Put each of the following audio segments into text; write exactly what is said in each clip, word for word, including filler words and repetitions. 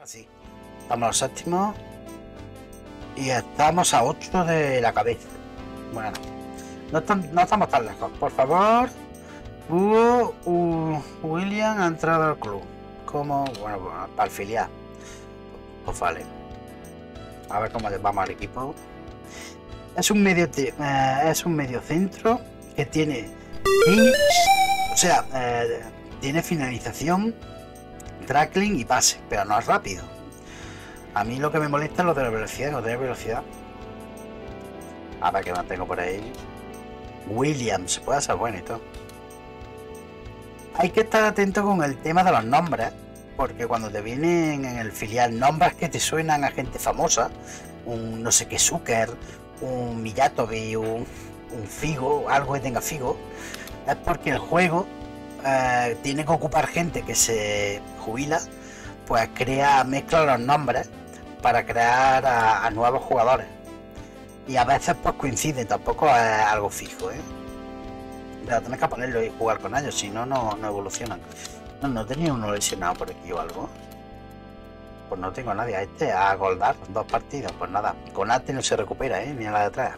Así. Estamos los séptimos. Y estamos a ocho de la cabeza. Bueno. No, están, no estamos tan lejos. Por favor. Hugo uh, William ha entrado al club. Como. Bueno, bueno, para el filial. Pues vale. A ver cómo les vamos al equipo. Es un medio eh, es un medio centro que tiene finish, o sea, eh, tiene finalización, tackling y pase, pero no es rápido. A mí lo que me molesta es lo de la velocidad, no tiene velocidad. A ver que mantengo por ahí. Williams puede ser bueno y todo. Hay que estar atento con el tema de los nombres, porque cuando te vienen en el filial nombres que te suenan a gente famosa, un no sé qué Zucker, un Millatovi, un, un Figo, algo que tenga Figo, es porque el juego eh, tiene que ocupar gente que se jubila, pues crea, mezcla los nombres para crear a, a nuevos jugadores. Y a veces pues coincide, tampoco es algo fijo, ¿eh? Pero tenés que ponerlo y jugar con ellos, si no, no evolucionan. No, no tenía uno lesionado por aquí o algo. Pues no tengo a nadie, a este, a Goldar, dos partidos, pues nada, Konate no se recupera, ¿eh? Ni a la de atrás.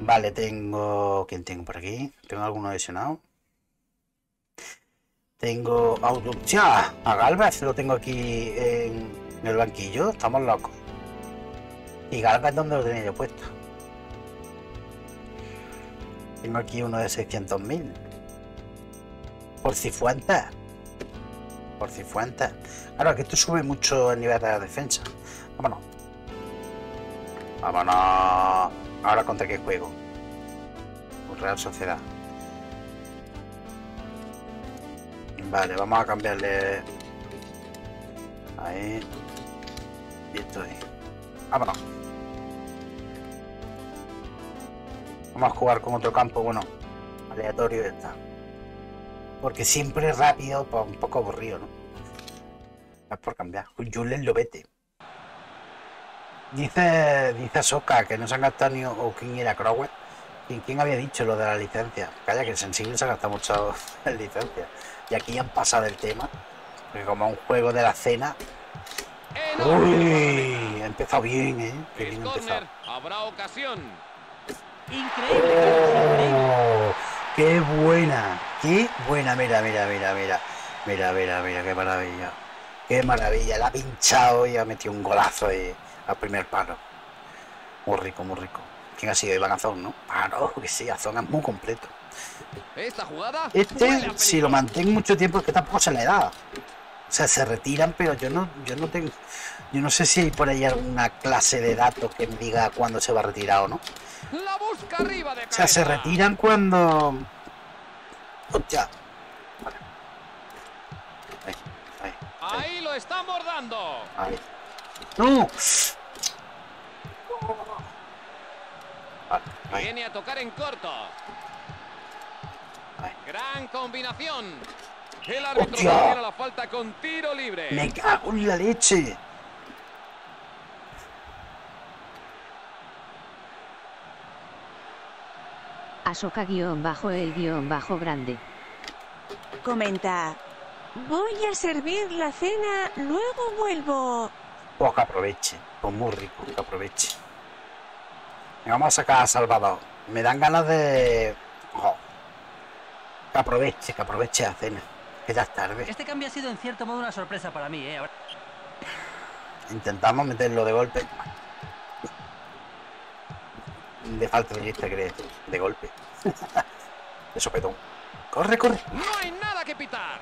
Vale, tengo... ¿Quién tengo por aquí? Tengo alguno lesionado. Tengo... ¡Autopsia! A Galvez lo tengo aquí en el banquillo, estamos locos. ¿Y Galvez dónde lo tenía yo puesto? Tengo aquí uno de seiscientos mil. Por Cifuentes. Por Cifuentes. Claro, que esto sube mucho el nivel de la defensa. Vámonos. Vámonos. Ahora, ¿contra qué juego? Real Sociedad. Vale, vamos a cambiarle. Ahí. Y esto ahí. Vámonos. Vamos a jugar con otro campo, bueno, aleatorio y está. Porque siempre rápido, pues un poco aburrido, ¿no? Es por cambiar. Julen Lobete. Dice, dice Ahsoka que no se han gastado ni... ¿O quién era? Crowell. ¿Quién, ¿Quién había dicho lo de la licencia? Calla, que el Sensible se ha gastado mucho en licencia. Y aquí ya han pasado el tema. Porque como un juego de la cena... ¡Uy! Ha empezado bien, ¿eh? Qué bien empezado. Habrá ocasión. Increíble. Oh, qué buena, qué buena, mira, mira, mira, mira, mira, mira, mira, qué maravilla, qué maravilla, la ha pinchado y ha metido un golazo ahí al primer palo, muy rico, muy rico. ¿Quién ha sido? Iván Azón, ¿no? Ah, no, que sí, Azón es muy completo. Esta jugada, este, si lo mantengo mucho tiempo, es que tampoco se le da, o sea, se retiran, pero yo no, yo no tengo, yo no sé si hay por ahí alguna clase de datos que me diga cuándo se va a retirar o no. La busca arriba de cabeza. O sea, se retiran cuando... ¡Hostia! Vale. Ahí, ahí, ahí. Ahí lo estamos dando. Ahí. ¡No! Vale, ahí. Viene a tocar en corto. Ahí. Gran combinación. El árbitro tiene la falta con tiro libre. ¡Me cago en la leche! Ahsoka guión bajo el guión bajo grande. Comenta. Voy a servir la cena, luego vuelvo. Pues que aproveche, pues muy rico, que aproveche. Me vamos a sacar a Salvador. Me dan ganas de... Oh. Que aproveche, que aproveche la cena. Que ya es tarde. Este cambio ha sido en cierto modo una sorpresa para mí, ¿eh? Ahora... Intentamos meterlo de golpe. De falta de lista, creo. De golpe. De sopetón. Corre, corre. No hay nada que pitar.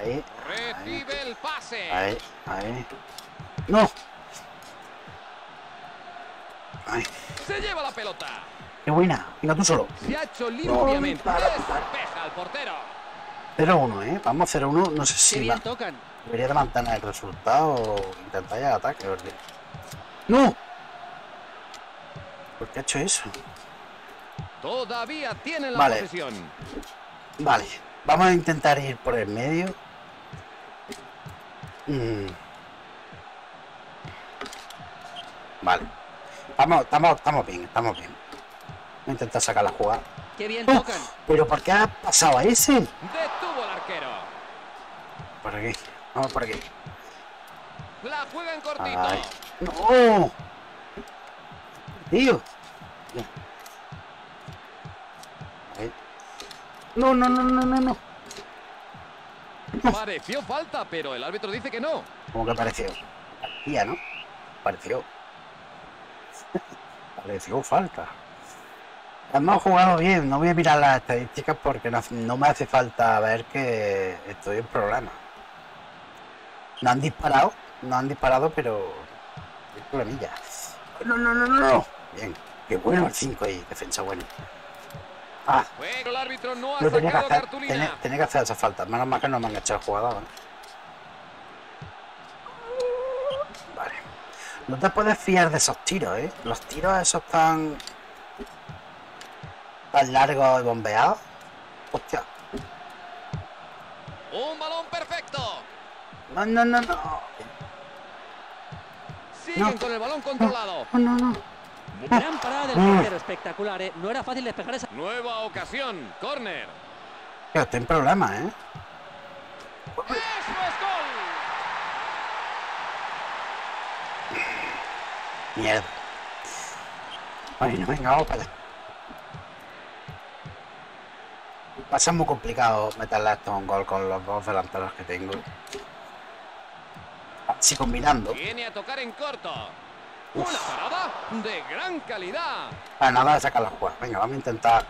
Ahí. Recibe el pase. Ahí, ahí. ¡No! Ahí. Se lleva la pelota. ¡Qué buena! Venga tú solo. Se ha hecho limpiamente. Despeja al portero. cero uno, ¿eh? Vamos a cero uno. No sé si va. Debería levantar el resultado o intentar ya el ataque. Porque... ¡No! ¿Por qué ha hecho eso? Todavía tiene la vale. Posición. Vale, vamos a intentar ir por el medio. Mm. Vale. Vamos, estamos, estamos bien, estamos bien. Voy a intentar sacar la jugada. Qué bien tocan. Pero ¿por qué ha pasado a ese? Detuvo el arquero. Por aquí. Vamos por aquí. La juegan cortito. Ay, no. Tío. No, no, no, no, no, no. Pareció falta, pero el árbitro dice que no. ¿Cómo que pareció? Parecía, ¿no? Pareció. Pareció falta. Hemos jugado bien. No voy a mirar las estadísticas porque no, no me hace falta ver que estoy en programa. No han disparado. No han disparado, pero... Hay problemillas. No, no, no, no, no. Bien. Qué bueno el cinco ahí. Defensa buena. Ah, bueno, el árbitro no ha sacado tenía que hacer, cartulina. Tenía, tenía que hacer esa falta. Menos mal que no me han echado jugador. Vale. No te puedes fiar de esos tiros, ¿eh? Los tiros esos tan... tan largos y bombeados. Hostia. Un balón perfecto. No, no, no, no. Siguen no. con el balón controlado. No, no, no. no. Gran parada del portero, mm. espectacular, ¿eh? No era fácil despejar esa... Nueva ocasión, córner. Pero está en problema, ¿eh? ¡Eso es gol! Mierda. Ay, no, venga, vamos para allá. Va a ser muy complicado meterle esto a un gol con los dos delanteros que tengo. Así combinando. Viene a tocar en corto. Uf. Una parada de gran calidad. Ah, nada de sacar la jugada. Venga, vamos a intentar.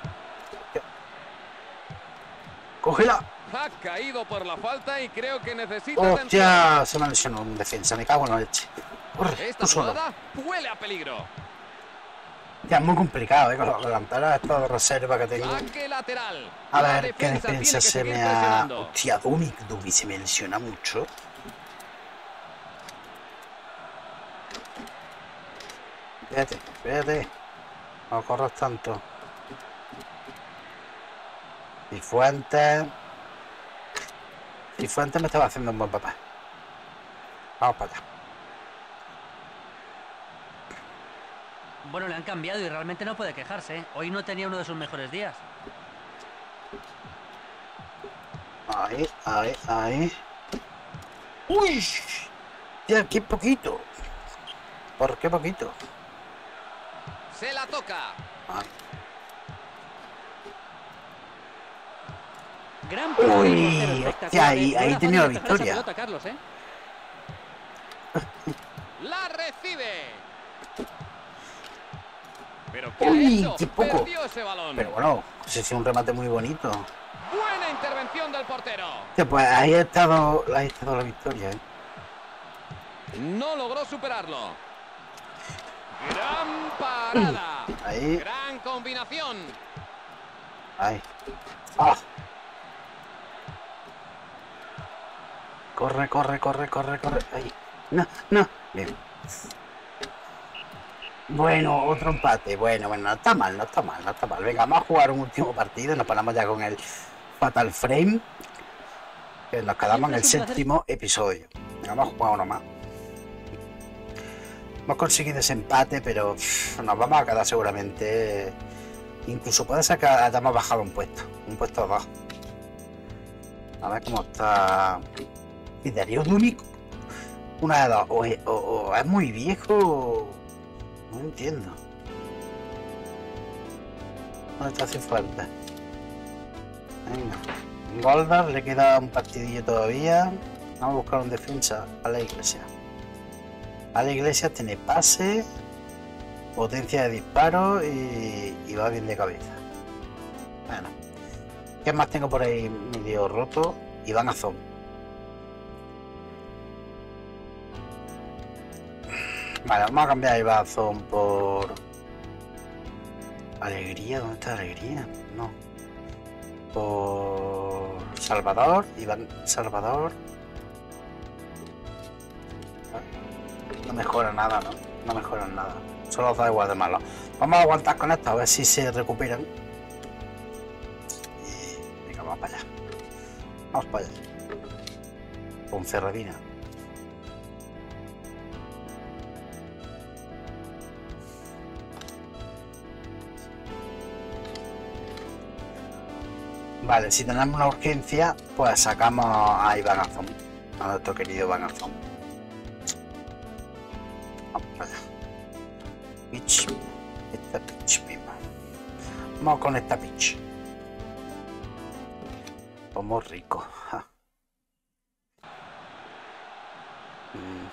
¡Cógela! Ha caído por la falta y creo que necesita... ¡Hostia! Se me ha lesionado un defensa. Me cago en la leche. Corre, esta jugada huele a peligro. Ya es muy complicado, ¿eh? Con los delanteros, esto de reserva que tengo. Lateral. A ver, qué defensa se me ha... Hostia, Dubi, Dubi se me lesiona mucho. Espérate, espérate. No corras tanto. Y Fuentes. Y Fuentes me estaba haciendo un buen papá. Vamos para acá. Bueno, le han cambiado y realmente no puede quejarse. Hoy no tenía uno de sus mejores días. Ahí, ahí, ahí. ¡Uy! Ya, qué poquito. ¿Por qué poquito? Se la toca. Ah. Gran Uy, hostia, ahí, ahí he tenido la victoria. Pelota, Carlos, ¿eh? La recibe. Pero ¿qué Uy, ha hecho? Qué poco. Pero bueno, ese es un remate muy bonito. Buena intervención del portero. Hostia, pues ahí ha estado, ahí ha estado la victoria, ¿eh? No logró superarlo. Gran parada. Ahí. Gran combinación. Ahí. Ah. Corre, corre, corre, corre, corre. Ahí. No, no. Bien. Bueno, otro empate. Bueno, bueno, no está mal, no está mal, no está mal. Venga, vamos a jugar un último partido. Nos paramos ya con el Fatal Frame. Que nos quedamos en el séptimo episodio. Vamos a jugar uno más. Hemos conseguido ese empate, pero pff, nos vamos a quedar seguramente. Incluso puede ser que hayamos bajado un puesto, un puesto abajo. A ver cómo está. Y Darío Benedetto. Una de dos. O es, o, o es muy viejo. No entiendo. No está haciendo falta. Venga. Goldar le queda un partidillo todavía. Vamos a buscar un defensa a la iglesia. A la iglesia tiene pase, potencia de disparo y, y va bien de cabeza. Bueno, ¿qué más tengo por ahí medio roto? Iván Azón. Vale, vamos a cambiar a Iván Azón por... Alegría, ¿dónde está Alegría? No. Por... Salvador, Iván Salvador. No mejora nada, ¿no? No mejoran nada. Solo os da igual de malo. Vamos a aguantar con esto, a ver si se recuperan. Y... venga, vamos para allá. Vamos para allá. Ponferradina. Vale, si tenemos una urgencia, pues sacamos a Iván Azón, a nuestro querido Iván Azón. Vamos para allá. Pitch. Esta pitch misma. Vamos con esta pitch. Como rico. Ja. Mm.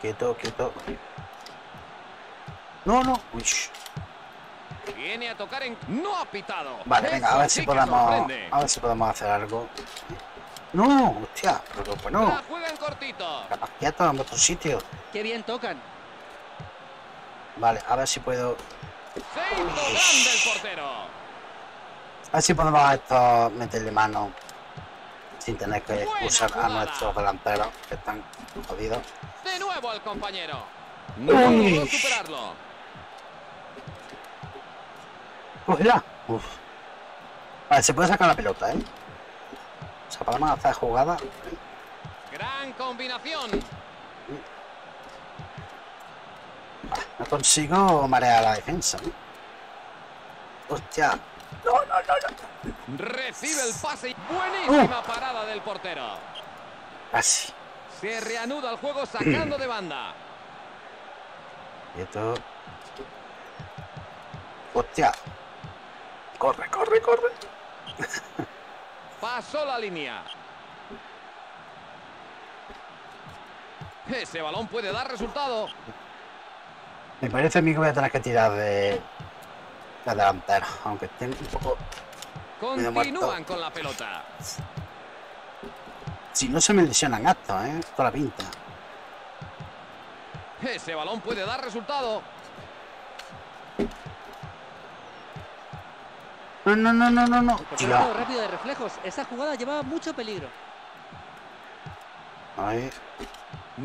Quieto, quieto. No, no. Uy. Viene a tocar en... No ha pitado. Vale, venga, a ver si podemos... A ver si podemos hacer algo. No, hostia. Pero bueno. La juegan cortito. Capaz en otro sitio. Qué bien tocan. Vale, a ver si puedo... A ver si podemos a esto meterle mano. Sin tener que expulsar a nuestros delanteros, que están jodidos. De nuevo al compañero. No pudo superarlo. Cógela. Uf. Vale, se puede sacar la pelota, ¿eh? O sea, podemos hacer jugada. Gran combinación. Vale, no consigo marear la defensa, ¿eh? Hostia. No, no, no, no. Recibe el pase. Buenísima uh. parada del portero. Así. Se reanuda el juego sacando de banda. Y esto. Hostia. Corre, corre, corre. Pasó la línea. Ese balón puede dar resultado. Me parece a mí que voy a tener que tirar de... la delantera, aunque estén un poco... Continúan con la pelota. Si no se me lesionan hasta, ¿eh? Toda la pinta. Ese balón puede dar resultado. No, no, no, no, no, no. Rápido de reflejos. Esa jugada llevaba mucho peligro. Ahí.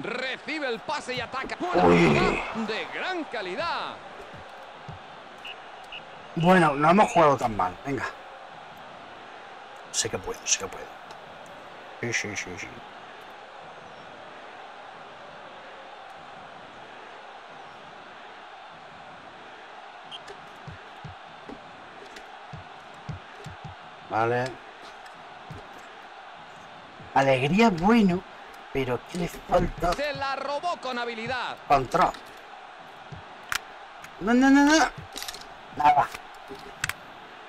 Recibe el pase y ataca. De gran calidad. Bueno, no hemos jugado tan mal. Venga. Sé que puedo, sé que puedo. Sí, sí, sí, sí. Vale. Alegría bueno, pero ¿qué le falta? Se la robó con habilidad. Control. No, no, no, no. Nada.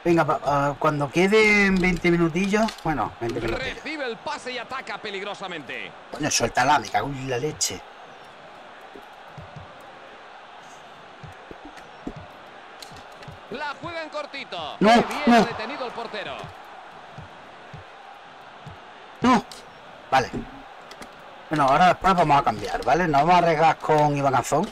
Venga, uh, cuando queden veinte minutillos, bueno, veinte minutillos. Recibe el pase y ataca peligrosamente. Bueno, suéltala, me cago en la leche. La juega en cortito. No, bien no. Detenido el portero. No. Vale. Bueno, ahora después vamos a cambiar, ¿vale? Nos vamos a arriesgar con Iván Azón.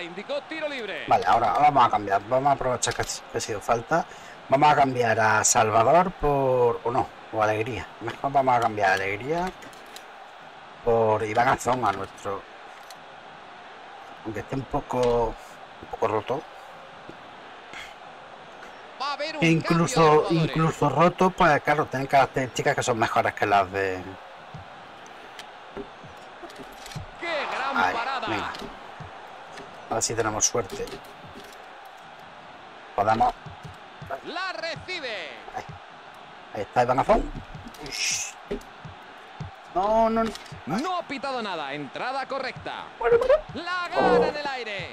Indicó tiro libre. Vale, ahora vamos a cambiar. Vamos a aprovechar que ha sido falta. Vamos a cambiar a Salvador por... o no, o Alegría. Mejor vamos a cambiar a Alegría por Iván Azón, a nuestro... Aunque esté un poco... un poco roto. Va a haber un e incluso, incluso roto, pues claro, tienen características que son mejores que las de... ¡Qué gran Ahí, parada! Venga. A ver si tenemos suerte. Podamos. La recibe. Ahí, Ahí está Iván Azón. No, no, no. No ha pitado nada. Entrada correcta. Bueno, bueno. La gana oh. en el aire.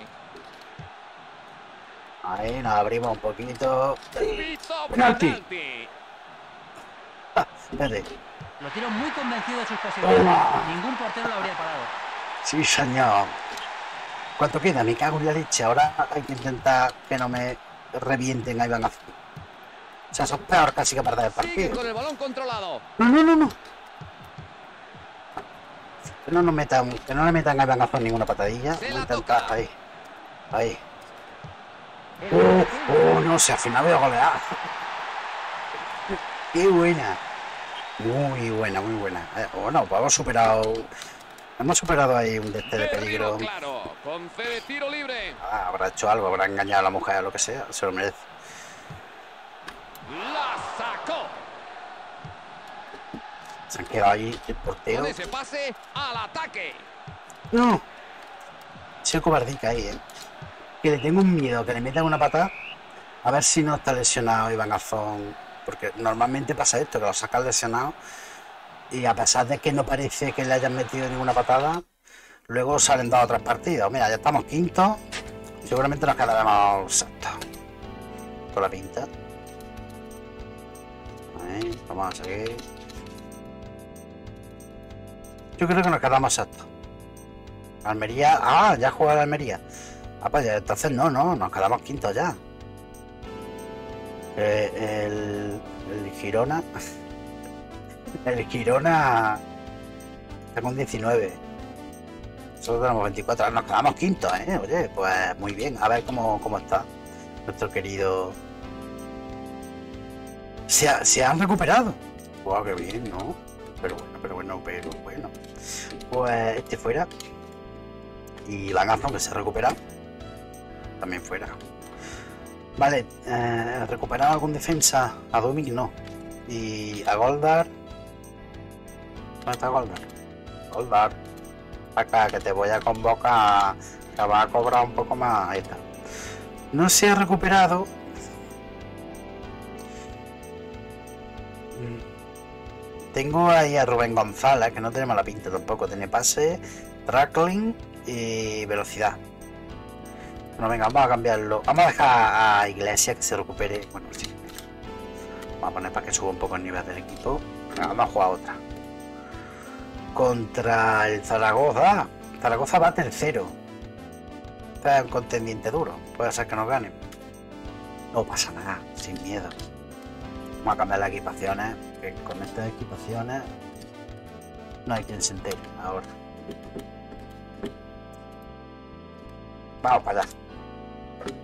Ahí nos abrimos un poquito. Penalti. Ah, espérate. Lo tienen muy convencido de sus posibilidades. Hola. Ningún portero lo habría parado. Sí, señor. ¿Cuánto queda? Me cago en la leche. Ahora hay que intentar que no me revienten a Iván Azón. O sea, eso es peor casi que perder el partido. Con el balón controlado. No, no, no, no. Que no nos metan, que no le metan a Iván Azón ninguna patadilla. Vamos a intentar. Ahí. Ahí. Oh, oh, no, si al final voy a golear. Qué buena. Muy buena, muy buena. Bueno, pues hemos superado. Hemos superado ahí un deste de peligro. Claro, concede tiro libre. Ah, habrá hecho algo, habrá engañado a la mujer o lo que sea, se lo merece. La sacó. Se han quedado ahí el portero. Con ese pase al ataque. No. Soy cobardica ahí, eh. Que le tengo un miedo, que le metan una patada. A ver si no está lesionado Iván Azón. Porque normalmente pasa esto, que lo sacan lesionado. Y a pesar de que no parece que le hayan metido ninguna patada, luego salen dado otras partidas. Mira, ya estamos quinto. Seguramente nos quedaremos sexto. Con la pinta. Ahí, vamos a seguir. Yo creo que nos quedamos sexto. Almería. Ah, ya juega la Almería. Ah, pues entonces no, no, nos quedamos quinto ya. Eh, el, el Girona. El Girona está con diecinueve. Nosotros tenemos veinticuatro. Nos quedamos quinto, ¿eh? Oye, pues muy bien. A ver cómo, cómo está nuestro querido. Se, ha, se han recuperado. Wow, qué bien, ¿no? Pero bueno, pero bueno, pero bueno. Pues este fuera. Y Van Azón, que se ha recuperado. También fuera. Vale, eh, ¿recuperado algún defensa? A Domic no. Y a Goldar. ¿Dónde está Goldar? Goldar. Acá, que te voy a convocar. Que va a cobrar un poco más. Ahí está. No se ha recuperado. Tengo ahí a Rubén González, que no tiene mala pinta tampoco. Tiene pase, tackling y velocidad. Bueno, venga, vamos a cambiarlo. Vamos a dejar a Iglesias que se recupere. Bueno, sí. Vamos a poner para que suba un poco el nivel del equipo. Venga, vamos a jugar otra. Contra el Zaragoza. Zaragoza va tercero. Está un contendiente duro. Puede ser que nos ganen. No pasa nada, sin miedo. Vamos a cambiar las equipaciones. Que con estas equipaciones no hay quien se entere ahora. Vamos para allá.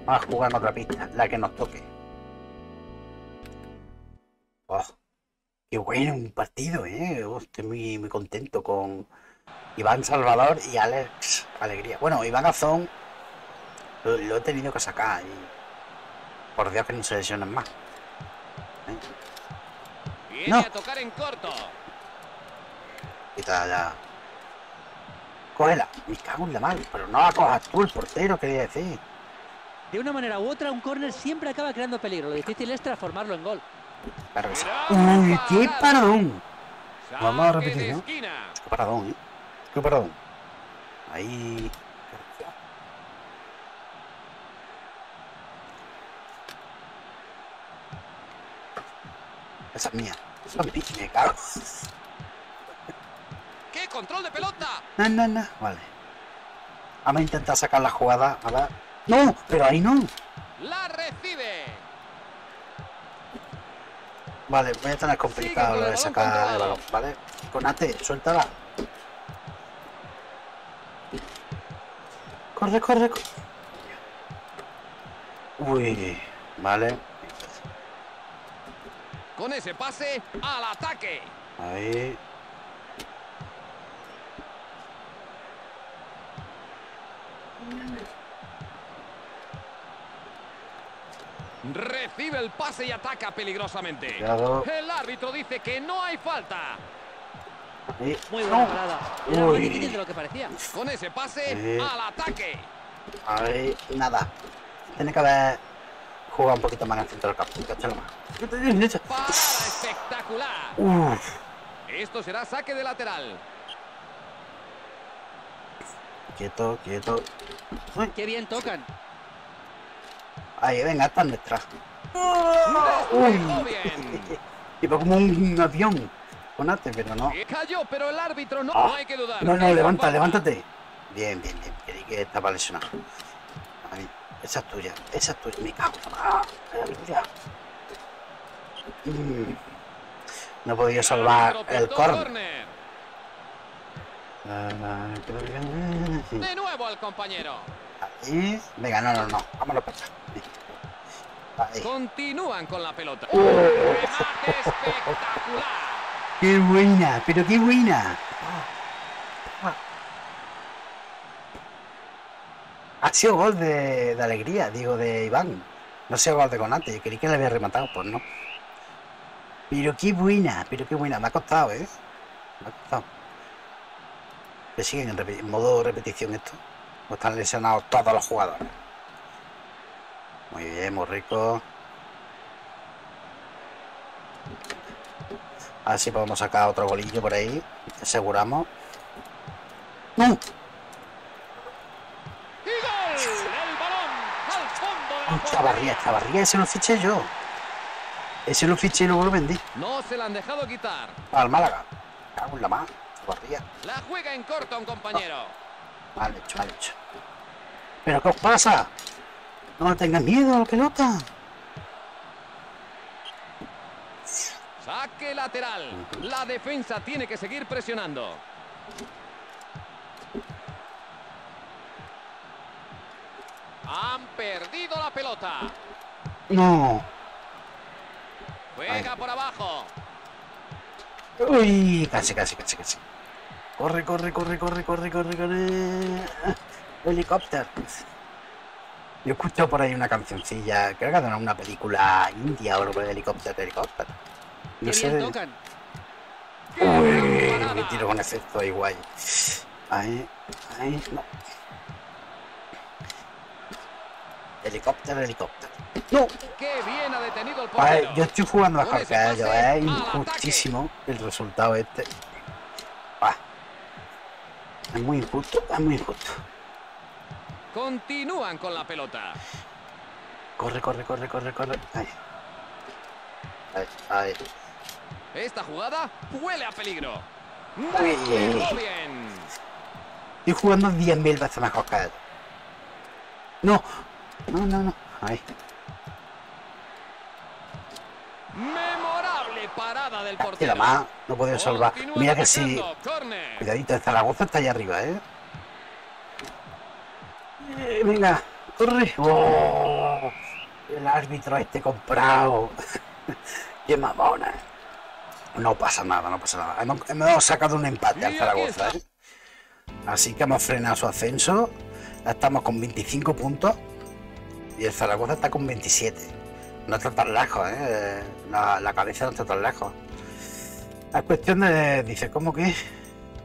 Vamos a jugar en otra pista, la que nos toque. Oh, ¡qué bueno un partido, eh! Oh, estoy muy, muy contento con Iván Salvador y Alex Alegría. Bueno, Iván Azón lo, lo he tenido que sacar. Y por Dios que no se lesionen más. ¿Eh? Viene no. A tocar en corto. Quita ya. Cógela, me cago en la mano, pero no la cojas tú, el portero, quería decir. De una manera u otra, un córner siempre acaba creando peligro. Lo difícil es transformarlo en gol. Claro, sí. ¡Uy, qué paradón! Vamos a repetir, ¿no? ¡Qué paradón, eh! ¡Qué paradón! Ahí. Esa es mía. Esa es mi piche, me cago. ¡Qué control de pelota! No, no, no. Vale. Vamos a intentar sacar la jugada. A ver. ¡No! Pero ahí no. La recibe. Vale, voy a tener complicado lo de sacar el balón. Vale. Konate, suéltala. Corre, corre, corre. Uy. Vale. Con ese pase al ataque. Ahí. Recibe el pase y ataca peligrosamente. Cuidado. El árbitro dice que no hay falta. Ahí. Muy buena parada. Era muy difícil de lo que parecía. Con ese pase eh. al ataque. Ahí, nada. Tiene que haber jugado un poquito más en el centro del campo. Cachalo más. Parada espectacular. Uf. Esto será saque de lateral. Quieto, quieto. Uy. Qué bien tocan. Ahí, venga, está en detrás. Uy. Tipo como un avión. Konate, pero no. Cayó, pero el árbitro no. Oh. No hay que dudar. No, no, levanta, levántate. Bien, bien, bien. Creí que estaba lesionado. Ahí. Esa es tuya, esa es tuya. Me cago. Ah, mm. No he podido salvar el córner. De nuevo al compañero. Ahí. Venga, no, no, no. Vámonos para allá. Ahí. Continúan con la pelota. ¡Oh! ¡Qué buena! ¡Pero qué buena! Ha sido gol de, de Alegría, digo, de Iván. No ha sido gol de Konate. Yo creí que le había rematado, pues no. Pero qué buena, pero qué buena. Me ha costado, ¿eh? Ah. ¿Le siguen en, en modo repetición esto? ¿O están lesionados todos los jugadores? Muy bien, muy rico. A ver si podemos sacar otro golillo por ahí. Aseguramos. ¡No! Chavarría, Chavarría, ese lo fiché yo. Ese lo fiché y luego lo vendí. No se la han dejado quitar. Al Málaga. Cago en la más. Chavarría. La juega en corto un compañero. No. Mal hecho, mal hecho. ¿Pero qué os pasa? No le tengan miedo a la pelota. Saque lateral. La defensa tiene que seguir presionando. Han perdido la pelota. No. Juega Ay. por abajo. Uy, casi, casi, casi, casi. Corre, corre, corre, corre, corre, corre, corre. Helicóptero. Yo escucho por ahí una cancioncilla. Creo que era una película india o lo que era helicóptero, helicóptero. No sé. De... Uy, me tiro con efecto ahí, guay. Ahí, ahí, no. Helicóptero, helicóptero. ¡No! Qué bien ha detenido el portero. Yo estoy jugando a carca, ellos, es injustísimo el resultado este. Va. Es muy injusto, es muy injusto. Continúan con la pelota. Corre, corre, corre, corre, corre. Ahí. Ahí, ahí. Esta jugada huele a peligro. Muy bien. bien. Estoy jugando diez mil veces mejor que él. ¡No! No, no, no. Ahí. Memorable parada del portero. La más, no podía salvar. Mira que sí. Cuidadito, el Zaragoza está allá arriba, ¿eh? eh venga, corre. Oh, el árbitro este comprado. Qué mamona. No pasa nada, no pasa nada. Hemos, hemos sacado un empate al Zaragoza, ¿eh? Así que hemos frenado su ascenso. Estamos con veinticinco puntos. Y el Zaragoza está con veintisiete. No está tan lejos, ¿eh? La, la cabeza no está tan lejos. Es cuestión de... Dice, ¿cómo que?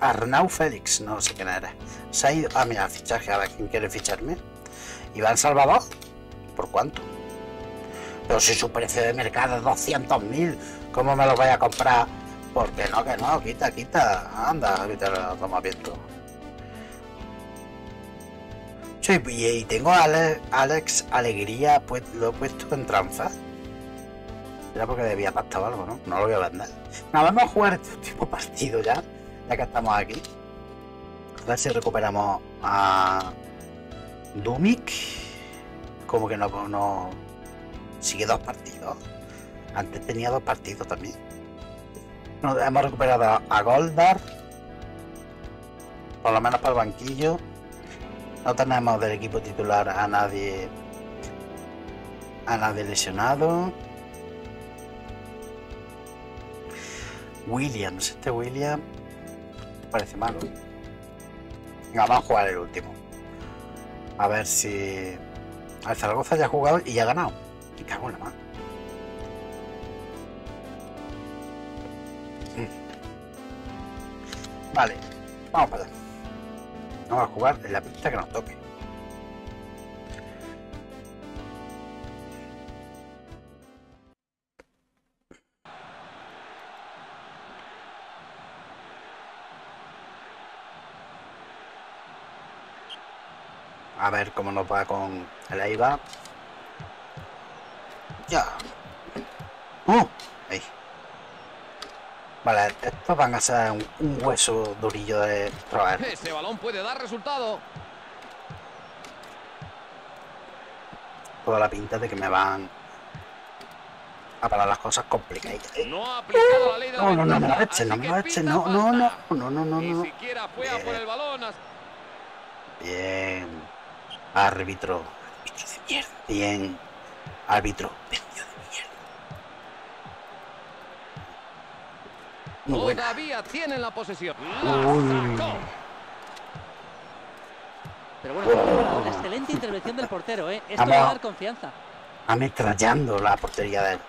Arnau Félix, no sé quién era. Se ha ido... Ah, mira, fichaje. A ver, ¿quién quiere ficharme? Iván Salvador. ¿Por cuánto? Pero si su precio de mercado es doscientos mil. ¿Cómo me lo voy a comprar? Porque no, que no. Quita, quita. Anda, quita, toma viento. Sí, y tengo a Ale, Alex Alegría, pues lo he puesto en trampa. Era porque debía pactar algo, ¿no? No lo voy a vender. No, vamos a jugar este último partido ya, ya que estamos aquí. A ver si recuperamos a Dumic. Como que no, no... Sigue dos partidos. Antes tenía dos partidos también. No, hemos recuperado a Goldar. Por lo menos para el banquillo. No tenemos del equipo titular a nadie a nadie lesionado. Williams, este Williams parece malo. Venga, vamos a jugar el último. A ver si... Al Zaragoza ya ha jugado y ya ha ganado. Me cago en la mano. Vale, vamos para allá. Vamos a jugar en la pista que nos toque. A ver cómo nos va con el Eibar. Ya. ¡Oh! Ahí. Vale, estos van a ser un, un hueso durillo de traer. Ese balón puede dar resultado. Toda la pinta de que me van a parar las cosas complicadas. No ha aplicado la ley de la ventana. No, no, no, no, echen, no, no, echen, no, no, no, no, no, no. Ni siquiera fue a por el balón. Bien. Árbitro. Árbitro de mierda. Bien. Árbitro. Muy Todavía buena. tienen la posesión. La Pero bueno, oh. una excelente intervención del portero, ¿eh? Esto va a dar confianza. Ametrallando la portería de él.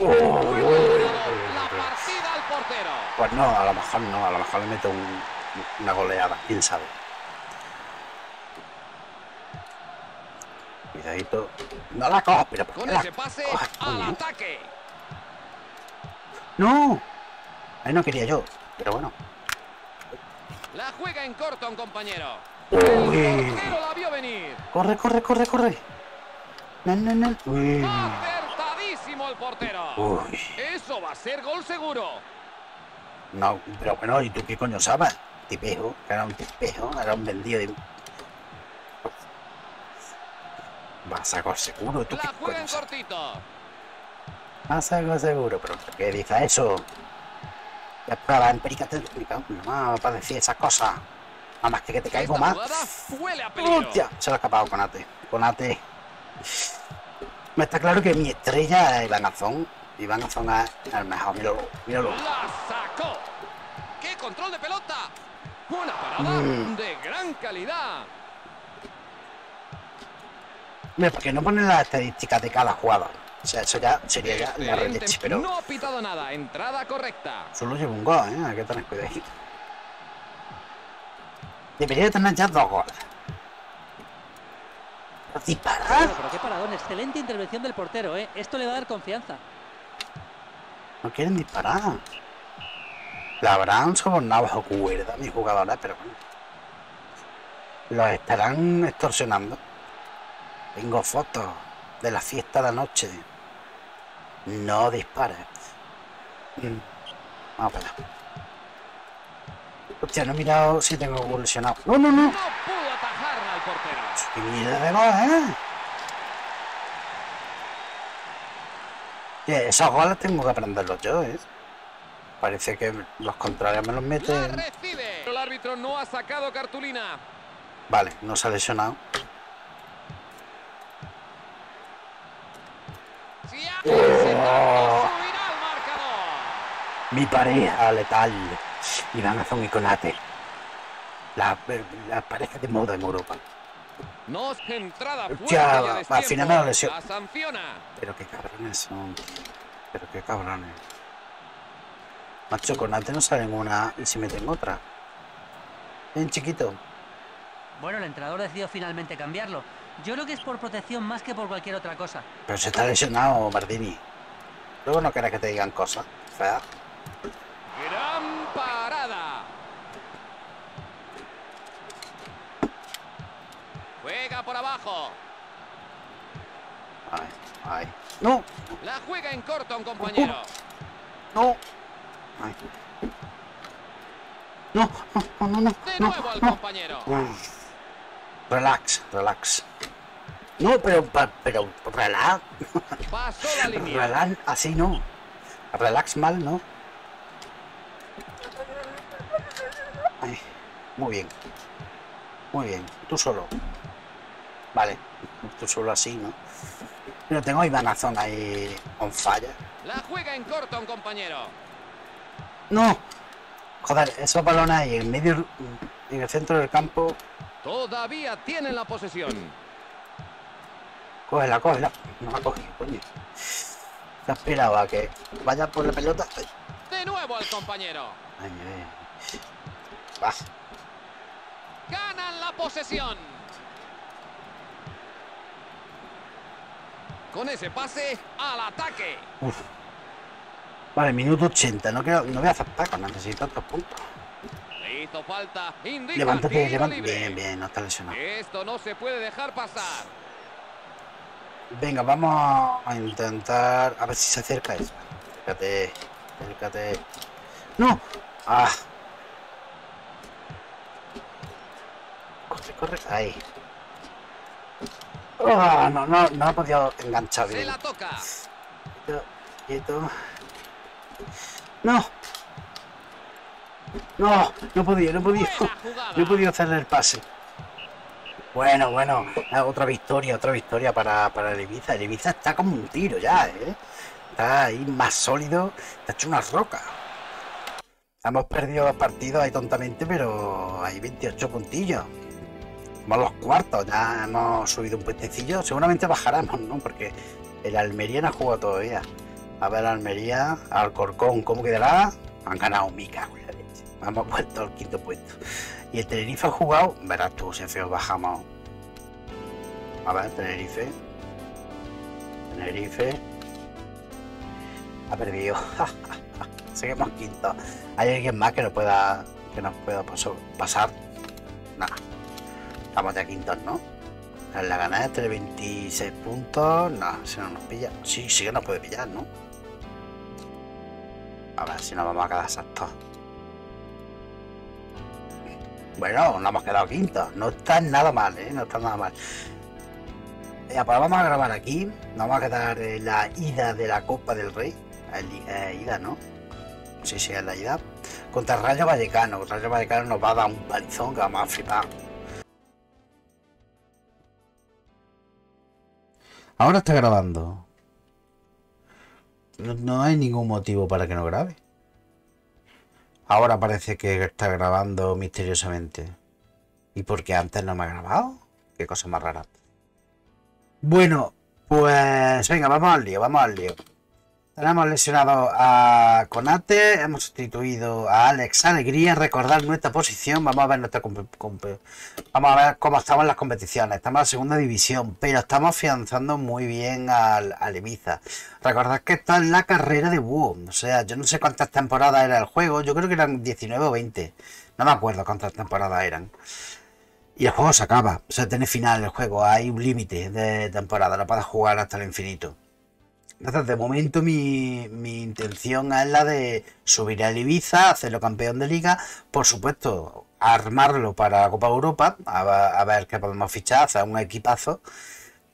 Oh. Oh. La partida al portero. Pues no, a lo mejor no, a lo mejor le meto un, una goleada, quién sabe. Cuidadito. No la cojo, pero con ese pase al ataque. No, ahí no quería yo, pero bueno. La juega en corto un compañero. Uy. El portero la vio venir. Corre, corre, corre, corre. No, no, no. Uy. Acertadísimo el portero. Uy. Eso va a ser gol seguro. No, pero bueno, ¿y tú qué coño sabes? Tipejo, era un tipejo, era un vendido de... Vas a gol seguro, tú la qué juega coño en cortito. Vas a gol seguro, pero ¿qué dice eso? La prueba empírica te explica, no, para decir esa cosa. Nada más que, que te caigo más. ¡Hostia! Se lo ha escapado Konate. Konate. Me está claro que mi estrella es Iván Azón. Iván Azón es el mejor. Míralo, míralo. ¡La sacó! ¡Qué control de pelota! ¡Una parada mm. de gran calidad! Mira, porque no ponen las estadísticas de cada jugada. O sea, eso ya sería ya la releche, pero... No ha pitado nada, entrada correcta. Solo llevo un gol, ¿eh? Hay que tener cuidadito. Debería tener ya dos goles. ¿Disparar? Pero, pero qué paradón, excelente intervención del portero, ¿eh? Esto le va a dar confianza. No quieren disparar. La habrán sobornado bajo cuerda mis jugadores, pero bueno. Los estarán extorsionando. Tengo fotos de la fiesta de anoche. No dispares. Mm. Vamos para allá. Hostia, no he mirado si tengo evolucionado. No, no, no. No pudo atajarla al portero. ¡Qué mierda de gol, eh! Yeah, esos goles tengo que aprenderlos yo, eh. Parece que los contrarios me los meten. El árbitro no ha sacado cartulina. Vale, no se ha lesionado. Oh. Mi pareja letal, Iván Azón y Konate. La, la pareja de moda en Europa. No, entrada ya, de al tiempo. Final me lo lesión. Pero qué cabrones son. Pero qué cabrones. Macho, Konate no sale en una y se mete en otra. Bien chiquito. Bueno, el entrenador decidió finalmente cambiarlo. Yo creo que es por protección más que por cualquier otra cosa. Pero se está lesionado, Martini. Luego no querrás que te digan cosas. Fea. Gran parada. Juega por abajo. Ay, ay. No. La juega en corto un compañero. Uh, uh. No. Ay. No, no, no, no. De nuevo no, al no. compañero. Uf. Relax, relax. No, pero, pero, relax. Pasó la línea. Relax, así no. Relax mal, ¿no? Ay, muy bien. Muy bien, tú solo. Vale, tú solo así, ¿no? Pero tengo a Iván Azón ahí on fire. La juega en corto un compañero. No. Joder, esos balones ahí en medio, en el centro del campo... Todavía tienen la posesión. Cógela, cógela. No la coge, coño. Se aspiraba que vaya por la pelota. Ay. De nuevo al compañero. Ay, ay. Va. Ganan la posesión. Con ese pase al ataque. Uf. Vale, minuto ochenta. No, quiero, no voy a hacer tacos, necesito otros puntos. Hizo falta. Indica levántate, levántate. Bien, bien, no está lesionado. Esto no se puede dejar pasar. Venga, vamos a intentar. A ver si se acerca eso. Acércate, acércate. ¡No! ¡Ah! Corre, corre. Ahí. ¡Ah! Oh, no, no, no ha podido enganchar bien. Se la toca. Quieto, quieto. ¡No! No, no he podido, no he podido. No he podido hacer el pase. Bueno, bueno, otra victoria, otra victoria para, para el Ibiza. El Ibiza está como un tiro ya, ¿eh? Está ahí más sólido, está hecho una roca. Hemos perdido partidos ahí tontamente, pero hay veintiocho puntillos. Somos los cuartos, ya hemos subido un puestecillo. Seguramente bajaremos, ¿no? Porque el Almería no ha jugado todavía. A ver, Almería, Alcorcón, ¿cómo quedará? Han ganado, mi cago en la leche. Hemos vuelto al quinto puesto. Y el Tenerife ha jugado, verás tú, se feo bajamos. A ver, Tenerife. Tenerife. Ha perdido. Seguimos quinto. ¿Hay alguien más que nos pueda, que nos pueda paso, pasar? Nada. Estamos ya quintos, ¿no? En la ganada entre veintiséis puntos. Nada, si no nos pilla. Sí, sí que nos puede pillar, ¿no? A ver si nos vamos a quedar exactos. Bueno, nos hemos quedado quintos. No está nada mal, ¿eh? No está nada mal. Ya, pues vamos a grabar aquí. Nos vamos a quedar en la ida de la Copa del Rey. El, eh, ida, ¿no? Sí, sí, es la ida. Contra Rayo Vallecano. El Rayo Vallecano nos va a dar un palizón que vamos a flipar. Ahora está grabando. No, no hay ningún motivo para que no grabe. Ahora parece que está grabando misteriosamente. ¿Y por qué antes no me ha grabado? Qué cosa más rara. Bueno, pues venga, vamos al lío, vamos al lío. Hemos lesionado a Konate, hemos sustituido a Alex Alegría. Recordar nuestra posición, vamos a ver nuestra vamos a ver cómo estamos en las competiciones. Estamos en la segunda división, pero estamos afianzando muy bien al, al IBIZA. Recordad que está en la carrera de búho, o sea, yo no sé cuántas temporadas era el juego, yo creo que eran diecinueve o veinte, no me acuerdo cuántas temporadas eran. Y el juego se acaba, o sea, tiene final el juego, hay un límite de temporada, no puedes jugar hasta el infinito. Entonces, de momento mi, mi intención es la de subir al Ibiza, hacerlo campeón de liga, por supuesto, armarlo para la Copa Europa, a, a ver qué podemos fichar, hacer un equipazo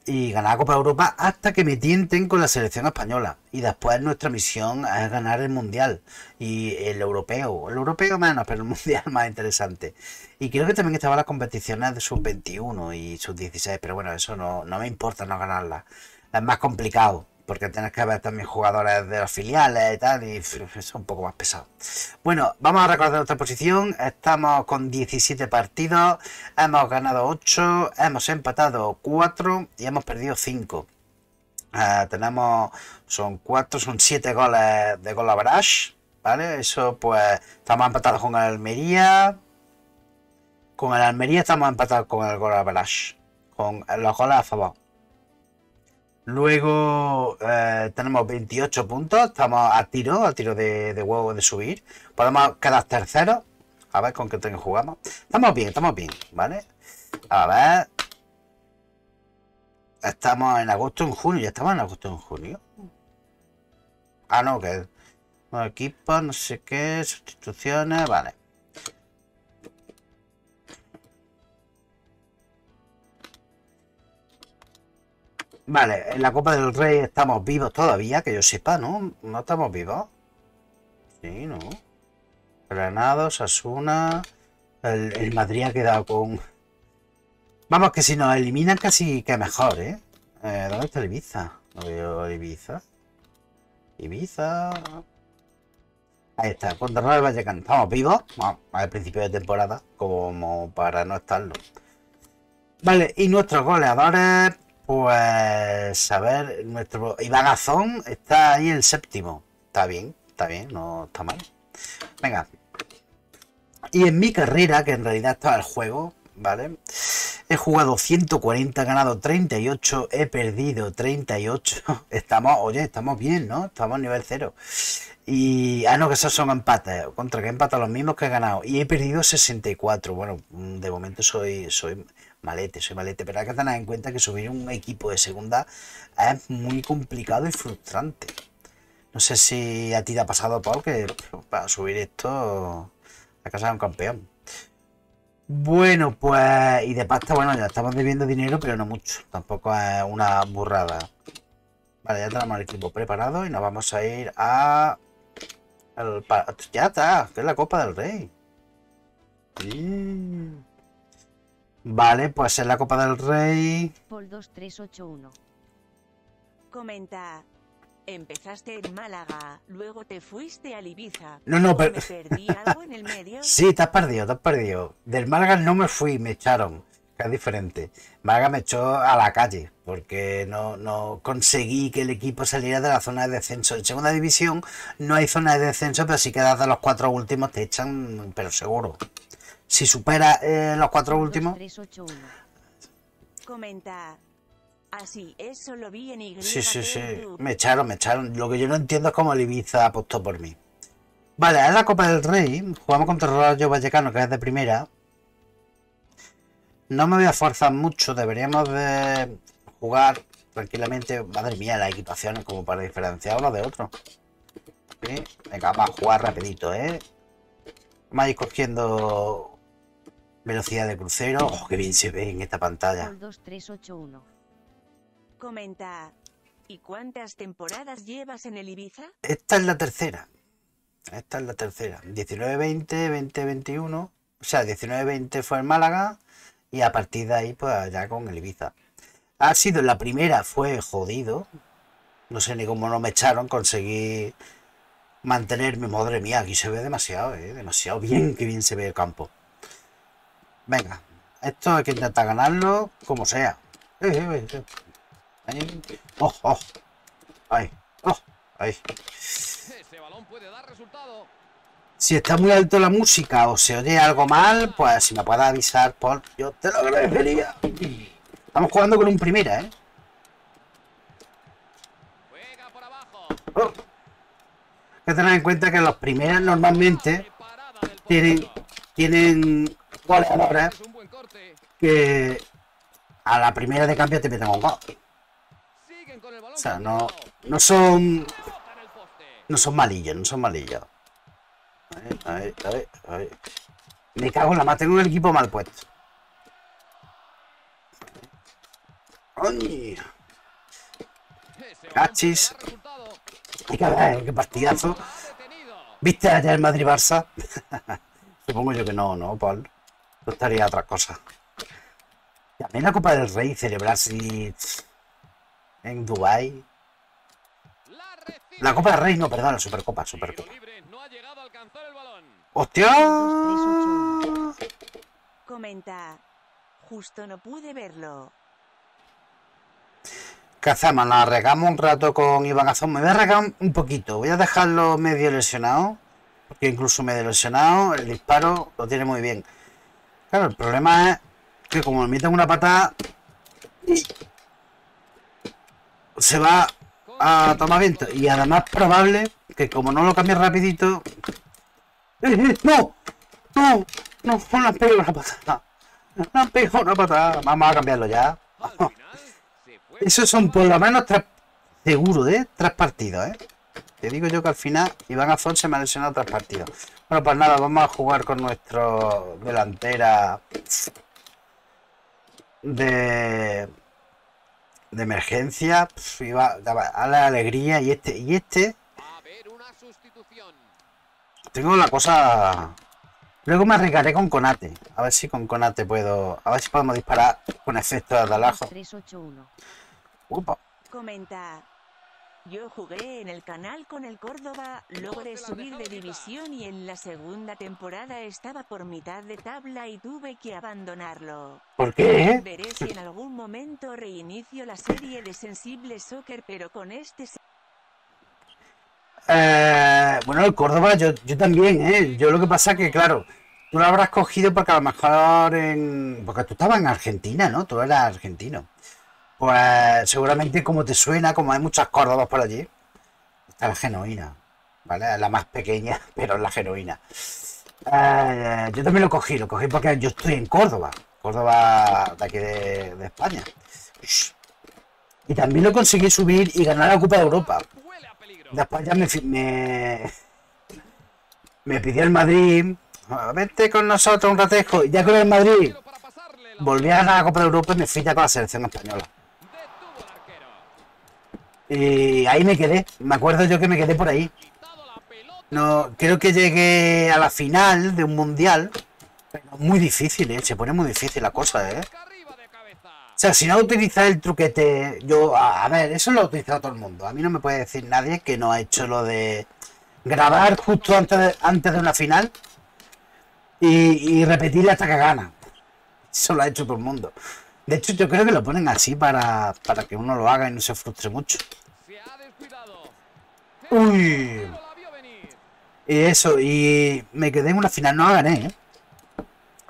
y ganar la Copa Europa hasta que me tienten con la selección española. Y después nuestra misión es ganar el Mundial y el Europeo, el Europeo menos, pero el Mundial más interesante. Y creo que también estaban las competiciones de sub veintiuno y sub dieciséis, pero bueno, eso no, no me importa no ganarlas, es más complicado. Porque tienes que ver también jugadores de las filiales y tal, y eso es un poco más pesado. Bueno, vamos a recordar nuestra posición. Estamos con diecisiete partidos, hemos ganado ocho, hemos empatado cuatro y hemos perdido cinco. Eh, tenemos, son cuatro, son siete goles de gol average, ¿vale? Eso pues, estamos empatados con el Almería. Con el Almería estamos empatados con el gol average, con los goles a favor. Luego eh, tenemos veintiocho puntos, estamos a tiro, a tiro de, de huevo de subir. Podemos quedar terceros, a ver con qué tengo jugamos. Estamos bien, estamos bien, ¿vale? A ver. Estamos en agosto, en junio, ya estamos en agosto, en junio. Ah, no, que bueno, equipo, no sé qué, sustituciones, vale. Vale, en la Copa del Rey estamos vivos todavía, que yo sepa, ¿no? ¿No estamos vivos? Sí, ¿no? Granados, Asuna... El, el Madrid ha quedado con... Vamos, que si nos eliminan casi que mejor, ¿eh? eh ¿Dónde está el Ibiza? No veo el Ibiza. Ibiza... Ahí está, contra Real Vallecano. Estamos vivos, bueno, al principio de temporada, como para no estarlo. Vale, y nuestros goleadores... Pues a ver, nuestro Iván Azón está ahí el séptimo. Está bien, está bien, no está mal. Venga. Y en mi carrera, que en realidad está el juego, ¿vale? He jugado ciento cuarenta, he ganado treinta y ocho, he perdido treinta y ocho. Estamos, oye, estamos bien, ¿no? Estamos nivel cero. Y, ah, no, que esos son empates. Contra que he empatado los mismos que he ganado. Y he perdido sesenta y cuatro. Bueno, de momento soy... soy malete, soy malete, pero hay que tener en cuenta que subir un equipo de segunda es muy complicado y frustrante. No sé si a ti te ha pasado, Paul, que para subir esto a casa de un campeón. Bueno, pues, y de pasta, bueno, ya estamos debiendo dinero, pero no mucho. Tampoco es una burrada. Vale, ya tenemos el equipo preparado y nos vamos a ir a... El... Ya está, que es la Copa del Rey. Mm. Vale, pues en la Copa del Rey... Paul dos tres ocho uno. Comenta. Empezaste en Málaga, luego te fuiste a Ibiza. No, no, pero... ¿Me perdí algo en el medio? Sí, te has perdido, te has perdido. Del Málaga no me fui, me echaron. es diferente. Málaga me echó a la calle porque no, no conseguí que el equipo saliera de la zona de descenso. En segunda división no hay zona de descenso, pero si quedas de los cuatro últimos te echan, pero seguro. Si superas eh, los cuatro últimos... Comenta... Así, eso lo vi en Y. Sí, sí, sí. Me echaron, me echaron. Lo que yo no entiendo es cómo el Ibiza apostó por mí. Vale, es la Copa del Rey. Jugamos contra el Rayo Vallecano, que es de primera. No me voy a forzar mucho. Deberíamos de jugar tranquilamente. Madre mía, las equipaciones como para diferenciar uno de otro. ¿Sí? Venga, vamos a jugar rapidito, ¿eh? Vamos a ir cogiendo velocidad de crucero. ¡Oh, qué bien se ve en esta pantalla! dos, tres, ocho, uno. Comenta, ¿y cuántas temporadas llevas en el Ibiza? Esta es la tercera. Esta es la tercera. diecinueve veinte, veinte veintiuno. O sea, diecinueve veinte fue en Málaga y a partir de ahí, pues ya con el Ibiza. Ha sido la primera, fue jodido. No sé ni cómo no me echaron, conseguí mantenerme. Madre mía, aquí se ve demasiado, ¿eh? Demasiado bien, que bien se ve el campo. Venga, esto hay que intentar ganarlo como sea. Eh, eh, eh. Oh, oh. Ay, oh, ay. Si está muy alto la música o se oye algo mal, pues si me puedes avisar, por yo te lo agradecería. Estamos jugando con un primera, ¿eh? Oh. Hay que tener en cuenta que los primeras normalmente tienen tienen goleadoras que a la primera de cambio te meten un gol. O sea, no, no son. No son malillos, no son malillos. A ver, a ver, a ver. Me cago en la más, tengo un equipo mal puesto. ¡Ay! Cachis. Hay que ver, qué partidazo. ¿Viste allá el Madrid-Barça? Supongo yo que no, ¿no, Paul? No estaría otra cosa. También la Copa del Rey celebrar si. En Dubái. La Copa del Rey, no, perdón, la Supercopa, Supercopa. ¡Hostia! Comenta. Justo no pude verlo. ¿Qué hacemos? La regamos un rato con Iván Azón. Me voy a regar un poquito. Voy a dejarlo medio lesionado. Porque incluso medio lesionado. El disparo lo tiene muy bien. Claro, el problema es que como me meten una patada... Y... se va a tomar viento. Y además probable que como no lo cambie rapidito... ¡Eh, eh! ¡No! ¡No! ¡No! ¡No han pegado una patada! ¡No han pegado una patada! Vamos a cambiarlo ya. Esos son por lo menos tres... Seguro, ¿eh? Tres partidos, ¿eh? Te digo yo que al final Iván Azón se me ha lesionado tres partidos. Bueno, pues nada, vamos a jugar con nuestro delantera... De... de emergencia, pues, iba a la alegría y este y este. A ver, una sustitución. Tengo la cosa. Luego me arriesgaré con Konate. A ver si con Konate puedo. A ver si podemos disparar con efecto de alajo. Upa. Comenta. Yo jugué en el canal con el Córdoba, logré subir de división y en la segunda temporada estaba por mitad de tabla y tuve que abandonarlo. ¿Por qué? Veré si en algún momento reinicio la serie de Sensible Soccer, pero con este... Eh, bueno, el Córdoba yo, yo también, ¿eh? Yo lo que pasa es que, claro, tú lo habrás cogido porque a lo mejor en... Porque tú estabas en Argentina, ¿no? Tú eras argentino. Pues seguramente como te suena, como hay muchas Córdobas por allí, está la Genoína, ¿vale? La más pequeña, pero es la Genoína. Eh, yo también lo cogí, lo cogí porque yo estoy en Córdoba, Córdoba de aquí de, de España. Y también lo conseguí subir y ganar la Copa de Europa. Después ya me, me, me pidió el Madrid, vente con nosotros un ratejo, y ya con el Madrid volví a ganar la Copa de Europa y me fui ya con la selección española. Y ahí me quedé, me acuerdo yo que me quedé por ahí. No, creo que llegué a la final de un mundial. Pero muy difícil, ¿eh? Se pone muy difícil la cosa, ¿eh? O sea, si no utilizas el truquete... Yo, a, a ver, eso lo ha utilizado todo el mundo. A mí no me puede decir nadie que no ha hecho lo de... grabar justo antes de, antes de una final. Y, y repetirla hasta que gana. Eso lo ha hecho todo el mundo. De hecho, yo creo que lo ponen así para, para que uno lo haga y no se frustre mucho. Uy. Y eso, y me quedé en una final, no la gané, ¿eh?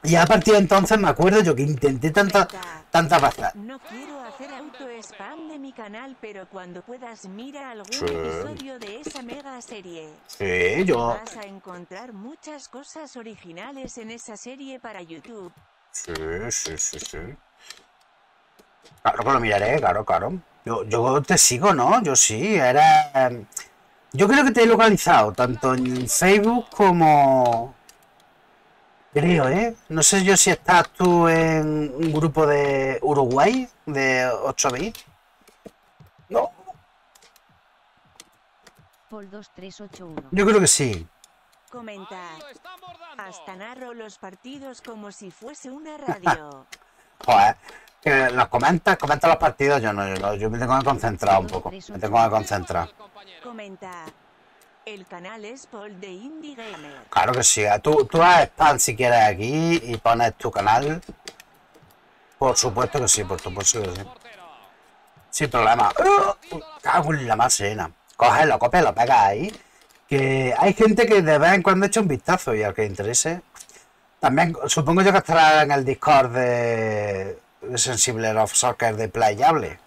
Y a partir de entonces me acuerdo yo que intenté tanta, tanta pasta. No quiero hacer auto-spam de mi canal, pero cuando puedas mira algún sí. episodio de esa mega serie. Sí, yo. Vas a encontrar muchas cosas originales en esa serie para YouTube. Sí, sí, sí, sí. Claro que lo miraré, claro, claro. Yo, yo te sigo, ¿no? Yo sí, era... Yo creo que te he localizado, tanto en Facebook como... Creo, ¿eh? No sé yo si estás tú en un grupo de Uruguay, de ocho B I. No. Yo creo que sí. Comenta. Hasta narro los partidos como si fuese una radio. Joder. Eh, los comentas, comenta los partidos, yo no, yo no, yo me tengo que concentrar un poco, me tengo que concentrar. Comenta, el canal es Paul de Indie Gamer. Claro que sí, tú, tú haz spam si quieres aquí y pones tu canal. Por supuesto que sí, por supuesto que sí. Sin problema. ¡Uh! Cago en la macena. Cógelo, copia, lo pega ahí. Que hay gente que de vez en cuando echa un vistazo y al que le interese. También supongo yo que estará en el Discord de... de Sensible World of Soccer de Playable.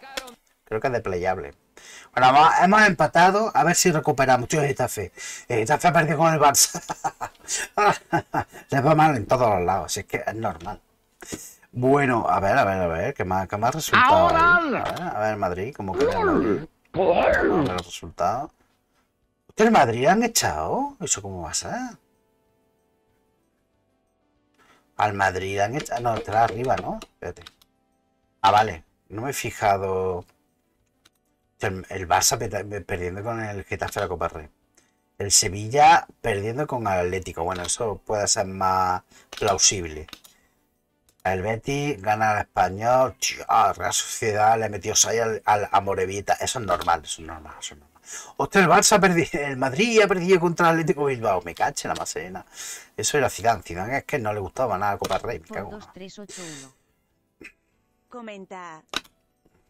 Creo que es de Playable. Bueno, vamos, hemos empatado. A ver si recuperamos. Tío, Getafe. Getafe ha perdido con el Barça. Les va mal en todos los lados. Así es que es normal. Bueno, a ver, a ver, a ver. ¿Qué más, qué más resultado hay? A ver, a ver, Madrid. ¿Cómo que Madrid? A ver los resultados. ¿Ustedes en Madrid han echado? ¿Eso cómo va a ser? Al Madrid han echado... No, está arriba, ¿no? Espérate. Ah, vale, no me he fijado. El, el Barça perdiendo con el Getafe de la Copa Rey. El Sevilla perdiendo con el Atlético. Bueno, eso puede ser más plausible. El Betis gana al Español. Tío, ah, Real Sociedad le metió seis al, al Amorevita. Eso es normal, eso es normal, eso es normal. Ostras, el Barça ha perdido, el Madrid ha perdido contra el Atlético Bilbao. Me caché la macena. Eso era Zidane. Zidane es que no le gustaba nada la Copa Rey. Me cago en nada. Comenta.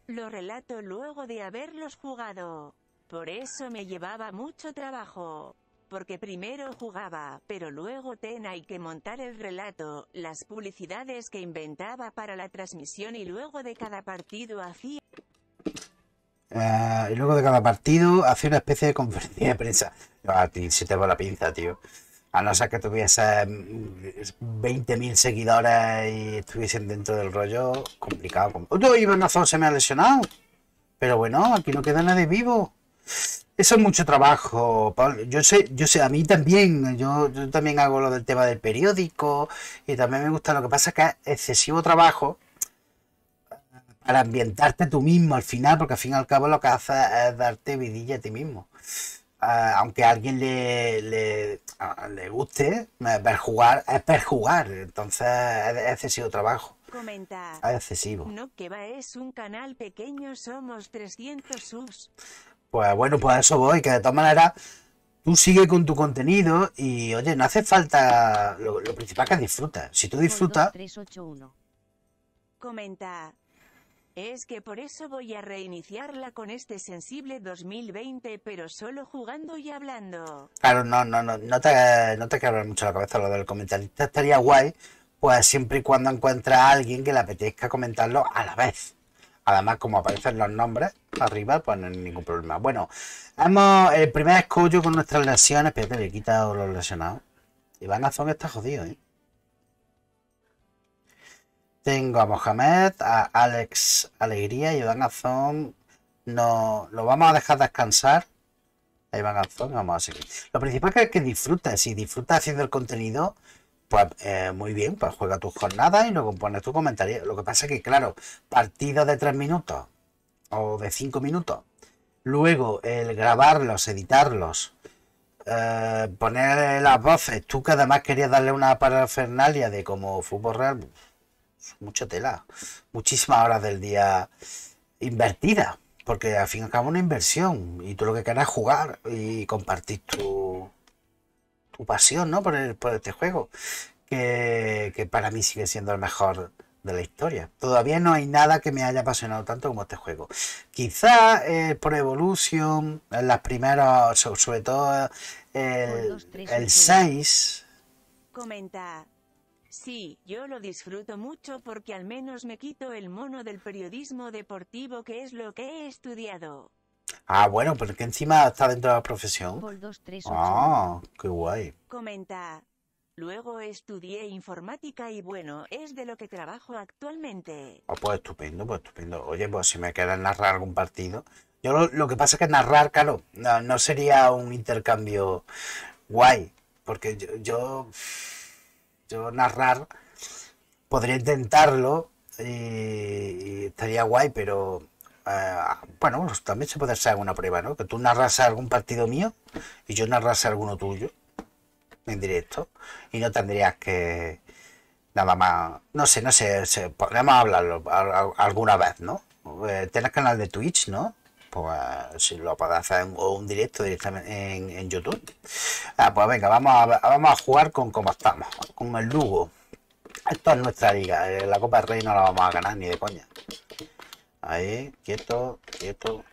Lo relato luego de haberlos jugado. Por eso me llevaba mucho trabajo. Porque primero jugaba, pero luego tenía que montar el relato, las publicidades que inventaba para la transmisión y luego de cada partido hacía... Uh, y luego de cada partido hacía una especie de conferencia de prensa. A ti se te va la pinza, tío. A no ser que tuviese veinte mil seguidores y estuviesen dentro del rollo, complicado. complicado. ¡Oh, Iván Azón se me ha lesionado! Pero bueno, aquí no queda nadie vivo. Eso es mucho trabajo, Pablo. Yo sé, yo sé, a mí también. Yo, yo también hago lo del tema del periódico y también me gusta. Lo que pasa es que es excesivo trabajo para ambientarte tú mismo al final, porque al fin y al cabo lo que haces es darte vidilla a ti mismo. Aunque a alguien le, le, le guste ver jugar, es perjugar, entonces es excesivo trabajo. Comenta. Es excesivo. No, que va, es un canal pequeño, somos trescientos subs. Pues bueno, pues a eso voy, que de todas maneras tú sigue con tu contenido y oye, no hace falta, lo, lo principal que disfrutas. Si tú disfrutas... tres ocho uno. Comenta. Es que por eso voy a reiniciarla con este Sensible dos mil veinte, pero solo jugando y hablando. Claro, no, no, no, no te, no te quebras mucho la cabeza lo del comentarista. Estaría guay, pues siempre y cuando encuentres a alguien que le apetezca comentarlo a la vez. Además, como aparecen los nombres arriba, pues no hay ningún problema. Bueno, hemos el primer escollo con nuestras lesiones. Espérate, le he quitado los lesionados. Iván Azón está jodido, ¿eh? Tengo a Mohamed, a Alex Alegría y Iván Azón. No, lo vamos a dejar descansar. A Iván Azón, vamos a seguir. Lo principal es que disfrutes. Si disfrutas haciendo el contenido, pues eh, muy bien, pues juega tus jornadas y luego pones tu comentario. Lo que pasa es que, claro, partidos de tres minutos o de cinco minutos. Luego, el grabarlos, editarlos, eh, poner las voces. Tú que además querías darle una parafernalia de como fútbol real... Mucha tela, muchísimas horas del día invertidas, porque al fin y al cabo una inversión y tú lo que quieres es jugar y compartir tu, tu pasión, ¿no? por, el, por este juego, que, que para mí sigue siendo el mejor de la historia. Todavía no hay nada que me haya apasionado tanto como este juego. Quizás el Pro Evolution, las primeras, sobre todo el, el seis. Comenta. Sí, yo lo disfruto mucho porque al menos me quito el mono del periodismo deportivo, que es lo que he estudiado. Ah, bueno, porque encima está dentro de la profesión. Ah, qué guay. Comenta. Luego estudié informática y bueno, es de lo que trabajo actualmente. Ah, pues estupendo, pues estupendo. Oye, pues si me queda narrar algún partido. Yo lo, lo que pasa es que narrar, claro, no, no sería un intercambio guay. Porque yo... yo... Yo narrar podría intentarlo y estaría guay, pero eh, bueno, también se puede hacer alguna prueba, ¿no? Que tú narras algún partido mío y yo narrase alguno tuyo en directo y no tendrías que nada más, no sé, no sé, se, podríamos hablarlo a, a, alguna vez, ¿no? Eh, tienes canal de Twitch, ¿no? Pues si lo puedes hacer en, o un directo directamente en, en YouTube. Ah, pues venga, vamos a, vamos a jugar con como estamos, con el Lugo. Esto es nuestra liga, la Copa del Rey no la vamos a ganar ni de coña. Ahí, quieto, quieto.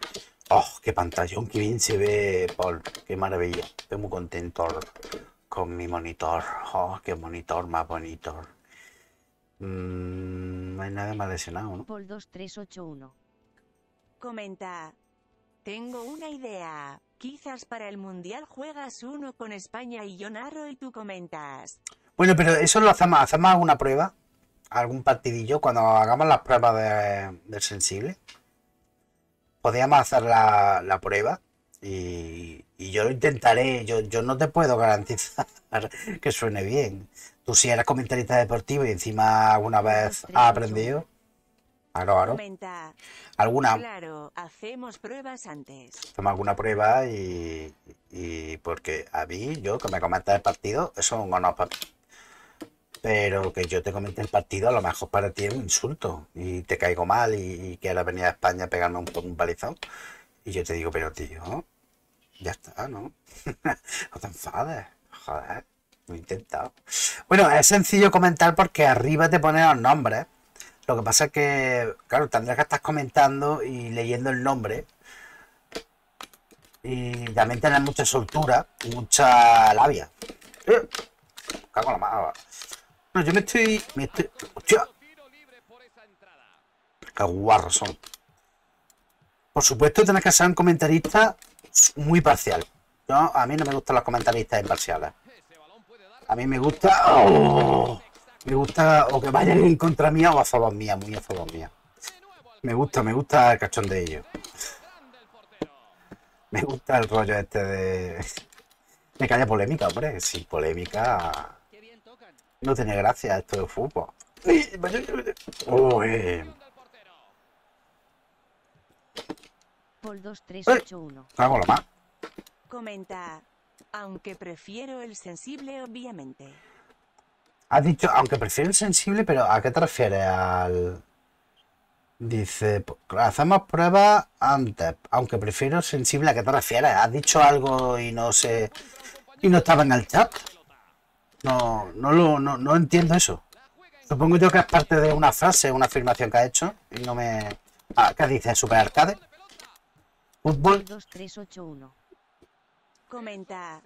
¡Oh, qué pantallón! ¡Qué bien se ve, Paul! ¡Qué maravilla! Estoy muy contento con mi monitor. ¡Oh, qué monitor más bonito! Mm, no hay nada más lesionado, ¿no? Paul dos tres ocho uno. Comenta. Tengo una idea. Quizás para el Mundial juegas uno con España y yo narro y tú comentas. Bueno, pero eso lo hacemos. Hacemos alguna prueba, algún partidillo. Cuando hagamos las pruebas de, de sensible, podríamos hacer la, la prueba y, y yo lo intentaré. Yo, yo no te puedo garantizar que suene bien. Tú si eres comentarista deportivo y encima alguna vez has aprendido. Claro, claro. Comenta. Alguna. Claro, hacemos pruebas antes. Hacemos alguna prueba y, y porque a mí, yo que me comenta el partido, eso es un honor para mí. Pero que yo te comente el partido, a lo mejor para ti es un insulto y te caigo mal y, y quieras venir a España a pegarme un, un palizón. Y yo te digo, pero tío, ya está, ¿no? No te enfades, joder, lo he intentado. Bueno, es sencillo comentar porque arriba te ponen los nombres. Lo que pasa es que, claro, tendrás que estar comentando y leyendo el nombre. Y también tener mucha soltura y mucha labia. ¡Eh! Cago en la mala. Bueno, yo me estoy... Me estoy... ¡Hostia! ¡Qué guarros son! Por supuesto, tenés que ser un comentarista muy parcial. No, a mí no me gustan los comentaristas imparciales. A mí me gusta... ¡Oh! Me gusta o que vayan en contra mía o a favor mía, muy a favor mía. Me gusta, me gusta el cachón de ellos. Me gusta el rollo este de... Me calla polémica, hombre. Sin polémica... No tiene gracia esto de fútbol. Uy. Paul dos tres ocho uno. Hago lo más. Comenta. Aunque prefiero el sensible, obviamente. Has dicho, aunque prefiero el sensible, pero ¿a qué te refieres? Al... Dice, hacemos pruebas antes, aunque prefiero el sensible, ¿a qué te refieres? ¿Has dicho algo y no sé... y no estaba en el chat? No, no lo no, no entiendo eso. Supongo yo que es parte de una frase, una afirmación que ha hecho y no me... Ah, ¿qué dice? ¿Super Arcade? ¿Fútbol? dos tres ocho uno. Comenta.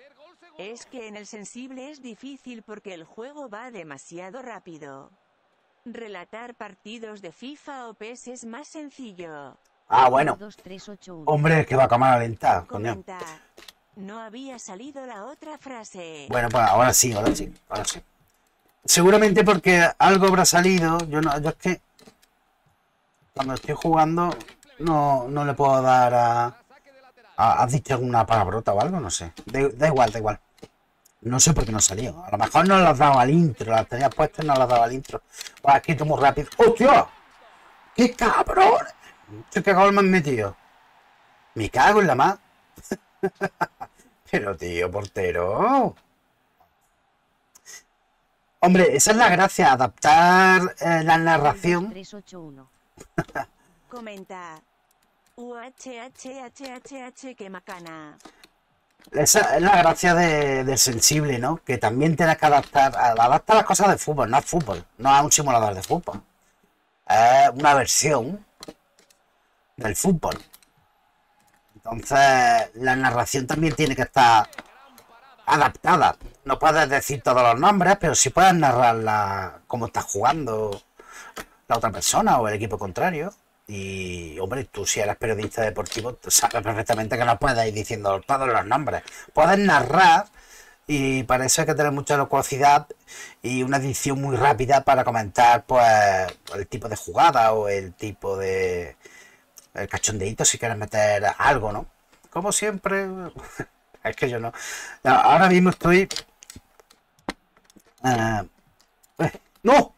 Es que en el sensible es difícil porque el juego va demasiado rápido. Relatar partidos de FIFA o P E S es más sencillo. Ah, bueno. Hombre, que va a cámara lenta. Comenta, no había salido la otra frase. Bueno, pues ahora sí, ahora sí, ahora sí. Seguramente porque algo habrá salido. Yo no, yo es que cuando estoy jugando no, no le puedo dar a... ¿Has dicho alguna palabrota o algo? No sé. Da, da igual, da igual. No sé por qué no salió. A lo mejor no las daba al intro. Las tenías puestas y no las daba al intro. O has escrito muy rápido. ¡Hostia! ¡Qué cabrón! ¡Qué cabrón me han metido! Me cago en la más. Pero tío, portero. Hombre, esa es la gracia. Adaptar eh, la narración. tres ocho uno. Comenta. U H H H H H, que macana. Esa es la gracia de, de sensible, ¿no? Que también tienes que adaptar, adaptar las cosas de fútbol, no al fútbol, no a un simulador de fútbol. es una versión del fútbol. Entonces la narración también tiene que estar adaptada. No puedes decir todos los nombres, pero sí puedes narrar la, cómo está jugando la otra persona o el equipo contrario. Y, hombre, tú si eres periodista deportivo sabes perfectamente que no puedes ir diciendo todos los nombres. Puedes narrar y para eso hay que tener mucha locuacidad y una dicción muy rápida para comentar pues el tipo de jugada o el tipo de... el cachondeito si quieres meter algo, ¿no? Como siempre... es que yo no... Ahora mismo estoy... Uh... ¡No!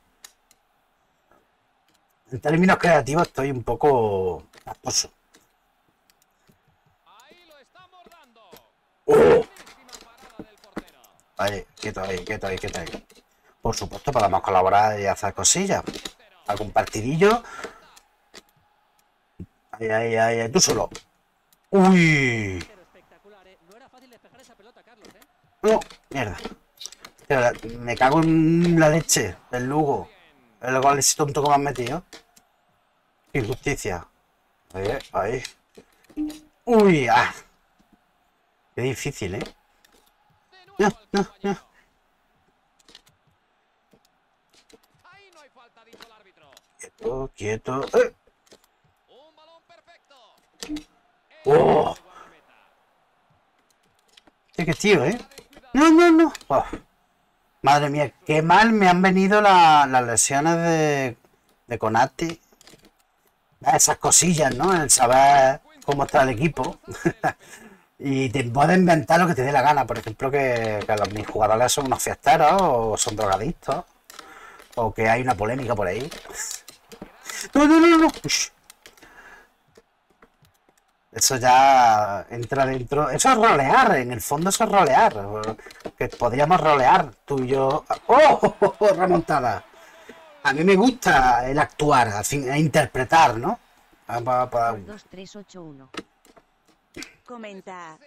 En términos creativos estoy un poco rasposo. ¡Oh! Ahí, quieto ahí, quieto ahí, quieto ahí. Por supuesto, podemos colaborar y hacer cosillas. Algún partidillo. Ahí, ahí, ahí, ahí, tú solo. ¡Uy! No, mierda. Me cago en la leche, el Lugo. El golecito tonto que me han metido. Injusticia. Ahí, ahí. Uy, ah. Qué difícil, ¿eh? No, no, no. Quieto, quieto. ¡Eh! ¡Oh! Es que tío, ¿eh? No, no, no. Oh. Madre mía, qué mal me han venido la, las lesiones de, de Konate. Esas cosillas, ¿no? El saber cómo está el equipo. Y te puedes inventar lo que te dé la gana. Por ejemplo, que, que los, mis jugadores son unos fiesteros o son drogadictos. O que hay una polémica por ahí. No, no, no, no. Ush. Eso ya entra dentro... Eso es rolear, en el fondo eso es rolear. Que podríamos rolear tú y yo... ¡Oh! Remontada. A mí me gusta el actuar, el interpretar, ¿no? dos tres ocho uno. Comenta.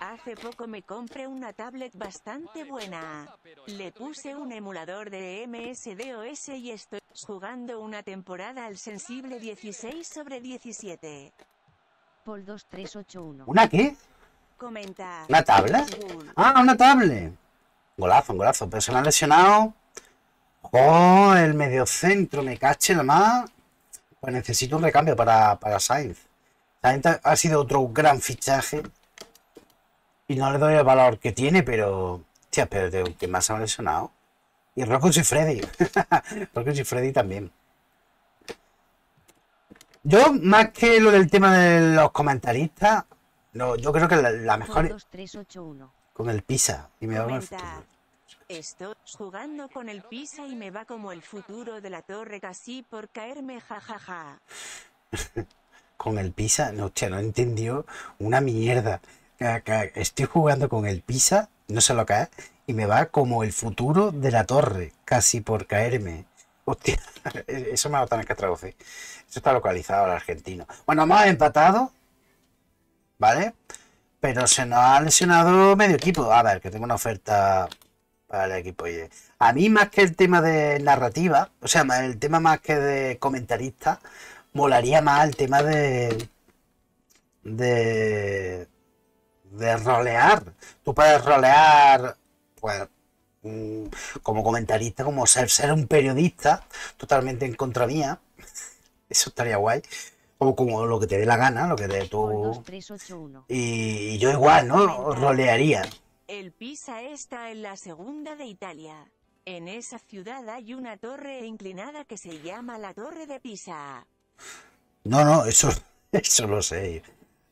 Hace poco me compré una tablet bastante buena. Le puse un emulador de M S D O S y estoy jugando una temporada al Sensible dieciséis sobre diecisiete. Pol dos tres ocho uno. ¿Una qué? Comenta. ¿Una tabla? Ah, una tablet. Golazo, un golazo. Pero se me ha lesionado. Oh, el mediocentro. Me cache la más. Pues necesito un recambio para, para Sainz. Sainz ha sido otro gran fichaje. Y no le doy el valor que tiene, pero... Hostia, pero que más se me ha lesionado. Y Rocco Siffredi. Rocco Siffredi también. Yo, más que lo del tema de los comentaristas, no, yo creo que la, la mejor es con el PISA. Y me va el Estoy jugando con el PISA y me va como el futuro de la torre casi por caerme, jajaja. Con el PISA, no, hostia, no entendió una mierda. Estoy jugando con el PISA, no sé lo que es, y me va como el futuro de la torre casi por caerme. Hostia, eso me lo tenés que traducir. Eso está localizado al argentino. Bueno, hemos empatado, ¿vale? Pero se nos ha lesionado medio equipo. A ver, que tengo una oferta para el equipo. A mí más que el tema de narrativa, o sea, el tema más que de comentarista, molaría más el tema de... De... De rolear. Tú puedes rolear... Pues... como comentarista, como ser, ser un periodista totalmente en contra mía, eso estaría guay, o como lo que te dé la gana, lo que te tú y, y yo igual, ¿no? Rolearía. El Pisa está en la segunda de Italia. En esa ciudad hay una torre inclinada que se llama la Torre de Pisa. No, no, eso, eso lo sé.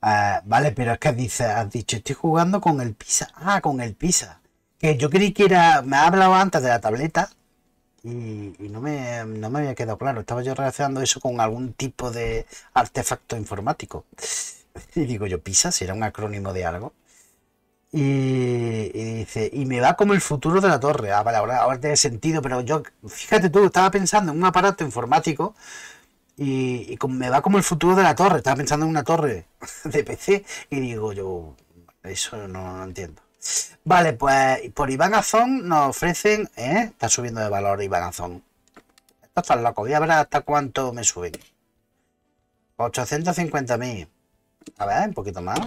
Uh, vale, pero es que dice, has dicho, estoy jugando con el Pisa. Ah, con el Pisa. Que yo creí que era... Me ha hablado antes de la tableta y, y no, me, no me había quedado claro. Estaba yo relacionando eso con algún tipo de artefacto informático. Y digo yo, PISA, si era un acrónimo de algo. Y, y dice, y me va como el futuro de la torre. Ah, vale, ahora, ahora tiene sentido, pero yo... Fíjate tú, estaba pensando en un aparato informático y, y con, me va como el futuro de la torre. Estaba pensando en una torre de P C y digo yo, eso no, no entiendo. Vale, pues por Iván Azón nos ofrecen... ¿eh? Está subiendo de valor Iván Azón. No estás loco, voy a ver hasta cuánto me suben. ochocientos cincuenta mil. A ver, un poquito más.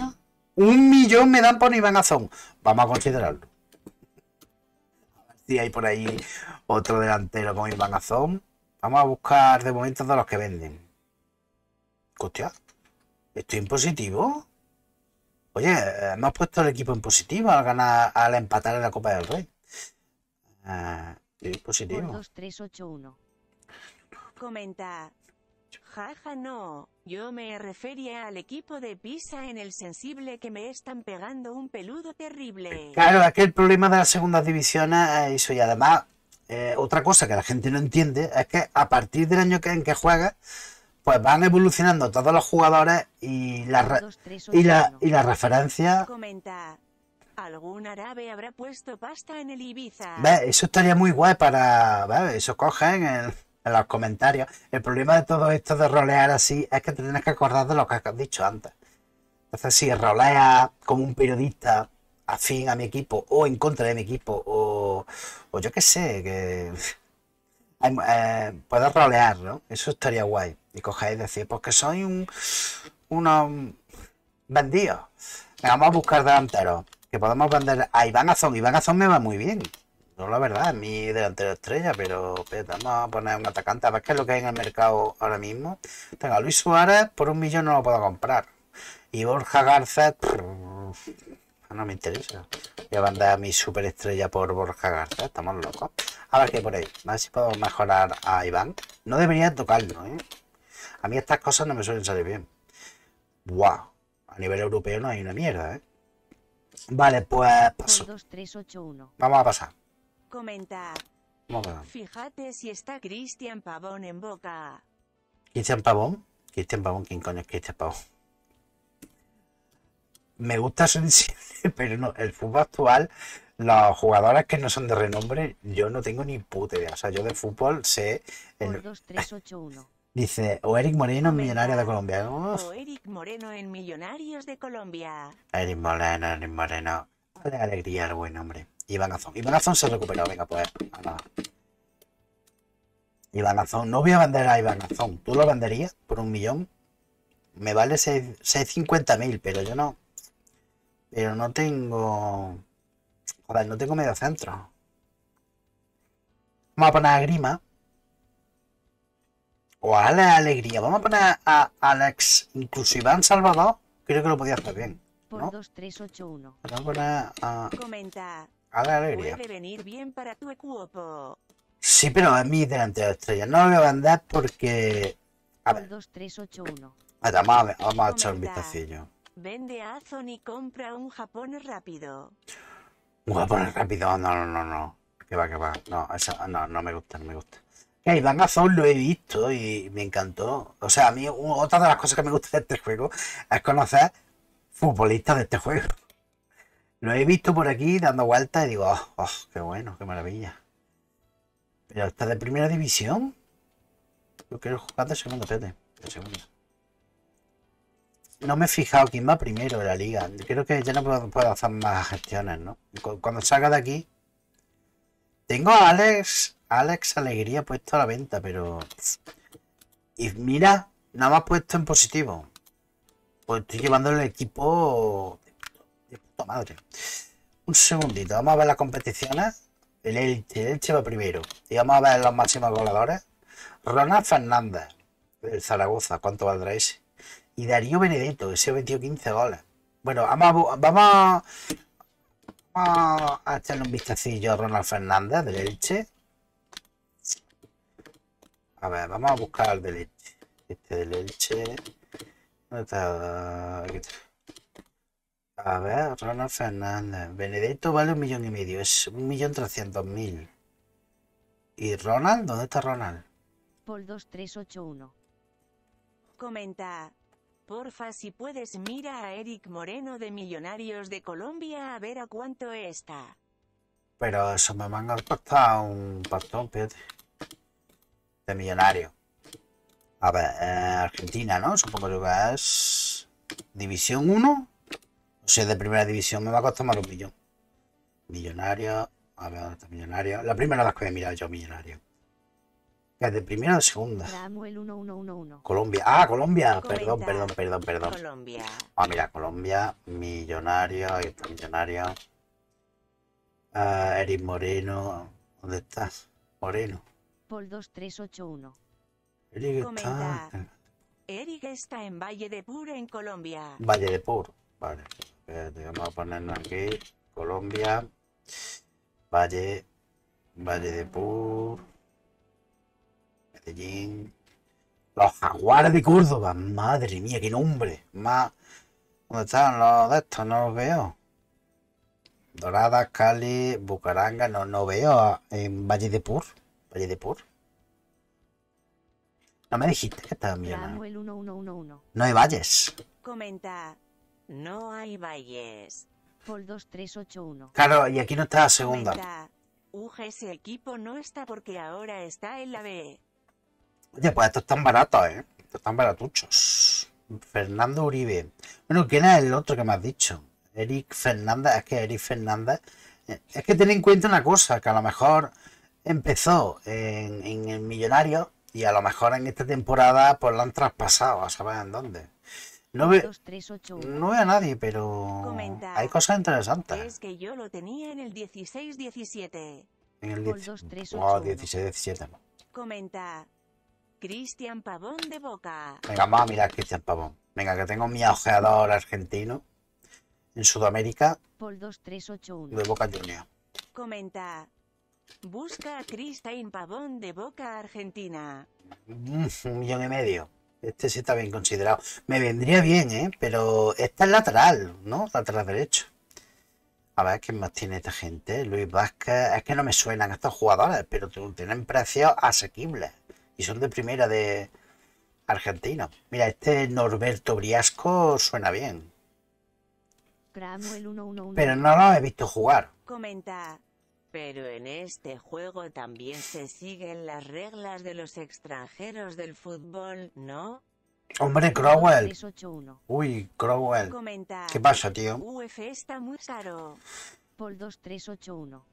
Un millón me dan por Iván Azón. Vamos a considerarlo. A ver si hay por ahí otro delantero con Iván Azón. Vamos a buscar de momento de los que venden. Hostia, estoy en positivo. Oye, hemos puesto el equipo en positivo al ganar, al empatar en la Copa del Rey. Ah, estoy en positivo. dos, tres, ocho, uno. Comenta. Jaja, no. Yo me refería al equipo de Pisa en el sensible que me están pegando un peludo terrible. Claro, es que el problema de las segundas divisiones es eso. Y además, eh, otra cosa que la gente no entiende es que a partir del año que, en que juega, pues van evolucionando todos los jugadores y la, Dos, tres, ocho, y la, y la referencia. Comenta. Algún árabe habrá puesto pasta en el Ibiza. ¿Ves? Eso estaría muy guay para... ¿ves? Eso cogen en, en los comentarios. El problema de todo esto de rolear así es que te tienes que acordar de lo que has dicho antes. Entonces, si roleas como un periodista afín a mi equipo o en contra de mi equipo o, o yo qué sé, que... Eh, puedes rolear, ¿no? Eso estaría guay. Y cogéis y decís, pues que soy un... unos vendidos. Vamos a buscar delanteros. Que podemos vender a Iván Azón. Iván Azón me va muy bien. No, la verdad, es mi delantero estrella, pero, pero vamos a poner un atacante. A ver qué es lo que hay en el mercado ahora mismo. Tenga Luis Suárez, por un millón no lo puedo comprar. Y Borja Garza... no me interesa. Voy a mandar a mi superestrella por Borja Garza. Estamos locos. A ver qué por ahí. A ver si puedo mejorar a Iván. No debería tocarlo, ¿eh? A mí estas cosas no me suelen salir bien. ¡Wow! A nivel europeo no hay una mierda, ¿eh? Vale, pues paso. dos, tres, ocho, uno. Vamos a pasar. Comenta. Vamos a pasar. Fíjate si está Cristian Pavón en Boca. ¿Cristian Pavón? ¿Cristian Pavón? ¿Quién coño es Cristian Pavón? Me gusta Sensible, pero no, el fútbol actual, los jugadores que no son de renombre, yo no tengo ni puta idea. O sea, yo de fútbol sé... El... dos, tres, ocho, uno. Dice, o Eric Moreno en Millonarios de Colombia. Uf. O Eric Moreno en Millonarios de Colombia. Eric Moreno, Eric Moreno. Alex Alegría, el buen hombre. Iván Azón. Iván Azón se recuperó, venga, pues. Nada. Iván Azón. No voy a vender a Iván Azón. ¿Tú lo venderías por un millón? Me vale seiscientos cincuenta mil, pero yo no. Pero no tengo... Joder, no tengo medio centro. Vamos a poner a Grima. O a Alex Alegría. Vamos a poner a Alex, incluso Iván Salvador. Creo que lo podía hacer bien, ¿no? Por dos, tres, ocho, uno. Vamos a poner a... Comenta. Alex Alegría. Puede venir bien para tu equipo. Sí, pero es mi delantero estrella. No lo voy a vender porque... A ver. dos, tres, ocho, uno. Vamos a echar un vistacillo. Vende a Azón y compra un Japón rápido. Un Japón rápido. No, no, no, no. Que va, que va. No, esa, no, no me gusta, no me gusta. A Iván Azón lo he visto y me encantó. O sea, a mí otra de las cosas que me gusta de este juego es conocer futbolistas de este juego. Lo he visto por aquí dando vueltas y digo, oh, oh, qué bueno, qué maravilla. Pero está de primera división. Yo quiero jugar de segundo, espérate, de segundo. No me he fijado quién va primero de la liga. Creo que ya no puedo, puedo hacer más gestiones, ¿no? Cuando salga de aquí... Tengo a Alex... Alex Alegría puesto a la venta, pero... Y mira, nada más puesto en positivo. Pues estoy llevando el equipo... De puta madre. Un segundito, vamos a ver las competiciones. El Elche, el Elche va primero. Y vamos a ver los máximos goleadores. Ronald Fernández, del Zaragoza, ¿cuánto valdrá ese? Y Darío Benedetto, ese metió quince goles. Bueno, vamos a... Vamos a... Vamos a echarle un vistacillo a Ronald Fernández, del Elche. A ver, vamos a buscar al del Elche. Este del Elche. ¿Dónde está? Aquí está. A ver, Ronald Fernández. Benedetto vale un millón y medio. Es un millón trescientos mil. ¿Y Ronald? ¿Dónde está Ronald? Pol dos, tres, ocho, uno. Comenta. Porfa, si puedes, mira a Eric Moreno de Millonarios de Colombia a ver a cuánto está. Pero eso me van a costar un pastón, fíjate. De Millonario. A ver, eh, Argentina, ¿no? Supongo yo que es... División uno. O sea, de primera división me va a costar más un millón. Millonario. A ver, ¿dónde está Millonario? La primera vez que voy a mirar yo, Millonario. ¿Es de primera o de segunda? Samuel uno uno uno uno. Colombia. Ah, Colombia. Perdón, perdón, perdón, perdón. Colombia. Ah, mira, Colombia. Millonario. Ahí está, millonario. Uh, Eric Moreno. ¿Dónde estás? Moreno. Pol dos tres ocho uno. Eric está... Eric está en Valle de Pur, en Colombia. Valle de Pur. Vale. Espérate, vamos a ponernos aquí. Colombia. Valle. Valle de Pur. Los Jaguares de Córdoba, madre mía, qué nombre. Más. ¿Dónde están los de estos? No los veo. Doradas, Cali, Bucaranga, no, no veo. En Valle de Pur. Valle de Pur. No me dijiste que estaba millonario. No hay valles. Comenta. No hay valles. Pol dos tres ocho uno. Claro, y aquí no está la segunda. U G S equipo no está porque ahora está en la B. Oye, pues estos están baratos, ¿eh? Estos están baratuchos. Fernando Uribe. Bueno, ¿quién es el otro que me has dicho? Eric Fernández. Es que Eric Fernández... Es que ten en cuenta una cosa, que a lo mejor empezó en, en el Millonario y a lo mejor en esta temporada pues lo han traspasado, a saber en dónde. No veo, no veo a nadie, pero comenta, hay cosas interesantes. Es que yo lo tenía en el dieciséis diecisiete. En el dieciséis diecisiete. Comenta. Cristian Pavón de Boca. Venga, vamos a mirar Cristian Pavón. Venga, que tengo mi ojeador argentino en Sudamérica. Pol dos tres ocho uno. De Boca Junior. Comenta. Busca a Cristian Pavón de Boca Argentina. Mm, un millón y medio. Este sí está bien considerado. Me vendría bien, ¿eh? Pero esta es lateral, ¿no? Lateral derecho. A ver, ¿quién más tiene esta gente? Luis Vázquez. Es que no me suenan estos jugadores, pero tienen precios asequibles. Y son de primera de Argentina. Mira, este Norberto Briasco suena bien. Pero no lo he visto jugar. Comenta. Pero en este juego también se siguen las reglas de los extranjeros del fútbol, ¿no? Hombre, Crowell. Uy, Crowell. Comenta. ¿Qué pasa, tío? U F está muy caro. Pol dos tres ocho uno.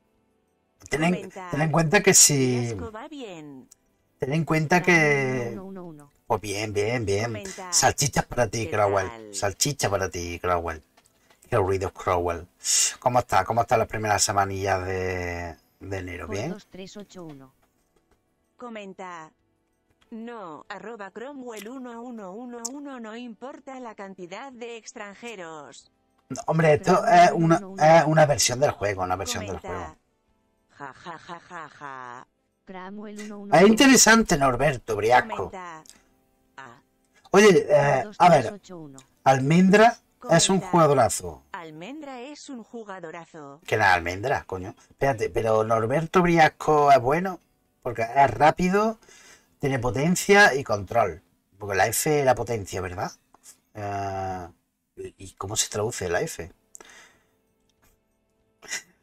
Ten en, ten en cuenta que si... Va bien. Ten en cuenta que... Pues bien, bien, bien. Salchichas para ti, Crowell. Salchicha para ti, Crowell. Qué ruido, Crowell. ¿Cómo está? ¿Cómo están las primeras semanillas de, de enero? ¿Bien? dos tres ocho uno. Comenta. No, arroba Cromwell uno uno uno uno, no importa la cantidad de extranjeros. No, hombre, esto es una, es una versión del juego, una versión comenta, del juego. Ja, ja, ja, ja, ja. Es interesante, Norberto Briasco. Oye, eh, a ver, Almendra es un jugadorazo. Almendra es un jugadorazo. Que la Almendra, coño. Espérate, pero Norberto Briasco es bueno porque es rápido, tiene potencia y control. Porque la F es la potencia, ¿verdad? Eh, ¿Y cómo se traduce la F?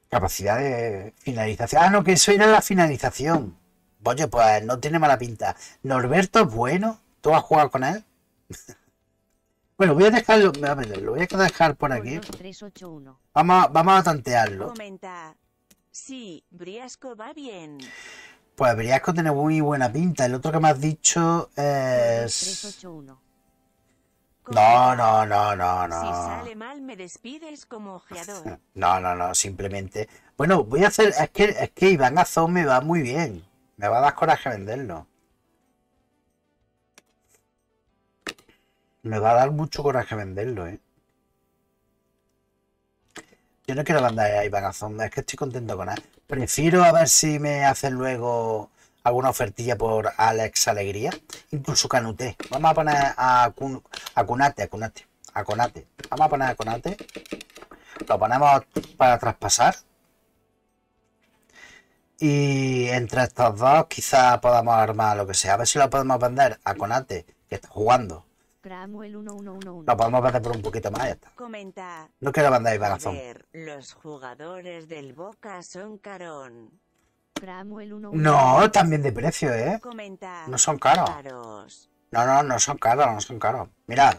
Capacidad de finalización. Ah, no, que eso era la finalización. Oye, pues no tiene mala pinta. Norberto es bueno. ¿Tú has jugado con él? Bueno, voy a dejarlo. A ver, lo voy a dejar por aquí. Vamos, vamos a tantearlo. Comenta. Sí, Briasco va bien. Pues Briasco tiene muy buena pinta. El otro que me has dicho es... No, no, no, no, no. Si sale mal me despides como ojeador. No, no, no, simplemente... Bueno, voy a hacer... Es que, es que Iván Azón me va muy bien. Me va a dar coraje venderlo. Me va a dar mucho coraje venderlo, ¿eh? Yo no quiero mandar a Iván Azón. Es que estoy contento con él. Prefiero a ver si me hacen luego... alguna ofertilla por Alex Alegría, incluso Canute. Vamos a poner a Konate, a Konate, a Konate. Vamos a poner a Konate. Lo ponemos para traspasar. Y entre estos dos quizá podamos armar lo que sea. A ver si lo podemos vender a Konate, que está jugando. Lo podemos vender por un poquito más, ya está. Comenta. No quiero vender a Iván Azón. Los jugadores del Boca son carón. No, también de precio, ¿eh? No son caros. No, no, no son caros, no son caros. Mirad,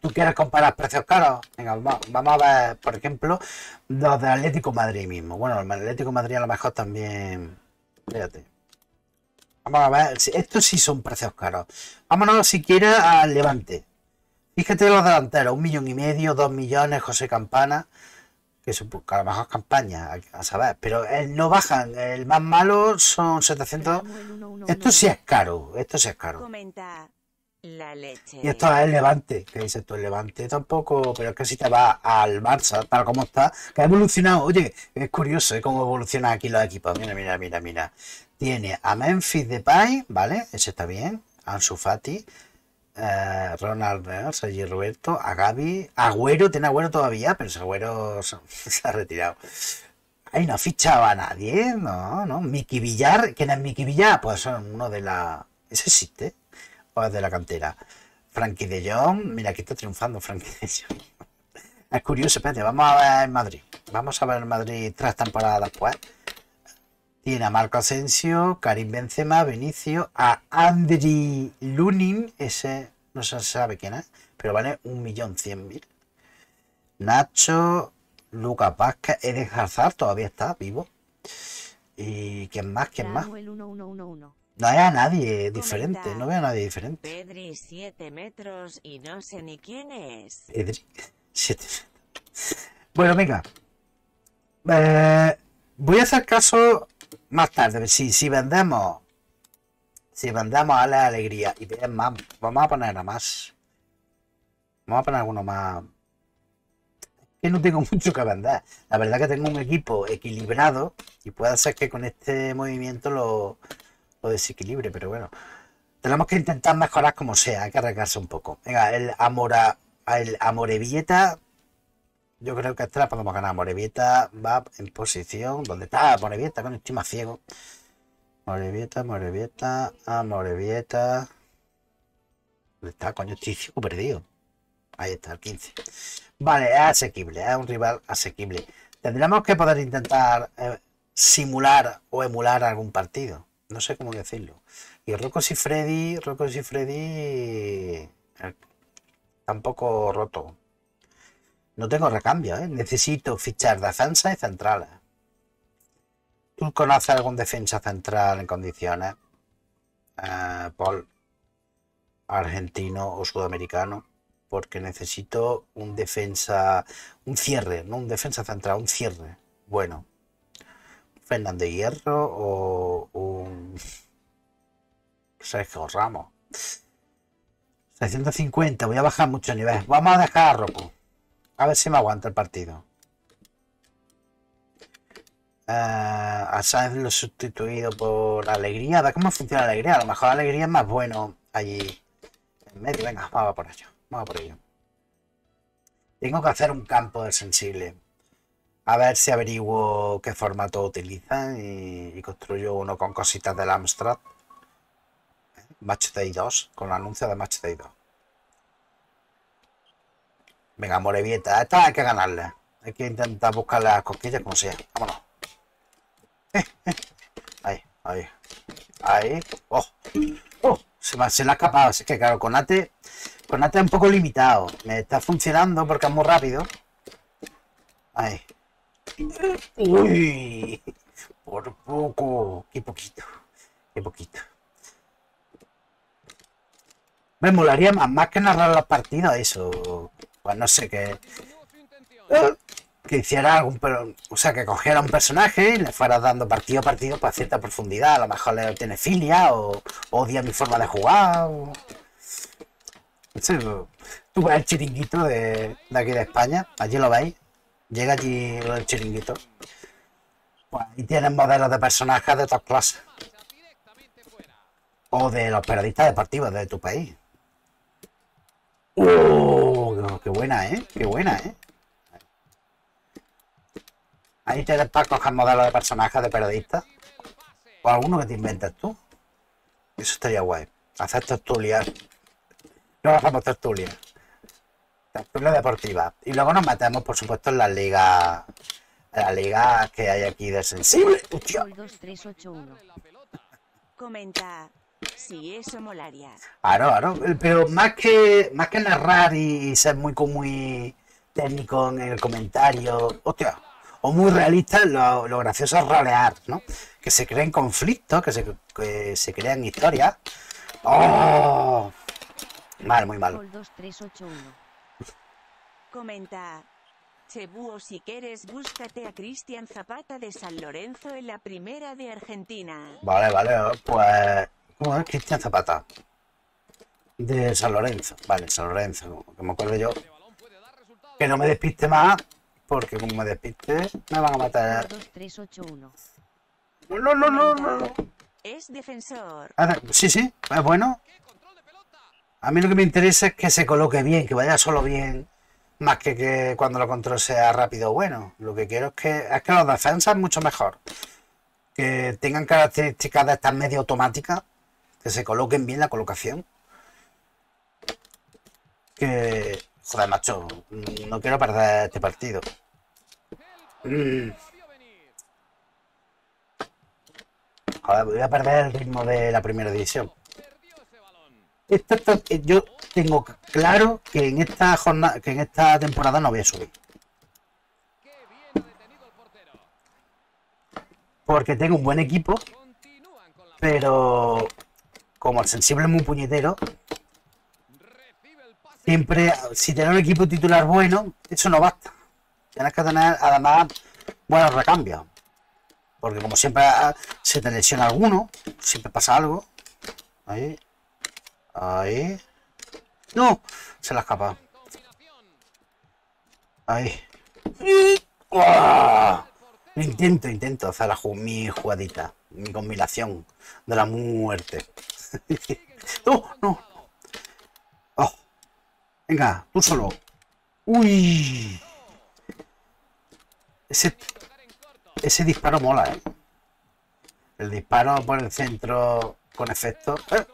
¿tú quieres comparar precios caros? Venga, vamos a ver, por ejemplo, los de Atlético Madrid mismo. Bueno, el Atlético Madrid a lo mejor también... Fíjate. Vamos a ver, estos sí son precios caros. Vámonos siquiera al Levante. Fíjate los delanteros, un millón y medio, dos millones, José Campana, que, supongo, que a lo mejor campaña, a saber, pero no bajan, el más malo son setecientos. Esto sí es caro, esto sí es caro. La leche. Y esto es el Levante, que dices tú, el Levante tampoco, pero es que si te vas al Barça, tal como está, que ha evolucionado, oye, es curioso ¿eh? Cómo evolucionan aquí los equipos, mira, mira, mira, mira, tiene a Memphis de Pai, vale, ese está bien, Ansu Fati, eh, Ronald, eh, Sergio Roberto, a Gaby, Agüero, tiene Agüero todavía, pero ese Agüero se, se ha retirado. Ahí no fichaba a nadie, no, no, Miki Villar, ¿quién es Miki Villar? Pues son uno de la... ese existe. De la cantera. Frankie de Jong, mira, aquí está triunfando Frankie de Jong. Es curioso, espérate, vamos a ver en Madrid. Vamos a ver en Madrid tres temporadas después. Tiene a Marco Asensio, Karim Benzema, Benicio, a Andri Lunin, ese no se sabe quién es, pero vale un millón cien mil. Nacho, Lucas Vázquez, Eden Hazard, todavía está vivo. ¿Y quién más? ¿Quién más? uno uno uno uno. No veo a nadie diferente, no veo a nadie diferente. Pedri, siete metros y no sé ni quién es. Pedri, siete metros. Bueno, venga. Eh, voy a hacer caso más tarde. Si, si vendemos si vendemos a la alegría y más, vamos a poner a más. Vamos a poner alguno más. Que no tengo mucho que vender. La verdad que tengo un equipo equilibrado y puede ser que con este movimiento lo... o desequilibrio, pero bueno, tenemos que intentar mejorar como sea, hay que arriesgarse un poco. Venga, el Amora, el Amorebieta, yo creo que esta la podemos ganar. Amorebieta va en posición, ¿dónde está Amorebieta? Bueno, estoy más ciego. Amorebieta, Amorebieta, Amorebieta, ¿dónde está? Coño, estoy ciego perdido. Ahí está, el quince. Vale, es asequible, es un rival asequible. Tendremos que poder intentar eh, simular o emular algún partido. No sé cómo decirlo. Y Rocco Siffredi, Rocco Siffredi tampoco roto. No tengo recambio, ¿eh? Necesito fichar defensa y centrales. ¿Tú conoces algún defensa central en condiciones? Eh, Paul, argentino o sudamericano. Porque necesito un defensa, un cierre, no un defensa central, un cierre. Bueno. Fernando Hierro o un Sergio Ramos. seiscientos cincuenta, voy a bajar mucho nivel. Vamos a dejar a Rocco. A ver si me aguanta el partido. Uh, a Sainz lo he sustituido por Alegría. A ver cómo funciona Alegría. A lo mejor Alegría es más bueno allí en medio. Venga, vamos a por ello. Vamos a por ello. Tengo que hacer un campo del sensible. A ver si averiguo qué formato utilizan y, y construyo uno con cositas del Amstrad. Matchday dos, con el anuncio de Matchday dos. Venga, Morevieta, esta hay que ganarle. Hay que intentar buscar las cosquillas como sea. Vámonos. Eh, eh. Ahí, ahí. Ahí. Oh. Oh. Se, me, se le ha escapado. Así que claro, Konate, Konate es un poco limitado. Me está funcionando porque es muy rápido. Ahí. Uy, por poco, qué poquito, qué poquito. Me molaría más, más que narrar los partidos, eso. Pues no sé qué. Que hiciera algún. O sea, que cogiera un personaje y le fueras dando partido a partido para cierta profundidad. A lo mejor le tiene filia o odia mi forma de jugar. O... Eso, tú ves el chiringuito de, de aquí de España, allí lo veis. Llega allí el chiringuito. Pues ahí tienen modelos de personajes de otras clases. O de los periodistas deportivos de tu país. ¡Oh! ¡Qué buena, eh! ¡Qué buena, eh! Ahí tienes para coger modelos de personajes de periodistas. O alguno que te inventas tú. Eso estaría guay. Hacer tertulias. No hacemos tertulias. Tertulia deportiva. Y luego nos metemos, por supuesto, en las ligas la liga que hay aquí de sensible. dos tres ocho uno. Comenta si eso molaría. Claro, claro. Pero más que más que narrar y ser muy, muy técnico en el comentario, hostia, o muy realista, lo, lo gracioso es rolear, ¿no? que se creen conflictos, que se, que se crean historias. ¡Oh! Mal, muy mal. Comenta. Chebu, si quieres, búscate a Cristian Zapata de San Lorenzo en la primera de Argentina. Vale, vale, pues... ¿Cómo es Cristian Zapata? De San Lorenzo. Vale, San Lorenzo, que me acuerdo yo. Que no me despiste más, porque como me despiste, me van a matar. dos tres ocho uno. No, no, no, no. Es defensor. Ah, sí, sí, es bueno. A mí lo que me interesa es que se coloque bien, que vaya solo bien. Más que que cuando lo control sea rápido o bueno. Lo que quiero es que es que los defensas mucho mejor. Que tengan características de estas medio automáticas. Que se coloquen bien la colocación. Que... Joder, macho, no quiero perder este partido. Mm. Joder, voy a perder el ritmo de la primera división. Esto, esto, yo tengo claro que en esta jornada, que en esta temporada no voy a subir. Porque tengo un buen equipo, pero como el sensible es muy puñetero. Siempre, si tener un equipo titular bueno, eso no basta. Tienes que tener, además, buenos recambios. Porque como siempre se te lesiona alguno, siempre pasa algo. Ahí. Ahí. ¡No! Se la escapa. Ahí. ¡Uah! Intento, intento hacer la, mi jugadita. Mi combinación de la muerte. ¡No! ¡No! ¡Oh! Venga, tú solo. ¡Uy! Ese, ese disparo mola, ¿eh? El disparo por el centro con efecto. ¡Eh!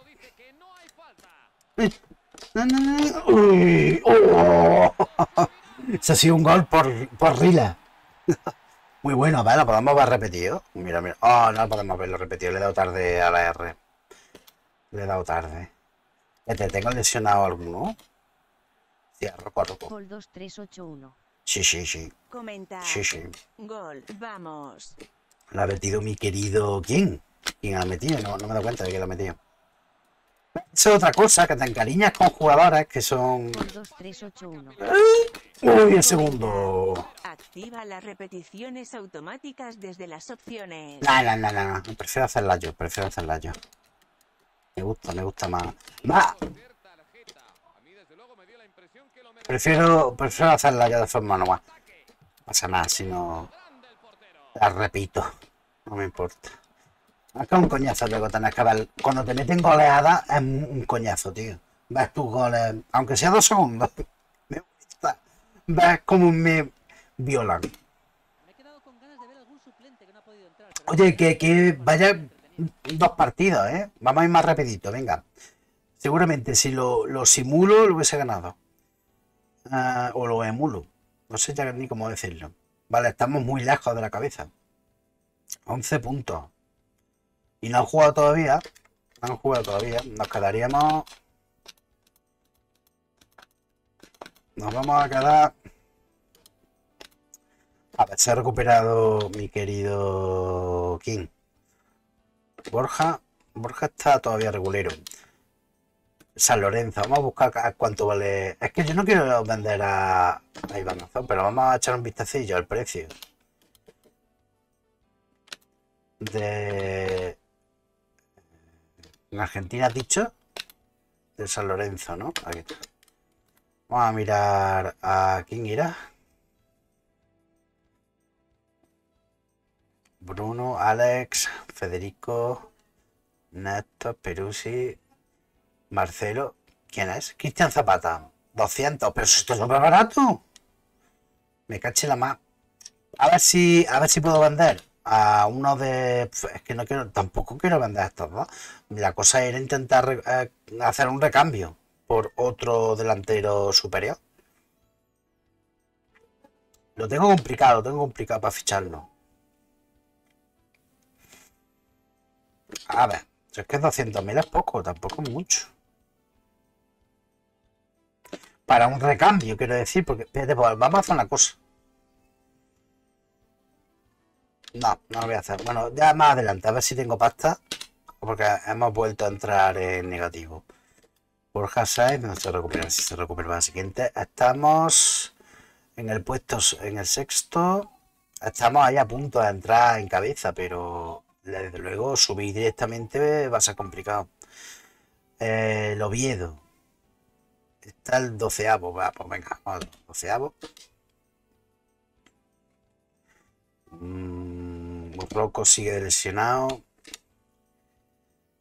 ¡Uy! ¡Oh! Se ha sido un gol por, por Rila. Muy bueno, ¿vale? Lo podemos ver repetido. Mira, mira. Oh, no podemos verlo repetido. Le he dado tarde a la R. Le he dado tarde. Te tengo lesionado alguno. Sí, Rocco, Rocco. Gol dos tres ocho uno. Sí, sí, sí. Comenta. Sí, sí. Gol, vamos. La ha metido mi querido... ¿Quién? ¿Quién la ha metido? No, no me doy cuenta de quién la ha metido. Eso es otra cosa, que te encariñas con jugadores que son... Gol dos tres ocho uno. ¡Uy, el segundo! Activa las repeticiones automáticas desde las opciones. No, no, no, no. Prefiero hacerlas yo, prefiero hacerlas yo. Me gusta, me gusta más. ¡Más! Prefiero, prefiero hacerla ya de forma normal. No pasa nada, si no... La repito. No me importa. Acá un coñazo luego tenés que ver. Cuando te meten goleadas es un coñazo, tío. Ves tus goles, aunque sea dos segundos. Me gusta. Ves cómo me violan. Oye, que, que vaya dos partidos, ¿eh? Vamos a ir más rapidito, venga. Seguramente si lo, lo simulo lo hubiese ganado. Uh, o lo emulo, no sé ya ni cómo decirlo. Vale, estamos muy lejos de la cabeza. once puntos. Y no han jugado todavía. No han jugado todavía. Nos quedaríamos... Nos vamos a quedar... A ver, se ha recuperado mi querido King. Borja. Borja está todavía regulero. San Lorenzo, vamos a buscar cuánto vale. Es que yo no quiero vender a, a Iván Azón, pero vamos a echar un vistacillo al precio de... ¿En Argentina has dicho? De San Lorenzo, ¿no? Aquí está. Vamos a mirar a quién irá. Bruno, Alex, Federico, Néstor, Peruzzi... Marcelo, ¿quién es? Cristian Zapata, doscientos, pero esto es súper barato. Me caché la más. A ver si, a ver si puedo vender a uno de... Es que no quiero, tampoco quiero vender a estos dos. La cosa era intentar eh, hacer un recambio por otro delantero superior. Lo tengo complicado, lo tengo complicado para ficharlo. A ver, si es que doscientos mil es poco, tampoco es mucho. Para un recambio, quiero decir, porque... Espérate, pues vamos a hacer una cosa. No, no lo voy a hacer. Bueno, ya más adelante, a ver si tengo pasta. Porque hemos vuelto a entrar en negativo. Borja Sainz, no se recupera, si se recupera la siguiente. Estamos en el puesto, en el sexto. Estamos ahí a punto de entrar en cabeza, pero desde luego subir directamente va a ser complicado. Eh, el Oviedo. Está el doceavo, va, pues venga, vamos al doceavo. Mm, Rocco sigue lesionado.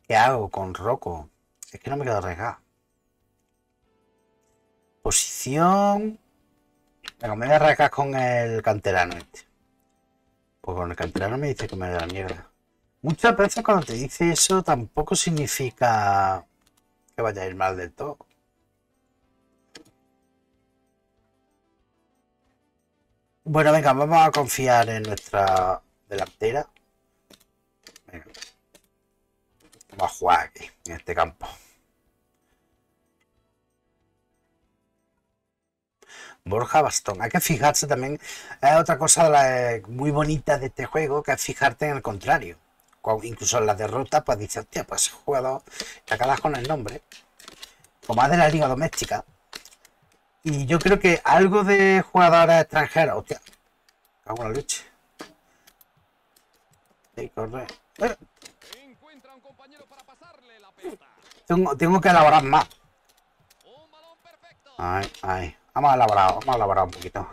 ¿Qué hago con Rocco? Es que no me queda arriesgado. Posición. Venga, me voy a arrancar con el canterano este. Pues con el canterano me dice que me da la mierda. Muchas veces cuando te dice eso tampoco significa que vaya a ir mal del todo. Bueno, venga, vamos a confiar en nuestra delantera. Venga. Vamos a jugar aquí, en este campo. Borja Bastón. Hay que fijarse también. Es otra cosa la, muy bonita de este juego, que es fijarte en el contrario. Cuando, incluso en las derrotas, pues dices, hostia, pues ese jugador te acabas con el nombre. Como es de la liga doméstica. Y yo creo que algo de jugadores extranjeros. Hostia, cago en la leche. Sí, corre. Eh. Tengo, tengo que elaborar más. Ay, ay. Vamos a elaborar, vamos a elaborar un poquito.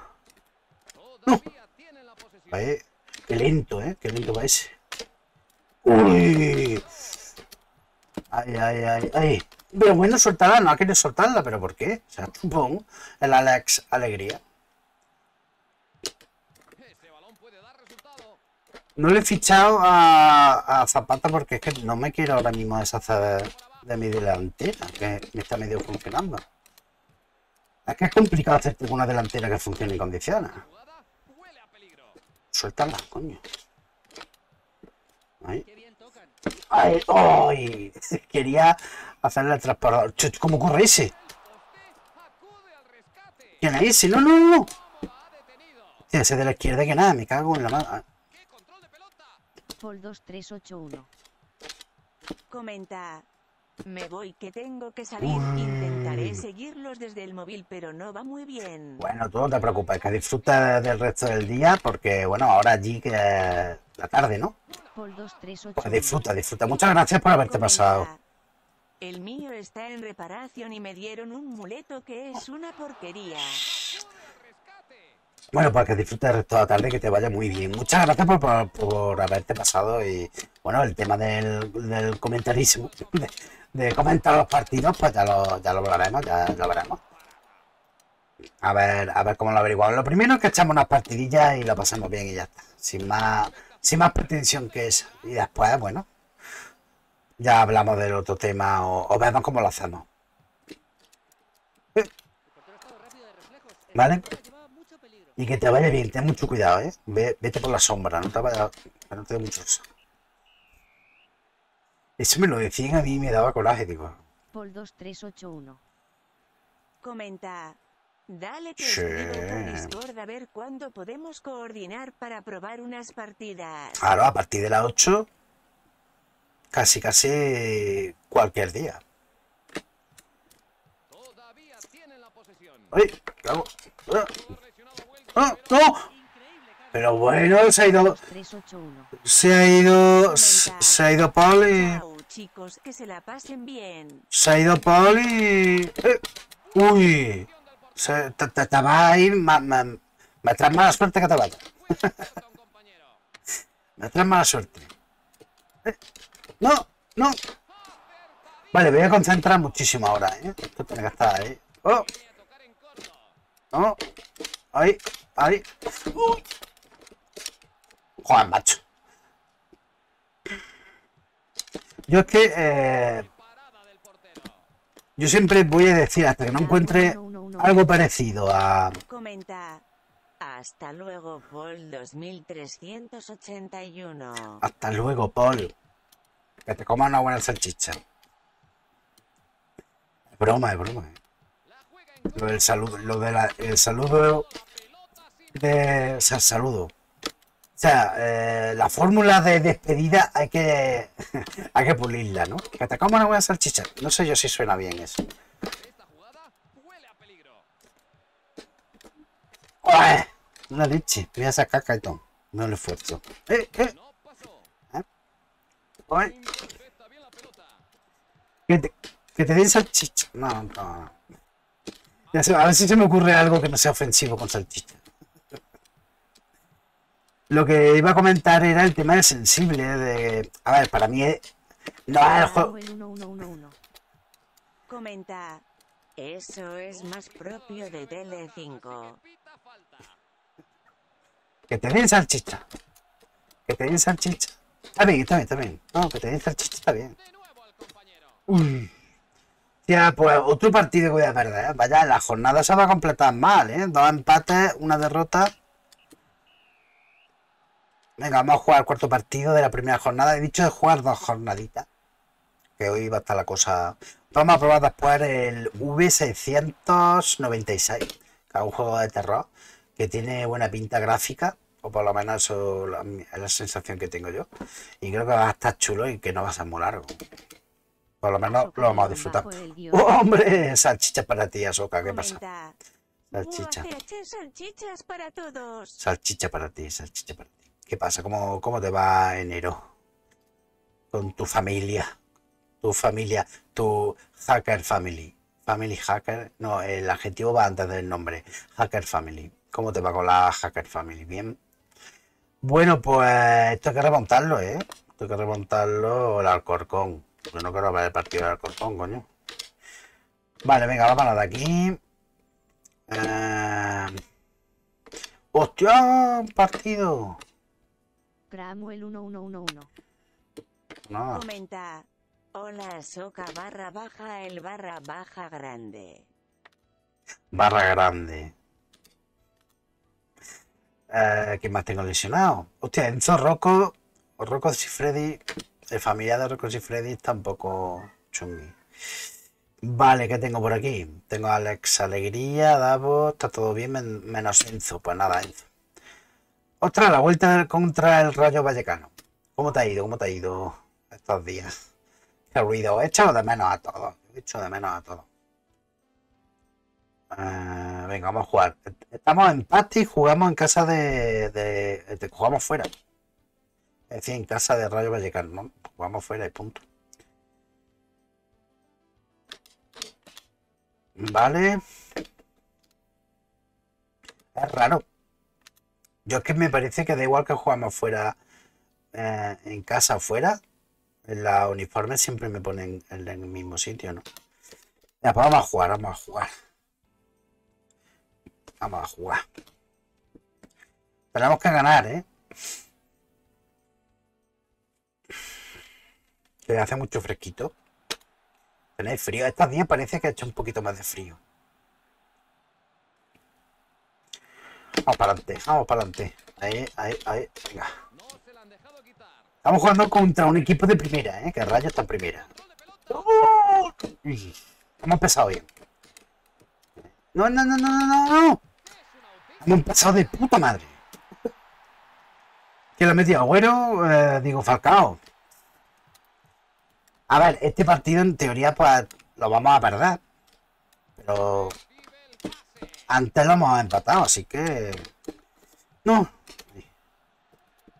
No. Vale. Qué lento, ¿eh? Qué lento va ese. Uy. Ay, ay, ay, ay. Pero bueno, soltarla, no ha querido soltarla, pero ¿por qué? O sea, chupón, el Alex Alegría. No le he fichado a, a Zapata porque es que no me quiero ahora mismo deshacer de mi delantera, que me está medio funcionando. Es que es complicado hacerte con una delantera que funcione y condiciones. Suéltala, coño. Ahí. ¡Ay! ¡Ay! Quería hacerle el transportador. ¿Cómo corre ese? ¿Quién es ese? ¡No, no, no! Hostia, ese de la izquierda que nada, me cago en la mano. dos tres ocho uno. Comenta. Me voy, que tengo que salir. Uy. Intentaré seguirlos desde el móvil, pero no va muy bien. Bueno, tú no te preocupes, que disfruta del resto del día, porque bueno, ahora allí que la tarde, ¿no? Pues disfruta, disfruta. Muchas gracias por haberte pasado. El mío está en reparación y me dieron un muleto que es una porquería. Bueno, pues que disfrutes el resto de la tarde, que te vaya muy bien. Muchas gracias por, por, por haberte pasado. Y bueno, el tema del, del comentarismo, de, de comentar los partidos, pues ya lo, ya lo hablaremos, ya lo veremos. A ver, a ver cómo lo averiguamos. Lo primero es que echamos unas partidillas y lo pasamos bien y ya está. Sin más, sin más pretensión que esa. Y después, bueno, ya hablamos del otro tema o, o vemos cómo lo hacemos. ¿Vale? Y que te vaya bien, ten mucho cuidado, ¿eh? Vete por la sombra, no te vaya, no te dé mucho sol. Eso me lo decían a mí y me daba coraje, digo. Pol dos tres ocho uno. Comenta. Dale que escribo por Discord a ver cuándo podemos coordinar para probar unas partidas. Claro, a partir de las ocho, casi casi cualquier día. Todavía tienen la posesión. ¡Ay! ¿Qué hago? ¡Ah, no! Pero bueno, se ha ido. Se ha ido. Se ha ido Paul y. Chicos, que se la pasen bien. Se ha ido Paul y. Eh, ¡Uy! Se, te, te, te va a ir. Ma, ma, me traes mala suerte que te vaya. Me traes mala suerte. Eh, ¡No! ¡No! Vale, me voy a concentrar muchísimo ahora, ¿eh? Esto tiene que estar ahí. ¡Oh! ¡No! ¡Ay! ¡Ay! ¡Uy! Joder, macho. Yo es que... Eh, yo siempre voy a decir, hasta que no encuentre algo parecido a... Comenta. Hasta luego, Paul dos mil trescientos ochenta y uno. Hasta luego, Paul. Que te comas una buena salchicha. Es broma, es broma, eh. Lo del saludo, lo del de saludo de o sea, saludo. sea, eh, la fórmula de despedida hay que hay que pulirla, ¿no? Que atacamos una buena salchicha. No sé yo si suena bien eso. ¡Uah! Una leche. Voy a sacar cartón. No lo esfuerzo. ¡Eh, eh! ¿Eh? ¡Uy! Que te, que te den salchicha. No, no, no. Ya sé, a ver si se me ocurre algo que no sea ofensivo con salchicha. Lo que iba a comentar era el tema del sensible. De... A ver, para mí es... No, el juego... uno uno uno uno. Comenta. Eso es más propio de Tele cinco. Que te den salchicha. Que te den salchicha. Está bien, está bien, está bien. No, que te den salchicha está bien. Uy. Ya, pues otro partido que voy a perder, ¿eh? Vaya, la jornada se va a completar mal, ¿eh? Dos empates, una derrota. Venga, vamos a jugar el cuarto partido de la primera jornada. He dicho de jugar dos jornaditas. Que hoy va a estar la cosa... Vamos a probar después el V seiscientos noventa y seis, que es un juego de terror, que tiene buena pinta gráfica, o por lo menos eso es la sensación que tengo yo. Y creo que va a estar chulo y que no va a ser muy largo. Por lo menos lo vamos a disfrutar. ¡Oh, hombre! Salchichas para ti, Ahsoka, ¿qué pasa? Salchicha. Salchichas para todos. Salchicha para ti, salchicha para ti. ¿Qué pasa? ¿Cómo, cómo te va enero? Con tu familia. Tu familia, tu hacker family. Family hacker. No, el adjetivo va antes del nombre. Hacker family. ¿Cómo te va con la hacker family? Bien. Bueno, pues esto hay que remontarlo, ¿eh? Esto hay que remontarlo el Alcorcón. Yo no quiero ver el partido del Alcorcón, coño. Vale, venga, vamos a la de aquí. Eh... ¡Hostia! Partido. Gramuel uno uno uno uno. No. Comenta. Hola, Ahsoka barra baja el barra baja grande. Barra grande. Eh, ¿Qué más tengo lesionado? Hostia, Enzo Rocco, Rocco Siffredi, el familiar de Rocco Siffredi está un poco chungi. Vale, ¿qué tengo por aquí? Tengo a Alex Alegría, Davo, está todo bien, men menos Enzo. Pues nada, Enzo. Ostras, la vuelta contra el Rayo Vallecano. ¿Cómo te ha ido? ¿Cómo te ha ido estos días? Ruido, he echado de menos a todos. He echado de menos a todos. Uh, venga, vamos a jugar. Estamos en empate y jugamos en casa de, de, de. Jugamos fuera. Es decir, en casa de Rayo Vallecano, ¿no? Jugamos fuera y punto. Vale. Es raro. Yo es que me parece que da igual que jugamos fuera, eh, en casa o fuera. En la uniforme siempre me ponen en el mismo sitio, ¿no? Ya, pues vamos a jugar, vamos a jugar. Vamos a jugar. Tenemos que ganar, ¿eh? Que hace mucho fresquito. Tenéis frío. Estos días parece que ha hecho un poquito más de frío. Vamos para adelante, vamos para adelante. Ahí, ahí, ahí, venga. Estamos jugando contra un equipo de primera, ¿eh? Que Rayo está en primera. ¡Oh! Hemos empezado bien. No, no, no, no, no, no. Hemos empezado de puta madre. Que lo ha metido Agüero, eh, digo Falcao. A ver, este partido en teoría pues lo vamos a perder. Pero antes lo hemos empatado, así que... No.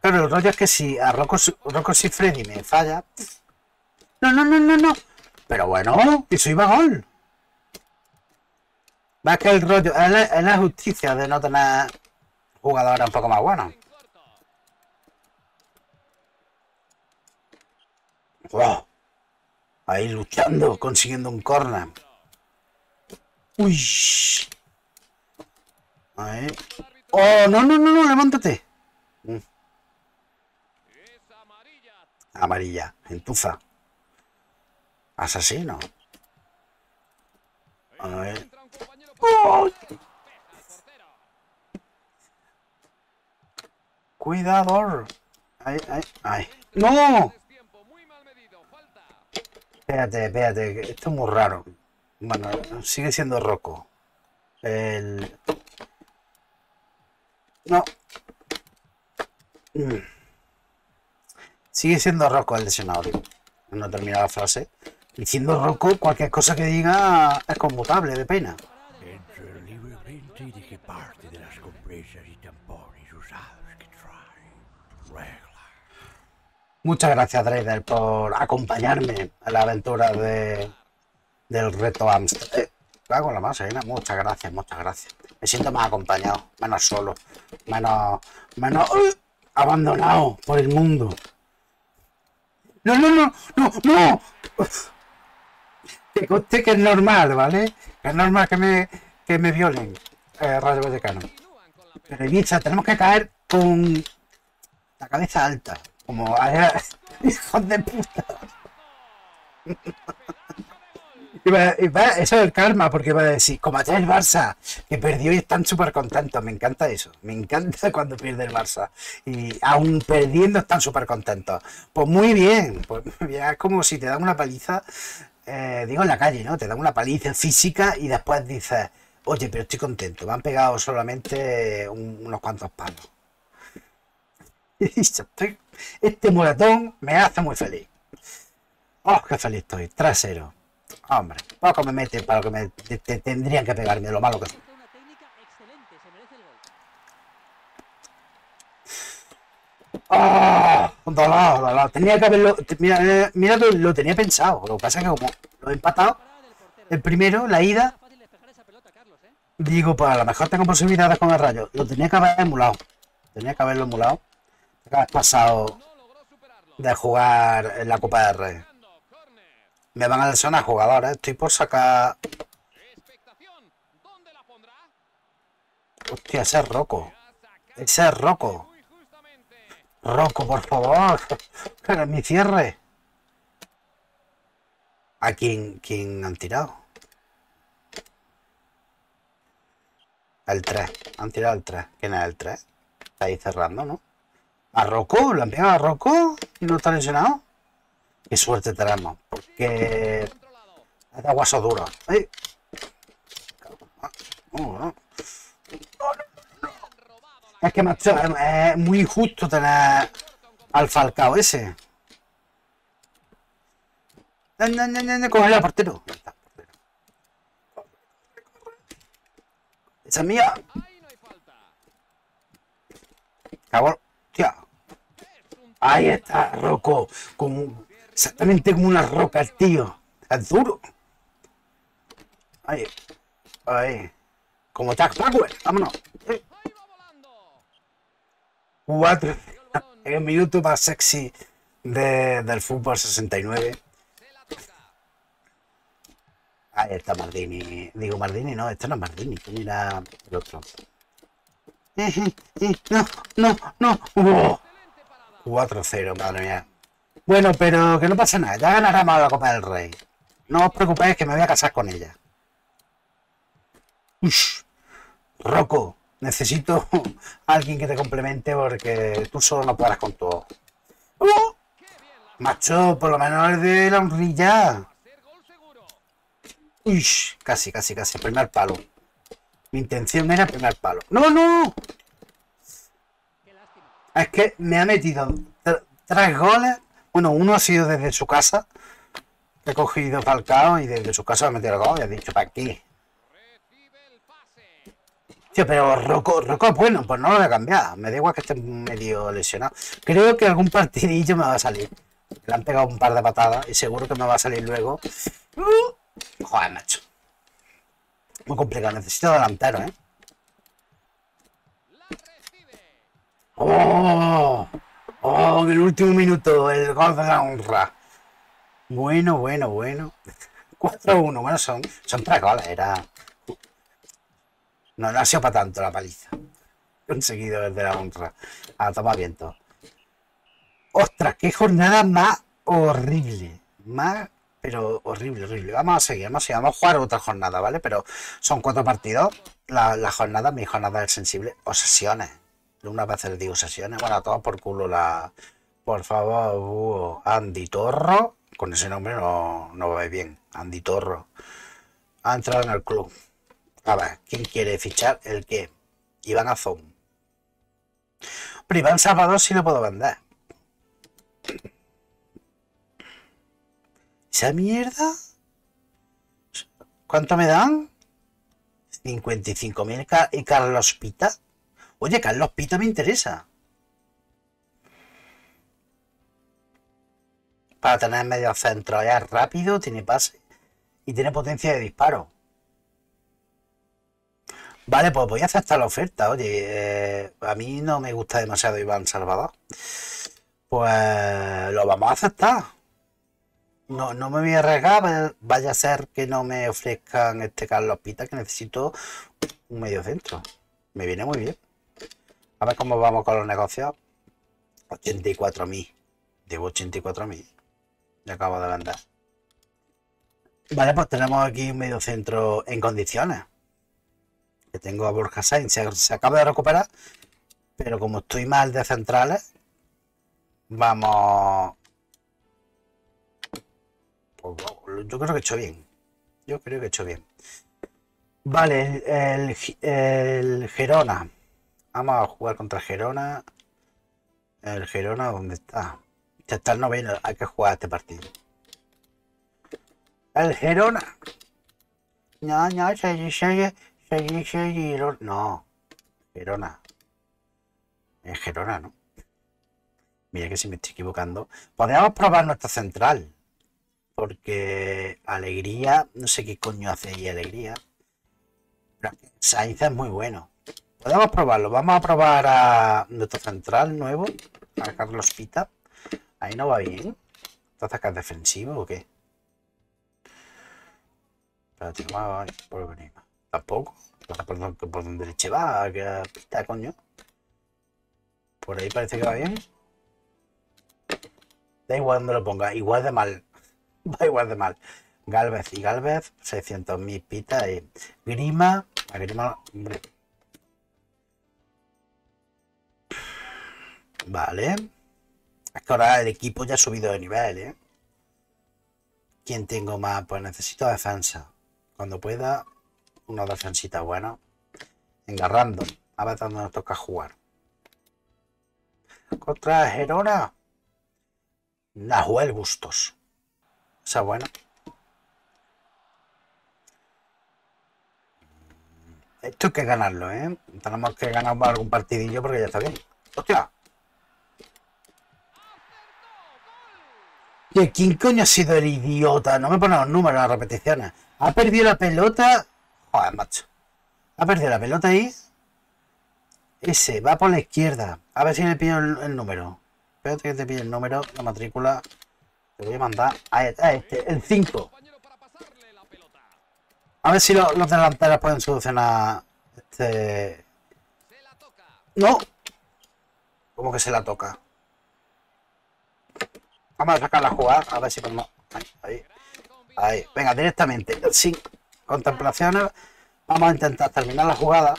Claro, el rollo es que si a Rocco, Rocco Siffredi me falla... No, no, no, no, no. Pero bueno, que soy vagón. Va que el rollo... Es la justicia de no tener jugadores un poco más buenos. Wow. Ahí luchando, consiguiendo un córner. Uy. Ahí. Oh, no, no, no, no, levántate. Amarilla, entufa. Asesino. A ver. ¡Oh! Cuidador. Ay, ay, ay. ¡No! Espérate, espérate. Esto es muy raro. Bueno, sigue siendo Rocco. El... No. Sigue siendo Rocco el lesionado, tío. No termina la frase. Diciendo Rocco, cualquier cosa que diga es conmutable de pena. Entro libremente y dejé parte de las compresas y tampones usados que traen reglas. Muchas gracias, Trader, por acompañarme a la aventura de, del reto Amsterdam. Hago la más, Elena. Muchas gracias, muchas gracias. Me siento más acompañado, menos solo, menos, menos uh, abandonado por el mundo. No, no, no, no, no. Que conste que es normal, ¿vale? Es normal que me, que me violen, eh, Rayo Vallecano. Pero Ibiza, tenemos que caer con la cabeza alta, como allá, hijos de puta. Iba, iba, eso es el karma, porque iba a decir, como allá el Barça, que perdió y están súper contentos. Me encanta eso, me encanta cuando pierde el Barça. Y aún perdiendo están súper contentos. Pues muy bien, pues es como si te dan una paliza, eh, digo en la calle, ¿no? Te dan una paliza física y después dices, oye, pero estoy contento, me han pegado solamente un, unos cuantos palos. Estoy, este moratón me hace muy feliz. ¡Oh, qué feliz estoy! tres cero. Hombre, poco me meten para lo que me te, te, tendrían que pegarme, lo malo que es. ¡Ah! ¡Oh! Dolor, dolor. Tenía que haberlo. Mira, mira, lo tenía pensado. Lo que pasa es que como lo he empatado, el primero, la ida. Digo, pues a lo mejor tengo posibilidades con el Rayo. Lo tenía que haber emulado. Tenía que haberlo emulado. Has pasado de jugar en la Copa de Rey. Me van a lesionar jugadores, estoy por sacar. Hostia, ese es Rocco. Ese es Rocco. Rocco, por favor. Pero mi cierre. ¿A quién, quién han tirado? El tres. Han tirado el tres. ¿Quién es el tres? Está ahí cerrando, ¿no? ¿A Rocco? ¿Le han pegado a Rocco? ¿Y no está lesionado? Qué suerte tenemos, porque es de aguaso duro. ¡Ay! No, no. Es que macho, es muy injusto tener al Falcao ese. No, no, no, no, coge el portero. Esa es mía. Cabrón, tía. Ahí está, Rocco. Con... exactamente como una roca, el tío. Es duro. Ahí. Ahí. Como Jack Blackwell. Vámonos. Cuatro. El minuto más sexy de, del fútbol sesenta y nueve. Ahí está Maldini. Digo, Maldini no. Este no es Maldini. Mira el otro. No, no, no. Oh. cuatro cero, madre mía. Bueno, pero que no pasa nada. Ya ganará más la Copa del Rey. No os preocupéis que me voy a casar con ella. Ush. Rocco, necesito a alguien que te complemente porque tú solo no podrás con todo. ¡Oh! Macho, por lo menos es de la honrilla. Ush. Casi, casi, casi. Primer palo. Mi intención era primer palo. ¡No, no! Es que me ha metido tres goles. Bueno, uno ha sido desde su casa. He cogido Falcao y desde su casa me ha metido el gol. Y ha dicho, ¿para qué? Tío, pero Rocco, Rocco, bueno, pues no lo voy a cambiar. Me da igual que esté medio lesionado. Creo que algún partidillo me va a salir. Le han pegado un par de patadas y seguro que me va a salir luego. Uh, joder, macho. Muy complicado. Necesito delantero, ¿eh? ¡Oh! ¡Oh! En el último minuto, el gol de la honra. Bueno, bueno, bueno. cuatro uno. Bueno, son, son tres goles. Era... No, no ha sido para tanto la paliza. Conseguido el de la honra. A tomar viento. ¡Ostras! ¡Qué jornada más horrible! Más, pero horrible, horrible. Vamos a seguir, vamos a seguir. Vamos a jugar otra jornada, ¿vale? Pero son cuatro partidos. La, la jornada, mi jornada del sensible. Obsesiones. Una vez les digo sesiones, bueno, a todos por culo la... Por favor, uh, Andy Torro. Con ese nombre no, no va bien. Andy Torro. Ha entrado en el club. A ver, ¿quién quiere fichar? ¿El qué? Iván Azón. Pero Iván Salvador sí lo puedo mandar. ¿Esa mierda? ¿Cuánto me dan? cincuenta y cinco mil y Carlos Pita. Oye, Carlos Pita me interesa. Para tener medio centro, ya es rápido, tiene pase y tiene potencia de disparo. Vale, pues voy a aceptar la oferta. Oye, eh, a mí no me gusta demasiado Iván Salvador. Pues lo vamos a aceptar. No, no me voy a arriesgar, vaya a ser que no me ofrezcan este Carlos Pita, que necesito un medio centro. Me viene muy bien. A ver cómo vamos con los negocios. ochenta y cuatro mil. Debo ochenta y cuatro mil. Ya acabo de andar. Vale, pues tenemos aquí un medio centro en condiciones. Que tengo a Borja Sainz, se, se acaba de recuperar, pero como estoy mal de centrales, vamos... Pues, yo creo que he hecho bien, yo creo que he hecho bien. Vale, el, el Girona, vamos a jugar contra Girona. El Girona, ¿dónde está? Está el noveno, hay que jugar este partido. El Girona. No, no, se, se, Seguí, seguí, no, Girona, en Girona, ¿no? Mira que si me estoy equivocando. Podríamos probar nuestra central, porque Alegría, no sé qué coño hace ahí Alegría. Sainz es muy bueno. Podemos probarlo, vamos a probar a nuestro central nuevo, a Carlos Pita. Ahí no va bien. ¿Entonces acá es defensivo o qué? Espérate, vamos a por Grima. Tampoco, por donde, por donde le lleva, que pita, coño. Por ahí parece que va bien. Da igual donde lo ponga, igual de mal. Va igual de mal. Galvez y Galvez, seiscientos mil pita. Y Grima, a Grima. Hombre. Vale. Es que ahora el equipo ya ha subido de nivel, ¿eh? ¿Quién tengo más? Pues necesito defensa. Cuando pueda. Una defensita buena. Engarrando. A ver dónde nos toca jugar. Contra Gerona. Nahuel Bustos. Esa es buena. Esto hay que ganarlo, ¿eh? Tenemos que ganar algún partidillo porque ya está bien. ¡Hostia! ¿Quién coño ha sido el idiota? No me ponen los números en las repeticiones. Ha perdido la pelota... Joder, macho. Ha perdido la pelota ahí. Ese, va por la izquierda. A ver si le pillo el, el número. Espérate que te pille el número, la matrícula. Te voy a mandar a este, el cinco. A ver si lo, los delanteros pueden solucionar este... ¡No! ¿Cómo que se la toca? Vamos a sacarla a jugar. A ver si podemos... Ahí, ahí. Ahí. Venga, directamente. Sí. Contemplaciones, vamos a intentar terminar la jugada.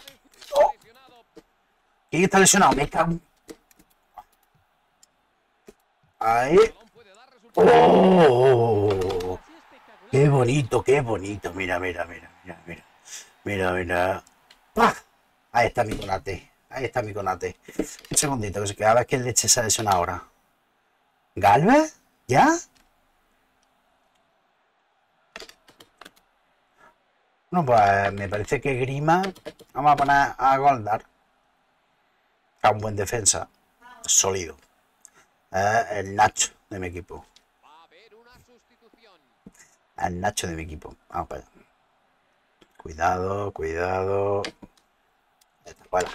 ¡Oh! ¿Quién está lesionado? Me cago. Ahí. ¡Oh! ¡Qué bonito, qué bonito! Mira, mira, mira, mira, mira. Mira, mira. ¡Pah! Ahí está mi Konate. Ahí está mi Konate. Un segundito, que se queda. A ver qué leche se lesiona ahora. ¿Galvez? ¿Ya? Bueno, pues me parece que Grima. Vamos a poner a Goldar. A un buen defensa. Sólido. Eh, el Nacho de mi equipo. El Nacho de mi equipo. Vamos para allá. Cuidado, cuidado. Ahí está, fuera.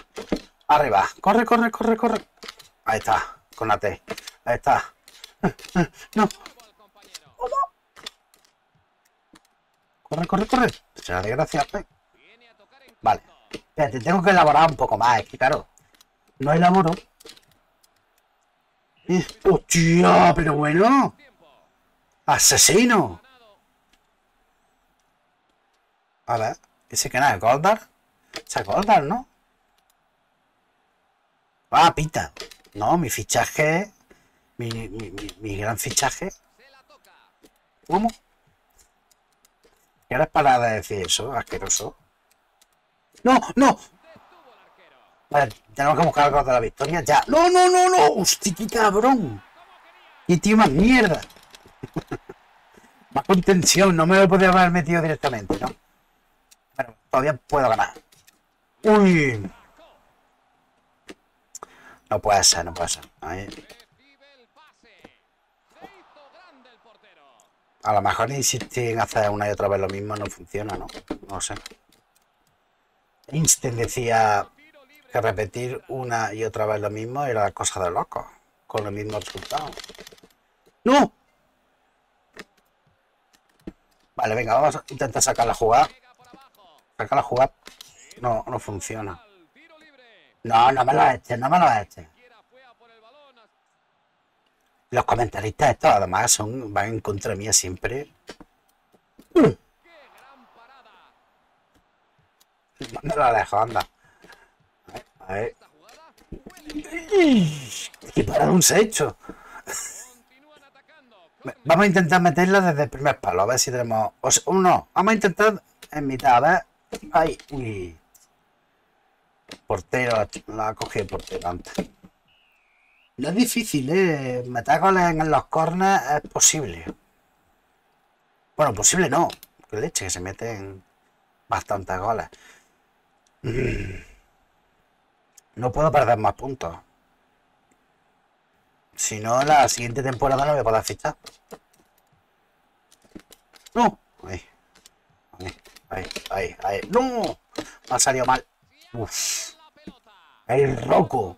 Arriba. Corre, corre, corre, corre. Ahí está. Con la T. Ahí está. No. Corre, corre, corre. Será desgracia. Vale. Espérate, tengo que elaborar un poco más. Es que claro. No elaboro. Eh, ¡Hostia! Pero bueno. ¡Asesino! A ver. Ese que nada es Goldar. Ese es Goldar, ¿no? Ah, Pita. No, mi fichaje. Mi, mi, mi, mi gran fichaje. ¿Cómo? Y ahora es para decir eso, asqueroso. ¡No, no! Vale, tenemos que buscar algo de la victoria ya. ¡No, no, no, no! ¡Hostia, qué cabrón! ¡Qué tío más mierda! Más contención, no me lo podía haber metido directamente, ¿no? Bueno, todavía puedo ganar. ¡Uy! No puede ser, no puede ser. A ver. A lo mejor insiste en hacer una y otra vez lo mismo, no funciona, ¿no? No sé. Einstein decía que repetir una y otra vez lo mismo era cosa de loco, con el mismo resultado. ¡No! Vale, venga, vamos a intentar sacar la jugada. Sacar la jugada no, no funciona. No, no me lo eches, no me lo eches. Los comentaristas estos, además, son, van en contra mía siempre. Uh. Mándalo alejo, anda. A ver. ¡Qué parado se ha hecho! Vamos a intentar meterla desde el primer palo, a ver si tenemos... O sea, uno, vamos a intentar en mitad, a ver... ¡Ay! Uy. Portero, la ha cogido el portero antes. No es difícil, ¿eh? Meter goles en los corners es posible. Bueno, posible no. Qué leche, que se meten bastantes goles. Mm. No puedo perder más puntos. Si no, la siguiente temporada no voy a poder fichar. ¡No! Ahí. Ahí, ahí, ahí, ahí. ¡No! Me ha salido mal. Uff. ¡El Rocco!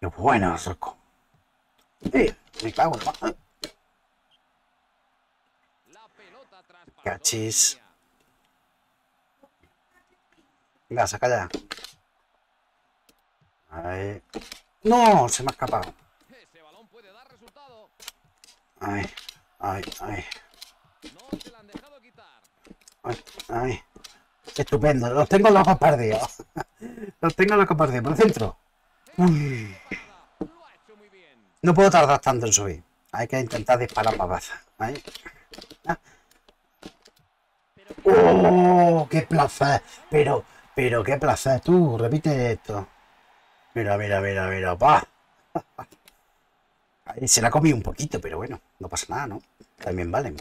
¡Qué bueno, Rocco! ¡Eh! ¡Me cago en la... ¡Cachis! Venga, saca ya. Ahí. ¡No! Se me ha escapado. Ese balón puede dar resultado. Ay, ay, ay. No se la han dejado quitar. Ay, ay. Estupendo. Los tengo los ojos perdidos. Los tengo los ojos perdidos. Por el centro. Uy. No puedo tardar tanto en subir. Hay que intentar disparar más baza. Ahí. Ah. ¡Oh! ¡Qué placer! Pero, pero qué placer. Tú, repite esto. Mira, mira, mira, mira, pa. Se la ha comido un poquito, pero bueno, no pasa nada, ¿no? También vale.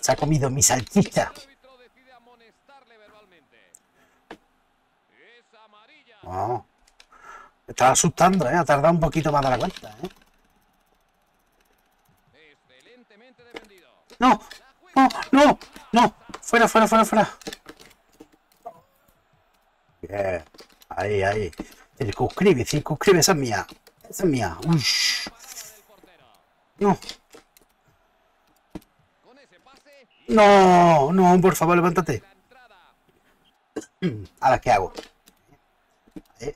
Se ha comido mi salchicha. Oh. Está asustando, ¿eh? Ha tardado un poquito más de la cuenta, ¿eh? No, no, no, no. Fuera, fuera, fuera, fuera. Bien. Ahí, ahí. Circunscribe, circunscribe. Esa es mía. Esa es mía. Uy. No. No, no, por favor, levántate. Ahora, ¿qué hago? ¿Eh?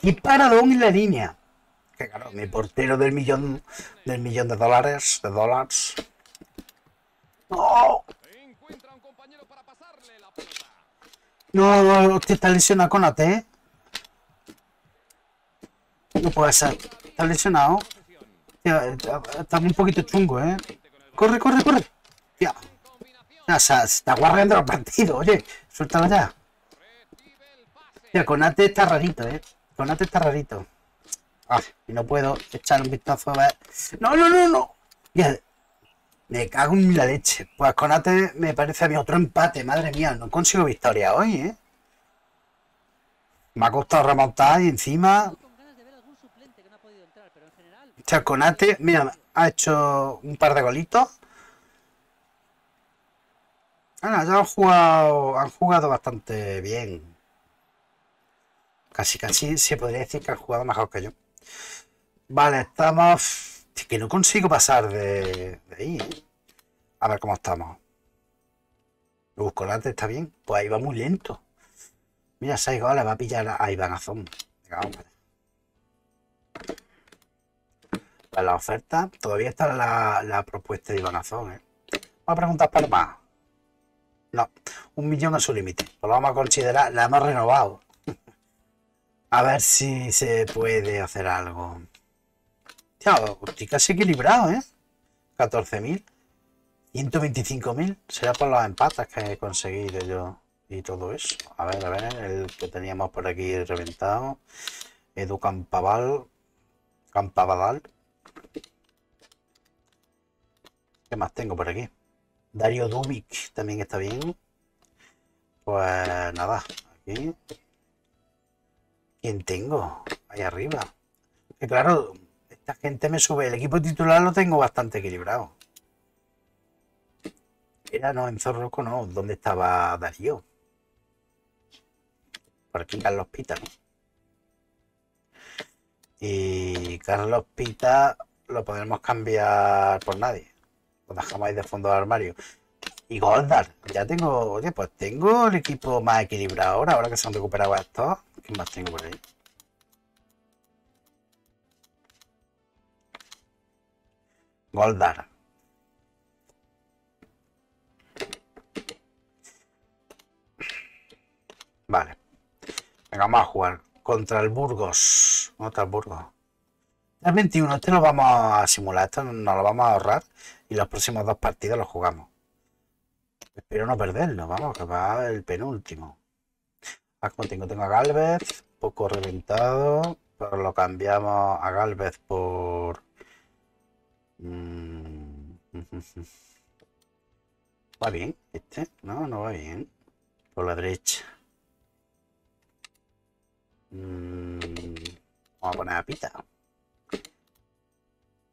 ¡Qué paradón en la línea! Que claro, mi portero del millón, del millón de dólares, de dólares. ¡No! No, no, usted está lesionado, Konate, ¿eh? No puede ser. Está lesionado. Tía, está, está un poquito chungo, ¿eh? Corre, corre, corre. Ya. O sea, se está guardando el partido, oye. Suéltalo ya. Tía, Konate está rarito, ¿eh? Konate está rarito. Ah, y no puedo echar un vistazo a ver. No, no, no, no. Tía, me cago en la leche. Pues Konate me parece a mí otro empate. Madre mía, no consigo victoria hoy, ¿eh? Me ha costado remontar y encima... O sea, Konate, mira, ha hecho un par de golitos. Ah, no, ya han jugado, han jugado bastante bien. Casi, casi se podría decir que han jugado mejor que yo. Vale, estamos... que no consigo pasar de, de ahí, ¿eh? A ver cómo estamos. Uf, Konate está bien. Pues ahí va muy lento. Mira, seis goles. Va a pillar a Iván Azón. Para la oferta. Todavía está la, la propuesta de Iván Azón, ¿eh? Vamos a preguntar por más. No. Un millón es su límite. Pues lo vamos a considerar. La hemos renovado. A ver si se puede hacer algo. Estoy casi equilibrado, ¿eh? catorce mil. ciento veinticinco mil será por las empatas que he conseguido yo y todo eso. A ver, a ver, el que teníamos por aquí reventado. Edu Campaval. Campavadal. ¿Qué más tengo por aquí? Dario Dubic también está bien. Pues nada, aquí. ¿Quién tengo ahí arriba? Que claro, esta gente me sube. El equipo titular lo tengo bastante equilibrado. Era no, en Zorroco no. ¿Dónde estaba Darío? Por aquí Carlos Pita. Y Carlos Pita lo podremos cambiar por nadie. Lo dejamos ahí de fondo del armario. Y Goldar. Ya tengo... Oye, pues tengo el equipo más equilibrado ahora. Ahora que se han recuperado estos. ¿Qué más tengo por ahí? Goldar. Vale. Venga, vamos a jugar contra el Burgos. Contra el Burgos. El veintiuno, este lo vamos a simular. Esto nos lo vamos a ahorrar. Y los próximos dos partidos los jugamos. Espero no perderlo. Vamos, que va el penúltimo. Ah, como tengo, tengo a Galvez. Poco reventado. Pero lo cambiamos a Galvez por... Mm. Va bien, este. No, no va bien. Por la derecha. Vamos a poner a Pita.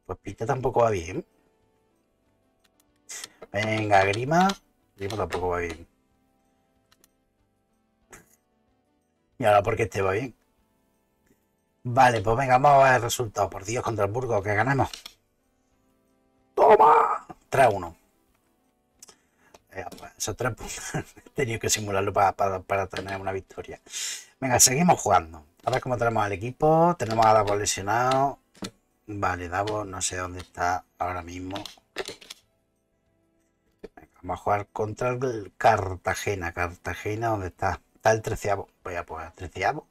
Pues Pita tampoco va bien. Venga, Grima. Grima tampoco va bien. Y ahora porque este va bien. Vale, pues venga, vamos a ver el resultado. Por Dios, contra el Burgos, que ganamos. ¡Toma! tres a uno. Eh, pues esos tres puntos he tenido que simularlo para, para, para tener una victoria. Venga, seguimos jugando. A ver cómo tenemos al equipo. Tenemos a Davo lesionado. Vale, Davo no sé dónde está ahora mismo. Venga, vamos a jugar contra el Cartagena. Cartagena, ¿dónde está? Está el treceavo. Voy a poner treceavo.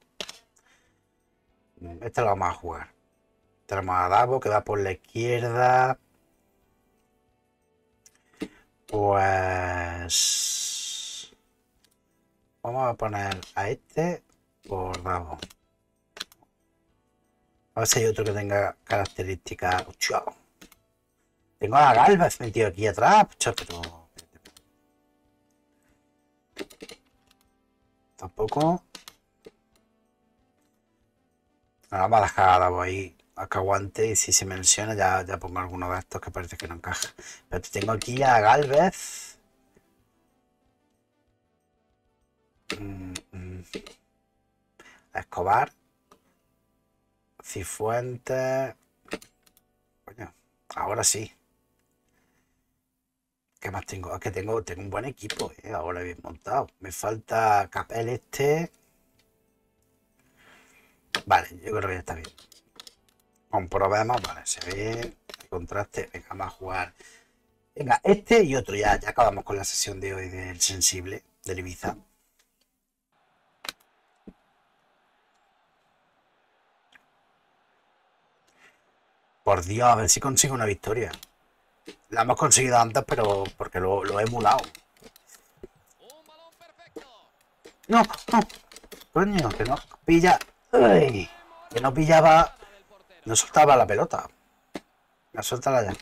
Este lo vamos a jugar. Tenemos a Davo que va por la izquierda. Pues vamos a poner a este por Davo. A ver si hay otro que tenga características. Tengo a Galvez metido aquí atrás, pero tampoco. Ahora vamos a dejar a Davo ahí. Acá aguante y si se menciona ya, ya pongo alguno de estos que parece que no encaja. Pero tengo aquí a Galvez. A Escobar. Cifuentes. Coño, ahora sí. ¿Qué más tengo? Es que tengo, tengo un buen equipo, ¿eh? Ahora bien montado. Me falta Capel este. Vale, yo creo que ya está bien. Comprobemos, vale, se ve el contraste. Venga, vamos a jugar. Venga, este y otro. Ya, ya acabamos con la sesión de hoy del Sensible, del Ibiza. Por Dios, a ver si consigo una victoria. La hemos conseguido antes, pero porque lo, lo he emulado. No, no. Coño, que no pilla. Ay, que no pillaba. No soltaba la pelota. La suelta la ya.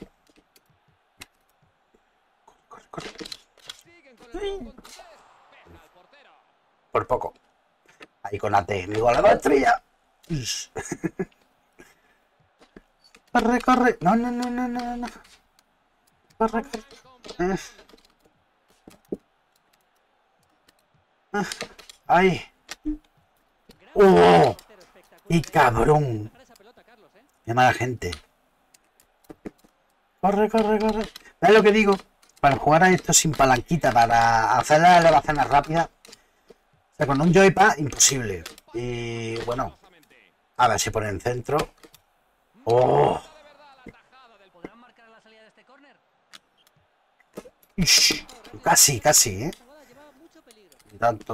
Corre, corre, corre. Por poco. Ahí Konate. Mi goleador estrella. Corre, corre. No, no, no, no, no, no. Corre, corre. Eh. Ahí. ¡Oh! ¡Y cabrón! Qué mala gente. Corre, corre, corre. ¿Ves lo que digo? Para jugar a esto sin palanquita, para hacer las elevaciones rápidas. O sea, con un joypad, imposible. Y bueno. A ver si pone en centro. ¡Oh! Ish, casi, casi, ¿eh? Tanto.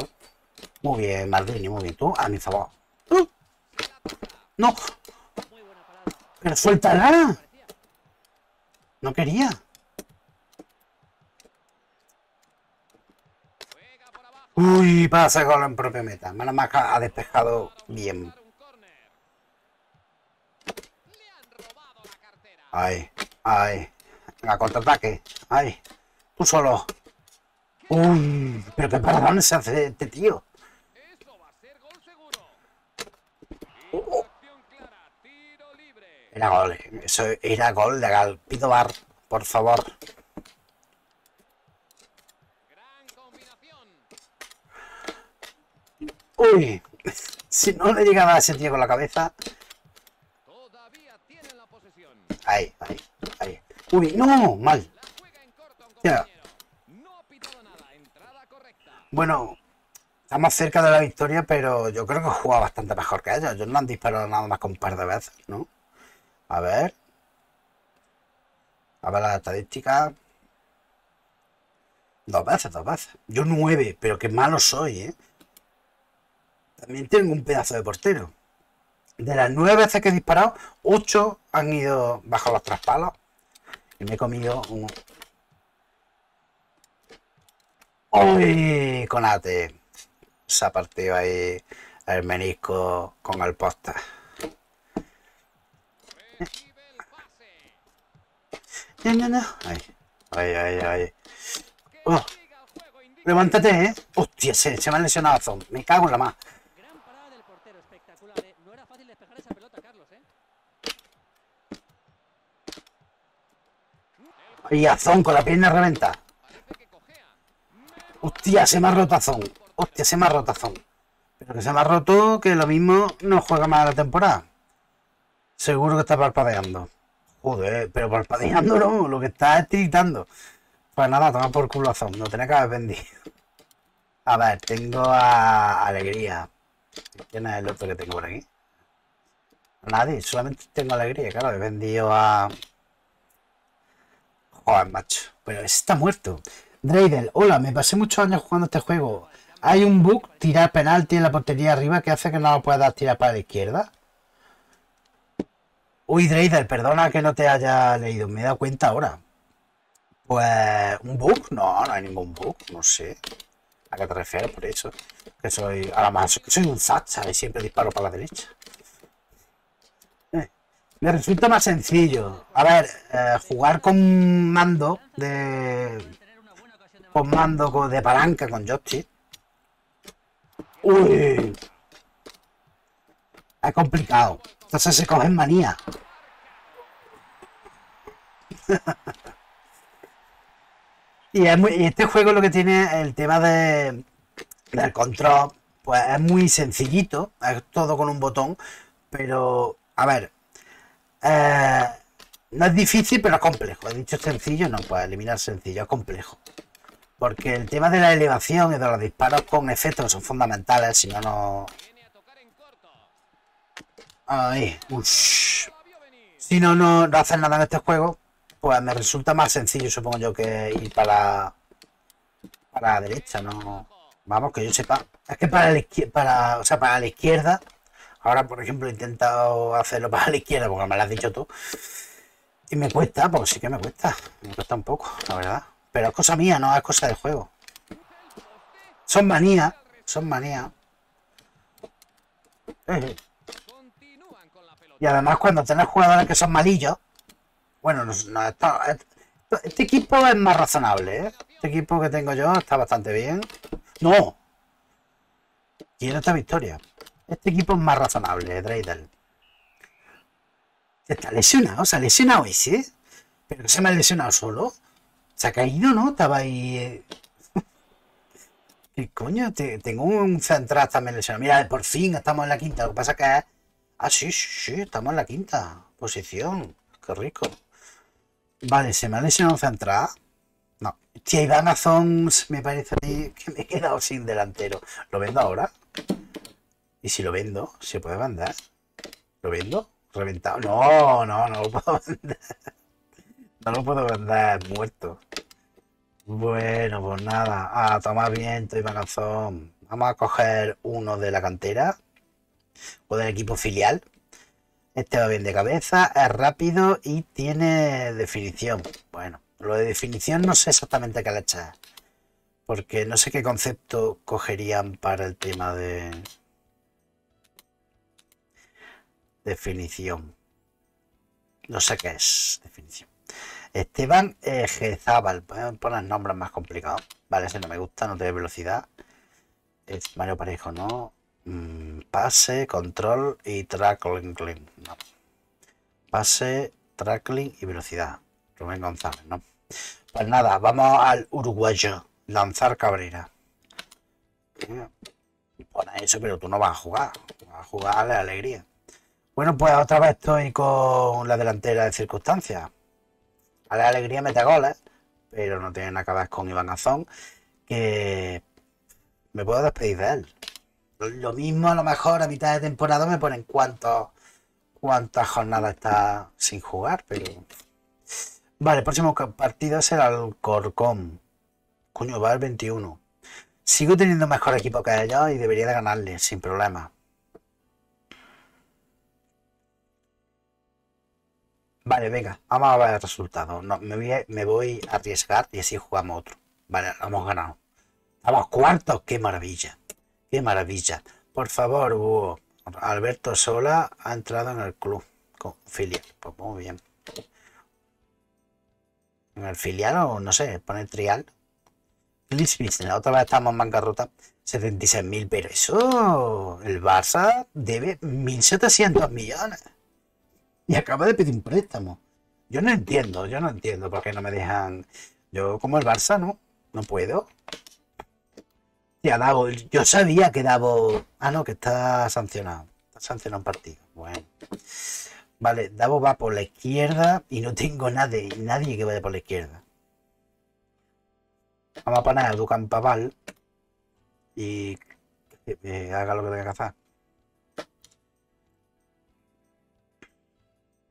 Muy bien, Maldini, muy bien. Tú, a mi favor. ¡Uh! ¡No! ¡Pero suéltala! No quería. Uy, pasa gol en propia meta. Malamaca ha despejado bien. Ay, ay. La contraataque. Ay. Tú solo. Uy, pero qué paradón se hace este tío. Oh. Era gol. Eso era gol de Galpito Bar, por favor. Uy, si no le llegaba a ese tío con la cabeza. Ahí, ahí, ahí. Uy, no, mal. Ya. Bueno, estamos cerca de la victoria, pero yo creo que juega bastante mejor que ellos. Ellos no han disparado nada más con un par de veces, ¿no? A ver. A ver las estadísticas. Dos veces, dos veces. Yo nueve, pero qué malo soy, ¿eh? También tengo un pedazo de portero. De las nueve veces que he disparado, ocho han ido bajo los traspalos. Y me he comido un... ¡Uy! Konate. Se ha partido ahí el menisco con el poste. No, no, no. Ay, ay, ay, ay. Oh. Levántate, ¿eh? Hostia, se, se me ha lesionado Azón. Me cago en la más. Y Azón con la pierna reventa. Hostia, se me ha roto Azón. Hostia, se me ha roto Azón. Pero que se me ha roto, que lo mismo no juega más la temporada. Seguro que está parpadeando. Joder, pero parpadeando no, lo que está es tiritando. Pues nada, toma por culo Azón. No tenía que haber vendido. A ver, tengo a Alegría. ¿Quién es el otro que tengo por aquí? Nadie, solamente tengo Alegría. Claro, he vendido a... Joder, macho. Pero ese está muerto. Dreidel, hola, me pasé muchos años jugando este juego. ¿Hay un bug, tirar penalti en la portería arriba, que hace que no lo puedas tirar para la izquierda? Uy, Dreidel, perdona que no te haya leído. Me he dado cuenta ahora. Pues... ¿un bug? No, no hay ningún bug. No sé. ¿A qué te refieres por eso? Que soy... Además, que soy un zacha y siempre disparo para la derecha. Me resulta más sencillo. A ver, eh, jugar con mando de... Con mando de palanca, con joystick. Uy. Es complicado. Entonces se cogen manía. Y, es muy, y este juego lo que tiene el tema de, del control, pues es muy sencillito. Es todo con un botón. Pero, a ver... Eh, no es difícil, pero es complejo. He dicho sencillo, no, pues eliminar sencillo, es complejo. Porque el tema de la elevación y de los disparos con efectos son fundamentales, si no, no... Ay, ush. Si no, no, no hacen nada en este juego, pues me resulta más sencillo, supongo yo, que ir para, para la derecha, ¿no? Vamos, que yo sepa. Es que para la izquierda, para, o sea, para la izquierda... Ahora, por ejemplo, he intentado hacerlo para la izquierda, porque me lo has dicho tú. Y me cuesta, porque sí que me cuesta. Me cuesta un poco, la verdad. Pero es cosa mía, no es cosa del juego. Son manías. Son manías. Y además, cuando tenés jugadores que son malillos... Bueno, no, no, está, este equipo es más razonable, ¿eh? Este equipo que tengo yo está bastante bien. ¡No! Quiero esta victoria. Este equipo es más razonable, Dreidel. Está lesionado, se ha lesionado ese. Pero que se me ha lesionado solo. Se ha caído, ¿no? Estaba ahí... ¿Qué coño? Tengo un central también lesionado. Mira, por fin estamos en la quinta. Lo que pasa es que... Ah, sí, sí, sí, estamos en la quinta posición. Qué rico. Vale, se me ha lesionado un central. No. Hostia, Iván Azón, me parece que me he quedado sin delantero. ¿Lo vendo ahora? ¿Y si lo vendo? ¿Se puede vender? ¿Lo vendo? ¿Reventado? No, no, no lo puedo vender. No lo puedo vender, muerto. Bueno, pues nada. Ah, toma viento y Manazón. Vamos a coger uno de la cantera. O del equipo filial. Este va bien de cabeza, es rápido y tiene definición. Bueno, lo de definición no sé exactamente qué le echas. Porque no sé qué concepto cogerían para el tema de definición. No sé qué es definición. Esteban eh, Gezábal. Ponen nombres más complicados. Vale, ese no me gusta, no tiene velocidad. Es Mario Parejo, no. Mm, pase, control y trackling. No. Pase, trackling y velocidad. Rubén González, no. Pues nada, vamos al uruguayo. Lanzar Cabrera. Bueno, eso, pero tú no vas a jugar. Vas a jugar a la alegría. Bueno, pues otra vez estoy con la delantera de circunstancias. A la alegría mete goles, pero no tienen acabadas con Iván Azón, que me puedo despedir de él. Lo mismo a lo mejor a mitad de temporada me ponen cuántos, cuántas jornadas está sin jugar, pero... Vale, el próximo partido es el Alcorcón. Coño, va el veintiuno. Sigo teniendo mejor equipo que ellos y debería de ganarle sin problema. Vale, venga, vamos a ver el resultado. No, me, voy a, me voy a arriesgar y así jugamos otro. Vale, lo hemos ganado. Vamos, cuartos, qué maravilla. Qué maravilla. Por favor, Hugo. Alberto Sola ha entrado en el club con filial. Pues muy bien. En el filial o no sé, pone trial. Otra vez estamos en bancarrota. setenta y seis mil, pero eso... El Barça debe mil setecientos millones. Y acaba de pedir un préstamo. Yo no entiendo, yo no entiendo por qué no me dejan... Yo como el Barça no, no puedo. Ya, Davo, yo sabía que Davo... Ah, no, que está sancionado. Está sancionado un partido. Bueno. Vale, Davo va por la izquierda y no tengo nadie, nadie que vaya por la izquierda. Vamos a poner a Dukan Paval y que eh, haga lo que tenga que hacer.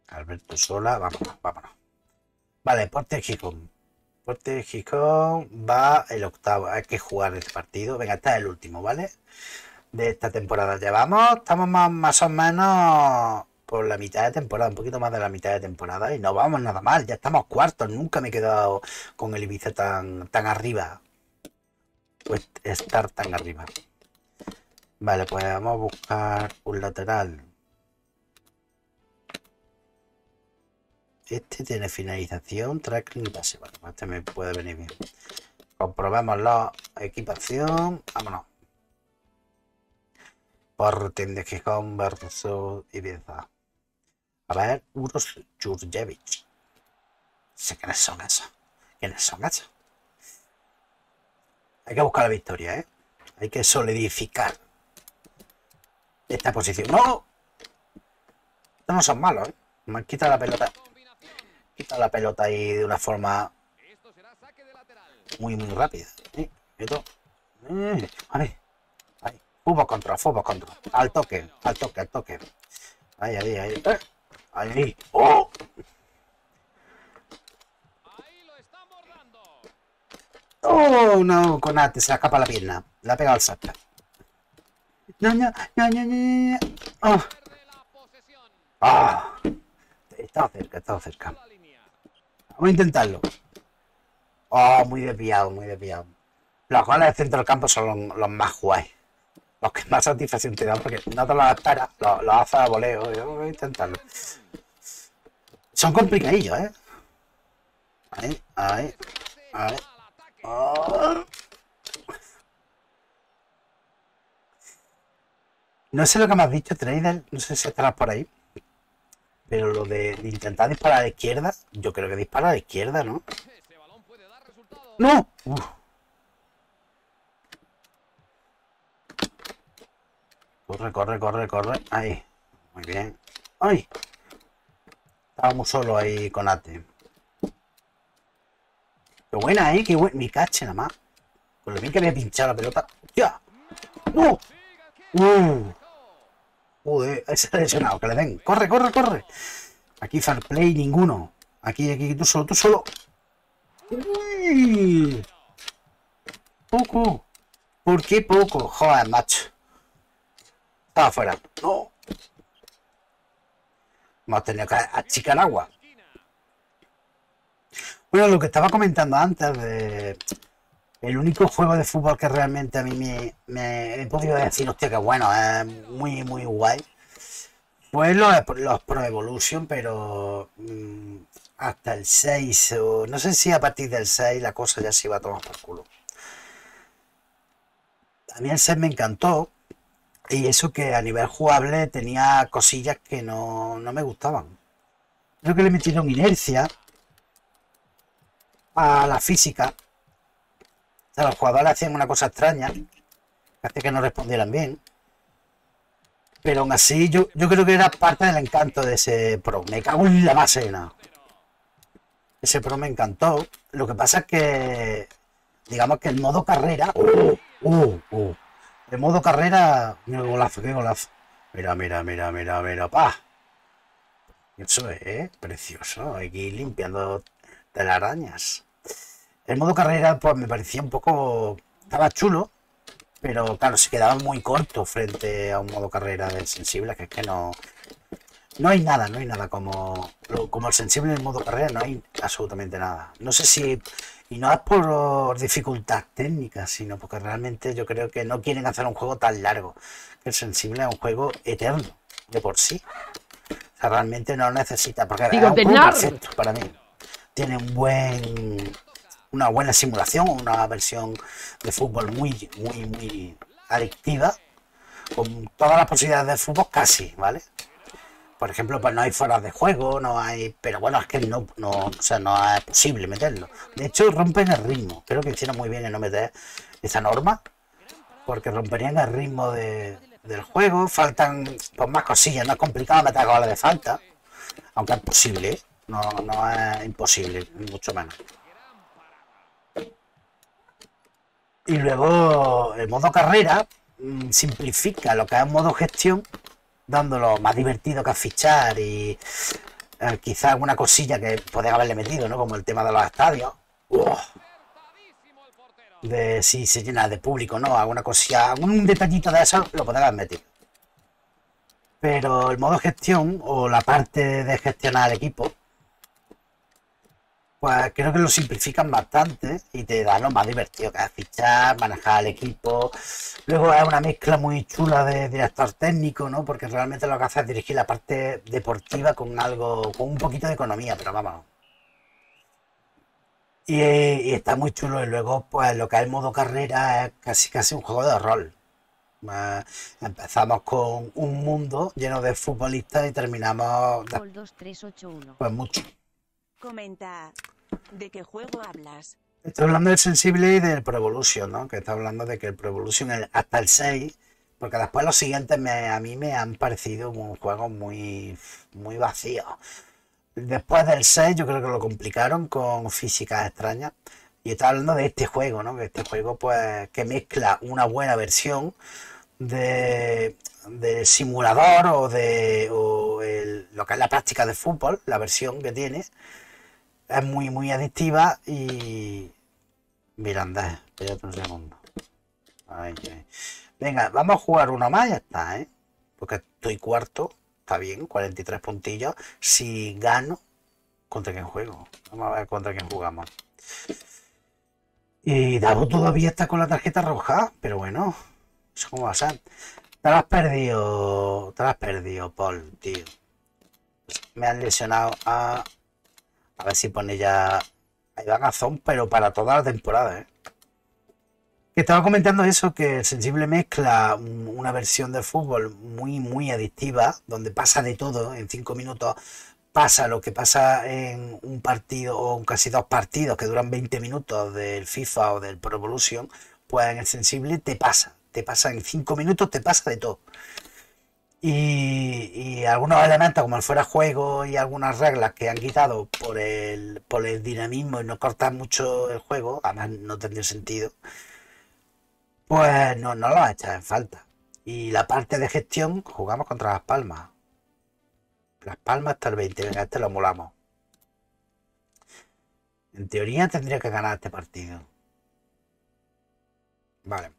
Alberto Sola, vámonos, vámonos. Vale, Porte Gijón. Porte Gijón va el octavo. Hay que jugar este partido. Venga, este es el último, ¿vale? De esta temporada. Llevamos, estamos más, más o menos por la mitad de temporada, un poquito más de la mitad de temporada y no vamos nada mal, ya estamos cuartos, nunca me he quedado con el Ibiza tan, tan arriba, pues estar tan arriba. Vale, pues vamos a buscar un lateral. Este tiene finalización, tracking base, bueno, este me puede venir bien. Comprobamos la equipación, vámonos. Porten de Gijón versus Ibiza. A ver, Uros Jurjevic. Sé quiénes son esos. ¿Quiénes son esos? Hay que buscar la victoria, ¿eh? Hay que solidificar esta posición. ¡No! Estos no son malos, ¿eh? Me han quitado la pelota. Quita la pelota ahí de una forma muy, muy rápida. ¿Eh? Esto. Eh, a ver. Fútbol contra, fútbol contra. Al toque, al toque, al toque. Ahí, ahí, ahí. Eh, ahí. ¡Oh! ¡Oh, no! Konate se le escapa la pierna. Le ha pegado al saco. ¡No, no, no, no, no! ¡Oh! ¡Ah! Estaba cerca, estaba cerca. Vamos a intentarlo. ¡Oh, muy desviado, muy desviado! Los goles del centro del campo son los, los más guays. Los que más satisfacción te dan, porque no te lo esperas, lo, lo haces a voleo. Yo voy a intentarlo. Son complicadillos, ¿eh? Ahí, ahí, ahí. Oh. No sé lo que me has dicho, Trader. No sé si estarás por ahí. Pero lo de, de intentar disparar a la izquierda, yo creo que dispara a la izquierda, ¿no? ¡No! Uf. Corre, corre, corre, corre. Ahí. Muy bien. ¡Ay! Estábamos solo ahí con Ate. Qué buena, ¿eh? Qué buena. Mi cache nada más. Con lo bien que había pinchado la pelota. ¡Ya! ¡No! ¡Uh! Joder, ese ha lesionado. Que le den. ¡Corre, corre, corre! Aquí fair play ninguno. Aquí, aquí, tú solo, tú solo. ¡Uy! Poco. ¿Por qué poco? Joder, macho. Estaba afuera. No. Hemos tenido que achicar agua. Bueno, lo que estaba comentando antes de, El único juego de fútbol que realmente a mí me, me he podido decir, hostia, que bueno, es muy, muy guay, pues los, los Pro Evolution, pero mmm, hasta el seis, o no sé si a partir del seis la cosa ya se iba a tomar por culo. A mí el seis me encantó, y eso que a nivel jugable tenía cosillas que no, no me gustaban. Creo que le metieron inercia a la física. O sea, los jugadores hacían una cosa extraña, hasta que no respondieran bien. Pero aún así, yo, yo creo que era parte del encanto de ese Pro. Me cago en la macena. Ese Pro me encantó. Lo que pasa es que, digamos que el modo carrera... Uh, uh, uh, el modo carrera... Mira, qué golazo, qué golazo. Mira, mira, mira, mira, mira. ¡Pah! Eso es, ¿eh? Precioso. Aquí limpiando telarañas. El modo carrera, pues me parecía un poco... Estaba chulo, pero claro, se quedaba muy corto frente a un modo carrera del Sensible, que es que no... No hay nada, no hay nada como... Como el Sensible en el modo carrera, no hay absolutamente nada. No sé si... Y no es por dificultad técnica, sino porque realmente yo creo que no quieren hacer un juego tan largo. El Sensible es un juego eterno, de por sí. O sea, realmente no necesita, porque Digo, es un juego perfecto para mí. Tiene un buen, una buena simulación, una versión de fútbol muy, muy, muy adictiva, con todas las posibilidades de fútbol casi, ¿vale? Por ejemplo, pues no hay fueras de juego, no hay... Pero bueno, es que no, no, o sea, no es posible meterlo. De hecho, rompen el ritmo. Creo que hicieron muy bien en no meter esa norma, porque romperían el ritmo de, del juego. Faltan pues, más cosillas. No es complicado meter goles de falta, aunque es posible, ¿eh? No, no es imposible, mucho menos. Y luego, el modo carrera mmm, simplifica lo que es modo gestión, dándolo más divertido que fichar y eh, quizá alguna cosilla que podían haberle metido, ¿no? Como el tema de los estadios. Uf. De si se llena de público, ¿no? Alguna cosilla, algún detallito de eso lo podían haber metido. Pero el modo gestión o la parte de gestionar el equipo, pues creo que lo simplifican bastante y te da lo más divertido que es fichar, manejar al equipo. Luego es una mezcla muy chula de director técnico, ¿no? Porque realmente lo que hace es dirigir la parte deportiva con algo, con un poquito de economía, pero vamos. Y, y está muy chulo. Y luego, pues lo que es el modo carrera es casi casi un juego de rol. Eh, empezamos con un mundo lleno de futbolistas y terminamos de, pues mucho. Comenta. ¿De qué juego hablas? Estoy hablando del Sensible y del Pro Evolution, ¿no? Que está hablando de que el Pro Evolution el, hasta el seis, porque después los siguientes me, a mí me han parecido un juego muy, muy vacío. Después del seis yo creo que lo complicaron con físicas extrañas. Y está hablando de este juego, ¿no? Que este juego pues que mezcla una buena versión de, de simulador o de o el, lo que es la práctica de fútbol, la versión que tiene. Es muy, muy adictiva y... Miranda, espérate un segundo. Ay, ay. Venga, vamos a jugar uno más, ya está, ¿eh? Porque estoy cuarto, está bien, cuarenta y tres puntillos. Si gano, ¿contra quién juego? Vamos a ver contra quién jugamos. Y Davo todavía está con la tarjeta roja, pero bueno, eso como va a ser. Te lo has perdido, te lo has perdido, Paul, tío. Me han lesionado a... A ver si pone ya a Iván Azón, pero para toda la temporada, ¿eh? Que estaba comentando eso, que el Sensible mezcla una versión del fútbol muy, muy adictiva, donde pasa de todo, en cinco minutos pasa lo que pasa en un partido o en casi dos partidos que duran veinte minutos del FIFA o del Pro Evolution, pues en el Sensible te pasa, te pasa en cinco minutos, te pasa de todo. Y, y algunos elementos como el fuera juego y algunas reglas que han quitado por el, por el dinamismo y no cortar mucho el juego, además no tendría sentido, pues no, no lo echas en falta. Y la parte de gestión, jugamos contra Las Palmas. Las Palmas hasta el veinte, venga, este lo molamos. En teoría tendría que ganar este partido. Vale.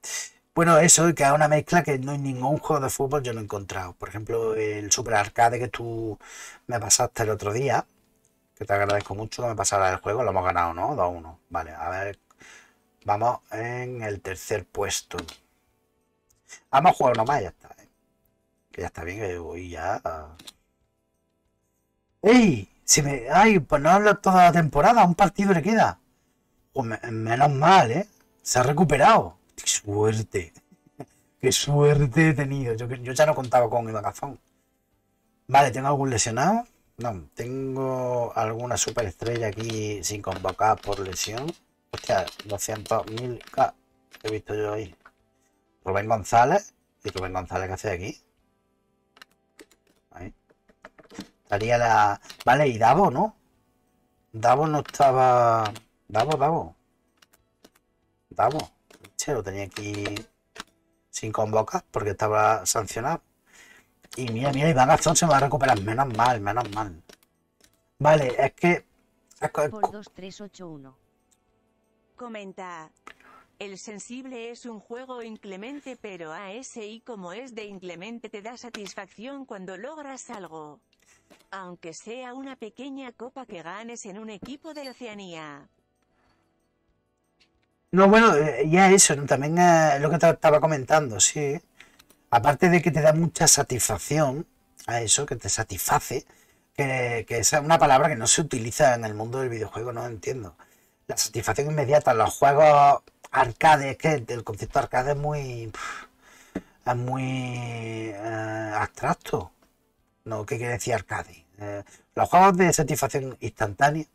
Bueno, eso, que es una mezcla que no hay ningún juego de fútbol yo no he encontrado. Por ejemplo, el Super Arcade que tú me pasaste el otro día, que te agradezco mucho que me pasara el juego, lo hemos ganado, ¿no? dos a uno. Vale, a ver, Vamos en el tercer puesto. Vamos a jugar uno más, ya está. ¿eh? Que ya está bien, que voy ya. ¡Ey! Si me... ¡Ay! Pues no hablo toda la temporada, un partido le queda. Pues me... menos mal, ¿eh? Se ha recuperado. ¡Qué suerte! ¡Qué suerte he tenido! Yo, yo ya no contaba con Iván Azón. Vale, ¿tengo algún lesionado? No, tengo alguna superestrella aquí sin convocar por lesión. Hostia, doscientos mil K que he visto yo ahí. Rubén González. ¿Y Rubén González qué hace aquí? Ahí. Estaría la... Vale, y Davo, ¿no? Davo no estaba... Davo, Davo. Davo. Che, lo tenía aquí sin convocar porque estaba sancionado. Y mira, mira, Iván Azón se me va a recuperar. Menos mal, menos mal. Vale, es que... dos tres ocho uno. Comenta... El sensible es un juego inclemente, pero así como es de inclemente te da satisfacción cuando logras algo. Aunque sea una pequeña copa que ganes en un equipo de Oceanía. No, bueno, ya eso, ¿no? También eh, lo que te estaba comentando, sí. Aparte de que te da mucha satisfacción a eso, que te satisface, que, que es una palabra que no se utiliza en el mundo del videojuego, no entiendo. La satisfacción inmediata en los juegos... Arcade, es que el concepto arcade es muy es muy eh, abstracto. No, ¿qué quiere decir arcade? Eh, los juegos de satisfacción instantánea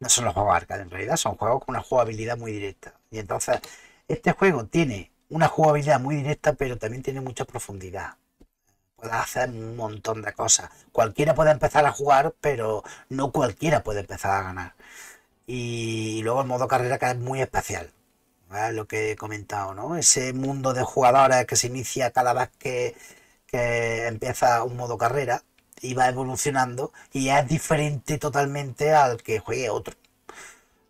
no son los juegos arcade, en realidad son juegos con una jugabilidad muy directa. Y entonces, este juego tiene una jugabilidad muy directa, pero también tiene mucha profundidad. Puedes hacer un montón de cosas. Cualquiera puede empezar a jugar, pero no cualquiera puede empezar a ganar. Y luego el modo carrera que es muy especial. ¿Vale? Lo que he comentado, ¿no? Ese mundo de jugadores que se inicia cada vez que, que empieza un modo carrera y va evolucionando y ya es diferente totalmente al que juegue otro.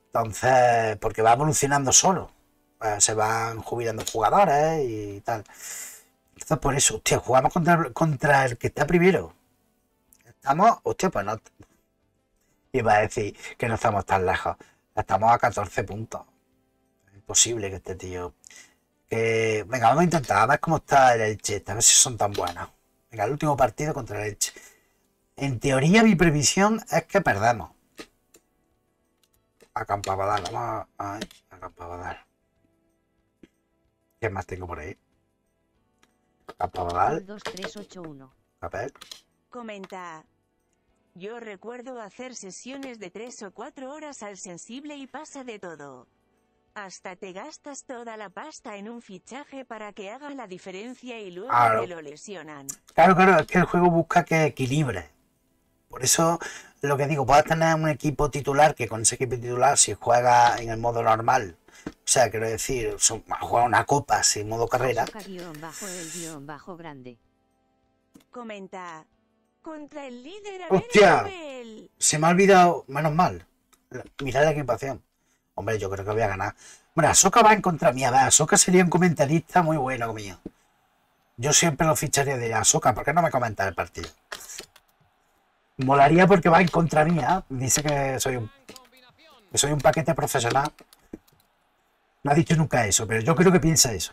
Entonces, porque va evolucionando solo. ¿Vale? Se van jubilando jugadores y tal. Entonces, por eso, hostia, jugamos contra, contra el que está primero. Estamos, hostia, pues no. Iba a decir que no estamos tan lejos. Estamos a catorce puntos. Posible que este tío... Eh, venga, vamos a intentar, a ver cómo está el Elche, a ver si son tan buenos. Venga, el último partido contra el Elche. En teoría mi previsión es que perdamos. A Campabadal, vamos a... Ay, a Campabadal. ¿Qué más tengo por ahí? Campabadal. dos tres ocho uno. A ver. Comenta. Yo recuerdo hacer sesiones de tres o cuatro horas al sensible y pasa de todo. Hasta te gastas toda la pasta en un fichaje para que haga la diferencia y luego claro. Te lo lesionan. Claro, claro, es que el juego busca que equilibre. Por eso, lo que digo, puedes tener un equipo titular que con ese equipo titular, si juega en el modo normal, o sea, quiero decir, son, juega una copa sin modo carrera. Guión bajo el guión bajo grande. Comenta. Contra el líder. ¡Hostia! El... Se me ha olvidado, menos mal. Mirad la equipación. Hombre, yo creo que voy a ganar. Bueno, Ahsoka va en contra mía. Ahsoka sería un comentarista muy bueno mío. Yo siempre lo ficharía de Ahsoka. ¿Por qué no me comenta el partido? Molaría porque va en contra mía. Dice que soy un, que soy un paquete profesional. No ha dicho nunca eso, pero yo creo que piensa eso.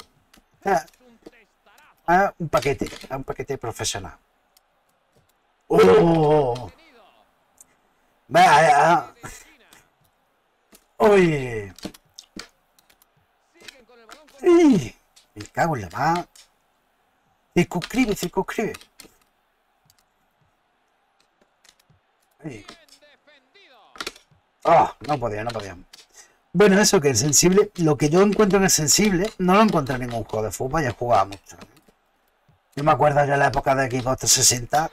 Ah, un paquete. Un paquete profesional. ¡Oh! ¡Vaya! ¡Oye! ¡Sí! Me cago en la mano. Circunscribe, circunscribe. ¡Oh! No podía, no podía. Bueno, eso que el sensible, lo que yo encuentro en el sensible, no lo encuentro en ningún juego de fútbol, ya jugaba mucho. Yo me acuerdo ya la época de Xbox trescientos sesenta.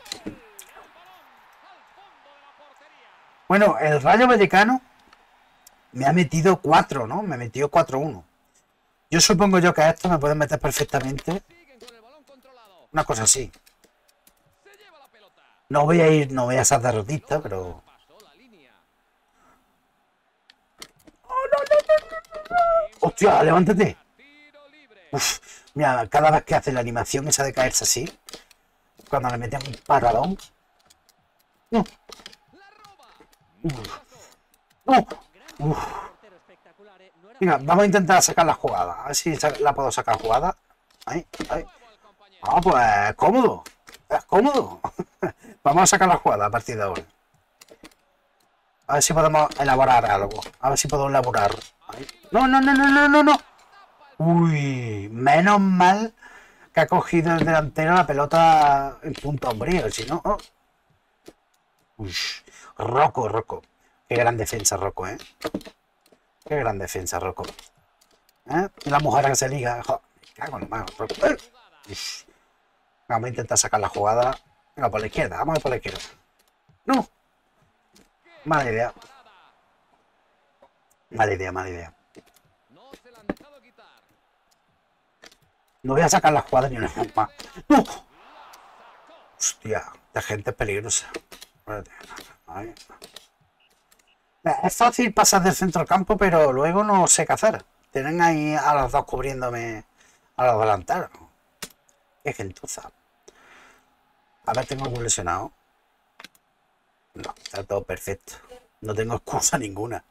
Bueno, el Rayo Vallecano me ha metido cuatro, ¿no? Me ha metido cuatro uno. Yo supongo yo que a esto me pueden meter perfectamente. Una cosa así. No voy a ir, no voy a ser derrotista, pero... ¡Oh, no, no, no, no, no! ¡Hostia, levántate! Uf, mira, cada vez que hace la animación esa de caerse así, cuando le meten un paradón... ¡No! Uf. Uf. Uf. Venga, vamos a intentar sacar la jugada. A ver si la puedo sacar jugada. Ahí, ahí. Ah, pues cómodo. Es cómodo. Vamos a sacar la jugada a partir de ahora. A ver si podemos elaborar algo. A ver si puedo elaborar. Ahí. No, no, no, no, no, no, no. Uy, menos mal que ha cogido el delantero la pelota en punto hombrío. Si no... Oh. Uy, Rocco, Rocco. Qué gran defensa, Rocco, ¿eh? Qué gran defensa, Rocco. ¿Eh? La mujer que se liga. Jo, me cago en la mano, Rocco. Vamos a intentar sacar la jugada. Venga, por la izquierda. Vamos a ir por la izquierda. No. Mala idea. Mala idea, mala idea. No voy a sacar la jugada ni una vez más. ¡No! Hostia, la gente es peligrosa. Ahí. Es fácil pasar del centro del campo, pero luego no sé qué hacer. Tienen ahí a los dos cubriéndome a los delanteros. Qué gentuza. A ver, tengo algún lesionado. No, está todo perfecto. No tengo excusa ninguna.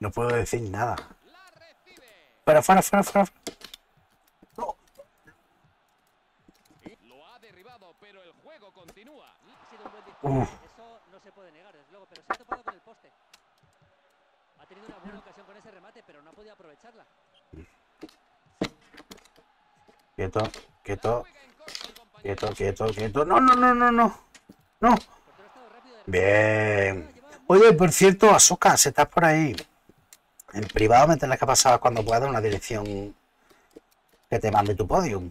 No puedo decir nada. Pero fuera, fuera, fuera. fuera. No. Lo ha derribado, pero el juego continúa. Ha sido un buen disparo. Eso no se puede negar, desde luego, pero se ha topado con el poste. Ha tenido una buena ocasión con ese remate, pero no ha podido aprovecharla. Quieto, quieto. Quieto, quieto, quieto. No, no, no, no, no. No. Bien. Oye, por cierto, Ahsoka, si estás por ahí en privado, me tendrás que pasar cuando pueda una dirección que te mande tu podium.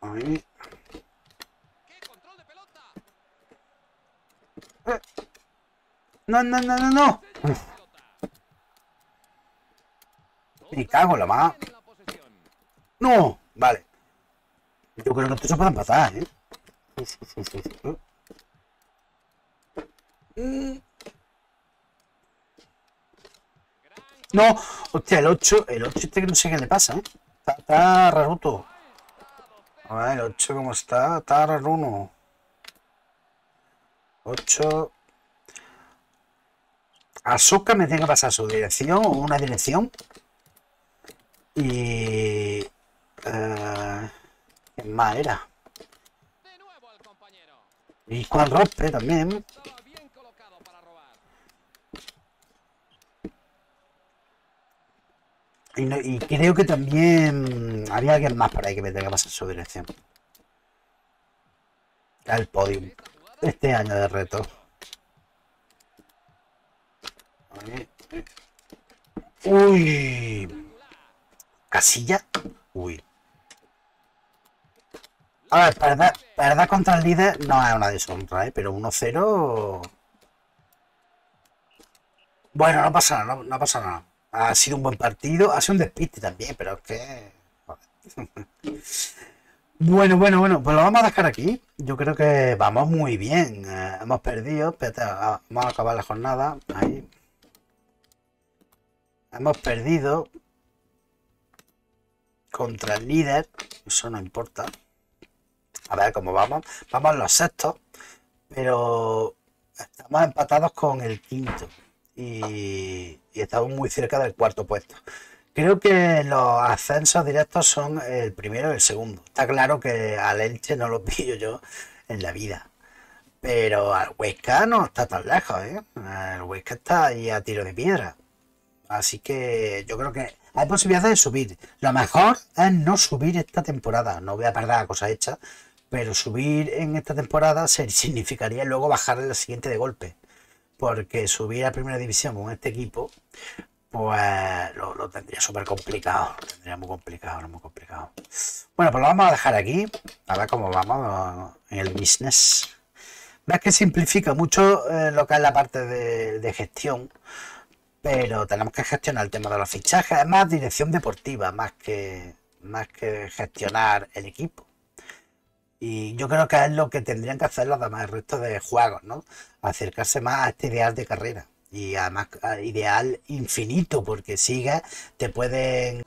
Ahí. Eh. No, no, no, no, no. Me cago en la mano. No, vale. Yo creo que esto se puede empatar, ¿eh? No, hostia, el ocho, el ocho este que no sé qué le pasa, ¿eh? Está, está raruto. A ver, el ocho cómo está, está raruno. ocho. Ahsoka me tiene que pasar su dirección o una dirección. Y... Uh... más era y Juan Rospe también bien colocado para robar. Y, no, y creo que también había alguien más por ahí que me tenga que pasar su dirección al podium este año de reto. Uy, Casilla. Uy. A ver, perder, perder contra el líder no es una deshonra, ¿eh? Pero uno cero... Bueno, no pasa nada, no, no pasa nada. Ha sido un buen partido, ha sido un despiste también, pero es que... Bueno, bueno, bueno, pues lo vamos a dejar aquí. Yo creo que vamos muy bien. Eh, hemos perdido, espérate, vamos a acabar la jornada. Ahí. Hemos perdido contra el líder, eso no importa. A ver cómo vamos. Vamos en los sextos, pero estamos empatados con el quinto y, y estamos muy cerca del cuarto puesto. Creo que los ascensos directos son el primero y el segundo. Está claro que al Elche no lo pillo yo en la vida, pero al Huesca no está tan lejos, ¿eh? El Huesca está ahí a tiro de piedra. Así que yo creo que hay posibilidades de subir. Lo mejor es no subir esta temporada. No voy a perder cosas hechas, pero subir en esta temporada significaría luego bajar en la siguiente de golpe, porque subir a primera división con este equipo pues lo, lo tendría súper complicado, lo tendría muy complicado, no muy complicado. Bueno, pues lo vamos a dejar aquí, a ver cómo vamos en el business. Ves que simplifica mucho eh, lo que es la parte de, de gestión, pero tenemos que gestionar el tema de los fichajes. Es más dirección deportiva, más que, más que gestionar el equipo. Y yo creo que es lo que tendrían que hacer los demás, el resto de juegos, ¿no? Acercarse más a este ideal de carrera. Y además, ideal infinito, porque sigue, te pueden...